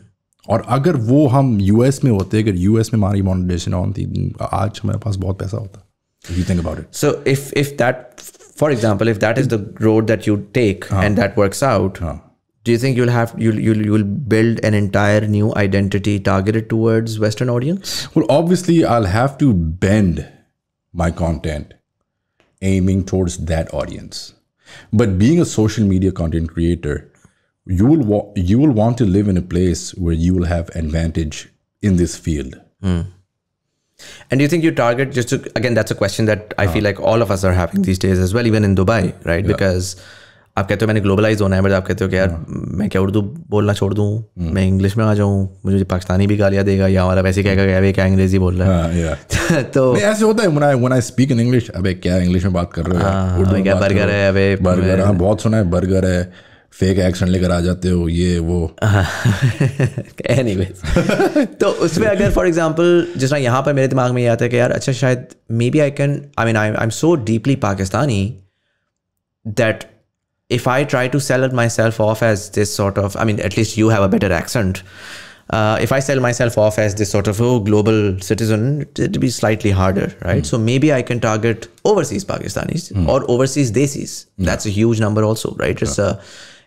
और अगर वो हम U S में होते, अगर U S में हमारी monetization on थी, आज हमारे पास बहुत पैसा होता. If you think about it. So if if that, for example, if that is the road that you take हाँ. And that works out, हाँ. Do you think you'll have you'll you'll you'll build an entire new identity targeted towards Western audience? Well, obviously, I'll have to bend my content aiming towards that audience, but being a social media content creator, you will wa you will want to live in a place where you will have advantage in this field. Mm. And do you think you target just to, again? That's a question that I uh, feel like all of us are having these days as well, even in Dubai, right? Yeah. Because आप कहते हो मैंने globalized होना है, but आप कहते हो कि यार मैं क्या उर्दू बोलना छोड़ दूँ, मैं English में आ जाऊँ, मुझे पाकिस्तानी भी गालियाँ देगा या हमारा वैसे क्या क्या क्या क्या अंग्रेजी बोल रहा है। तो ऐसे होता है when I when I speak in English, अबे क्या English में बात कर रहे हो? उर्दू में क्या burger है? अबे burger, हाँ बहुत सुना है burger है, fake accent लेकर आ जाते हो ये वो। Anyways, तो उसमें अगर for example जिस तरह यहाँ पर मेरे दिमाग में ये आता है कि यार अच्छा शायद maybe I can I mean I'm I'm so deeply Pakistani that if I try to sell it myself off as this sort of, I mean, at least you have a better accent. Uh, if I sell myself off as this sort of oh, global citizen, it'd be slightly harder, right? Mm. So maybe I can target overseas Pakistanis mm. or overseas Desis. Mm. That's a huge number also, right? It's yeah. uh,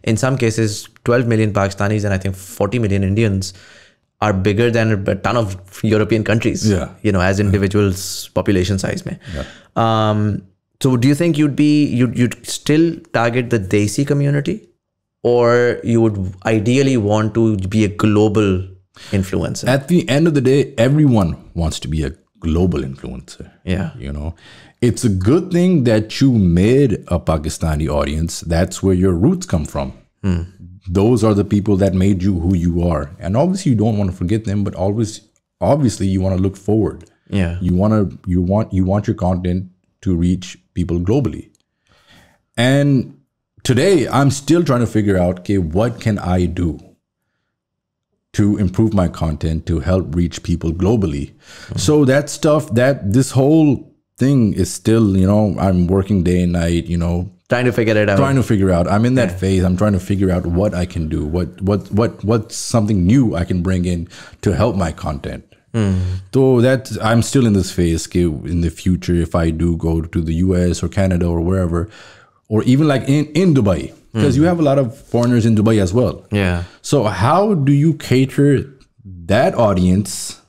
in some cases, twelve million Pakistanis and I think forty million Indians are bigger than a ton of European countries, yeah. you know, as individuals, population size. Mein. Yeah. Um, so do you think you'd be, you'd, you'd still target the Desi community, or you would ideally want to be a global influencer? At the end of the day, everyone wants to be a global influencer. Yeah. You know, it's a good thing that you made a Pakistani audience. That's where your roots come from. Mm. Those are the people that made you who you are. And obviously you don't want to forget them, but always, obviously you want to look forward. Yeah. You want to, you want, you want your content to reach people globally. And today I'm still trying to figure out, okay, what can I do to improve my content to help reach people globally? Mm. So that stuff, that this whole thing is still, you know, I'm working day and night, you know, trying to figure it out. Trying to figure out. I'm in that yeah. phase. I'm trying to figure out what I can do. What what what what's something new I can bring in to help my content. Mm. So that I'm still in this phase. In the future, if I do go to the U S or Canada or wherever, or even like in in Dubai, because mm. you have a lot of foreigners in Dubai as well. Yeah. So how do you cater that audience,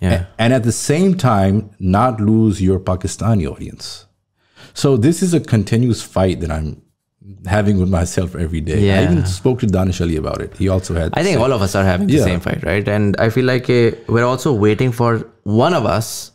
yeah. and at the same time not lose your Pakistani audience? So this is a continuous fight that I'm having with myself every day. Yeah. I even spoke to Danish Ali about it. He also had. I think all of us are having yeah. the same fight, right? And I feel like a, we're also waiting for one of us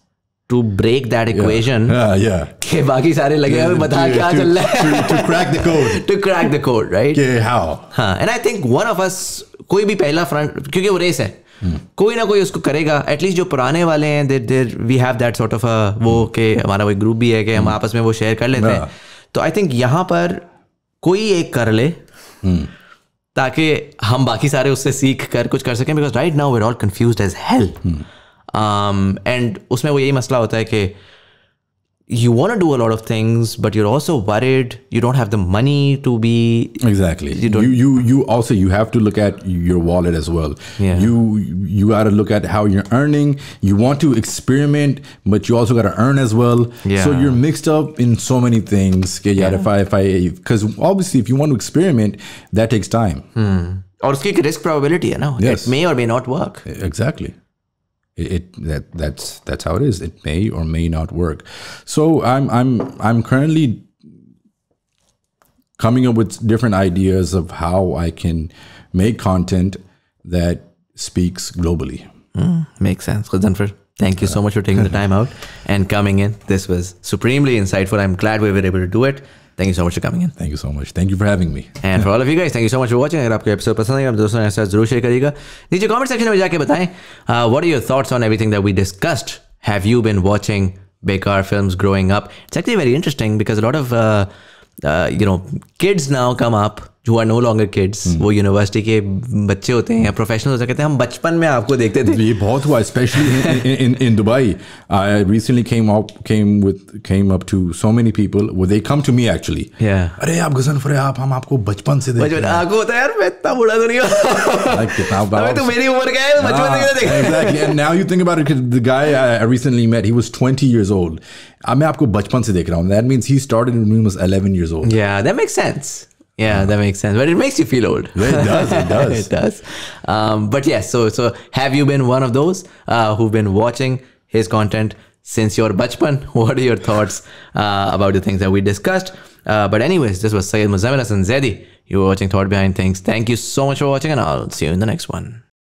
to break that equation. Yeah, yeah. yeah. To, to crack the code. To crack the code, right? Yeah, how? Huh. And I think one of us, koi bhi pehla front, kyunki wo race hai. Hmm. कोई ना कोई उसको करेगा. At least जो पुराने वाले हैं, they, they, we have that sort of a hmm. वो के हमारा वो ग्रुप भी है कि hmm. हम आपस में वो शेयर कर लेते yeah. हैं. तो I think यहाँ पर कोई एक कर ले hmm. ताकि हम बाकी सारे उससे सीख कर कुछ कर सकें, because right now we're all confused as hell. Hmm. Um, and उसमें वो यही मसला होता है कि you want to do a lot of things, but you're also worried you don't have the money to be exactly. You don't you, you you also you have to look at your wallet as well. Yeah. You you got to look at how you're earning. You want to experiment, but you also got to earn as well. Yeah. So you're mixed up in so many things. Okay, yeah. If I if I because obviously if you want to experiment, that takes time. Hmm. Or it's a risk probability, you know. Yes. It may or may not work. Exactly. It, it that that's that's how it is. It may or may not work. So I'm I'm I'm currently coming up with different ideas of how I can make content that speaks globally. Mm, makes sense, Ghazanfer. Thank you so much for taking the time out and coming in. This was supremely insightful. I'm glad we were able to do it. Thank you so much for coming in. Thank you so much. Thank you for having me. And for all of you guys, thank you so much for watching. अगर आपको एपिसोड पसंद आया, आप दोस्तों के साथ जरूर शेयर करिएगा. नीचे कमेंट सेक्शन में जाके बताएं. What are your thoughts on everything that we discussed? Have you been watching Bekaar films growing up? It's actually very interesting because a lot of uh, uh, you know kids now come up who are no longer kids. Hmm. वो university के बच्चे होते हैं या professionals होते हैं, कहते हैं हम बचपन में आपको देखते थे. ये बहुत हुआ, especially in, in, in, in Dubai. I recently came up came with came up to so many people. Well, they come to me actually. Yeah. अरे आप Ghazanfer आप हम आपको बचपन से देखते हैं. बचपन आपको होता है यार, मैं इतना बुरा तो नहीं हूँ. कितना बार. तो मेरी उम्र क्या है, बचपन से देखते हैं. Exactly. And now you think about it, the guy I recently met, he was twenty years old. मैं आपको बचपन से देख रहा हूँ. That means he started when he was eleven years old. Yeah, that makes sense. Yeah, that makes sense. But it makes you feel old. It does, it does. It does. Um, but yes, yeah, so so have you been one of those uh, who've been watching his content since your bachpan? What are your thoughts uh, about the things that we discussed? Uh, but anyways, this was Syed Muzamil Hasan Zaidi. You were watching Thought Behind Things. Thank you so much for watching, and I'll see you in the next one.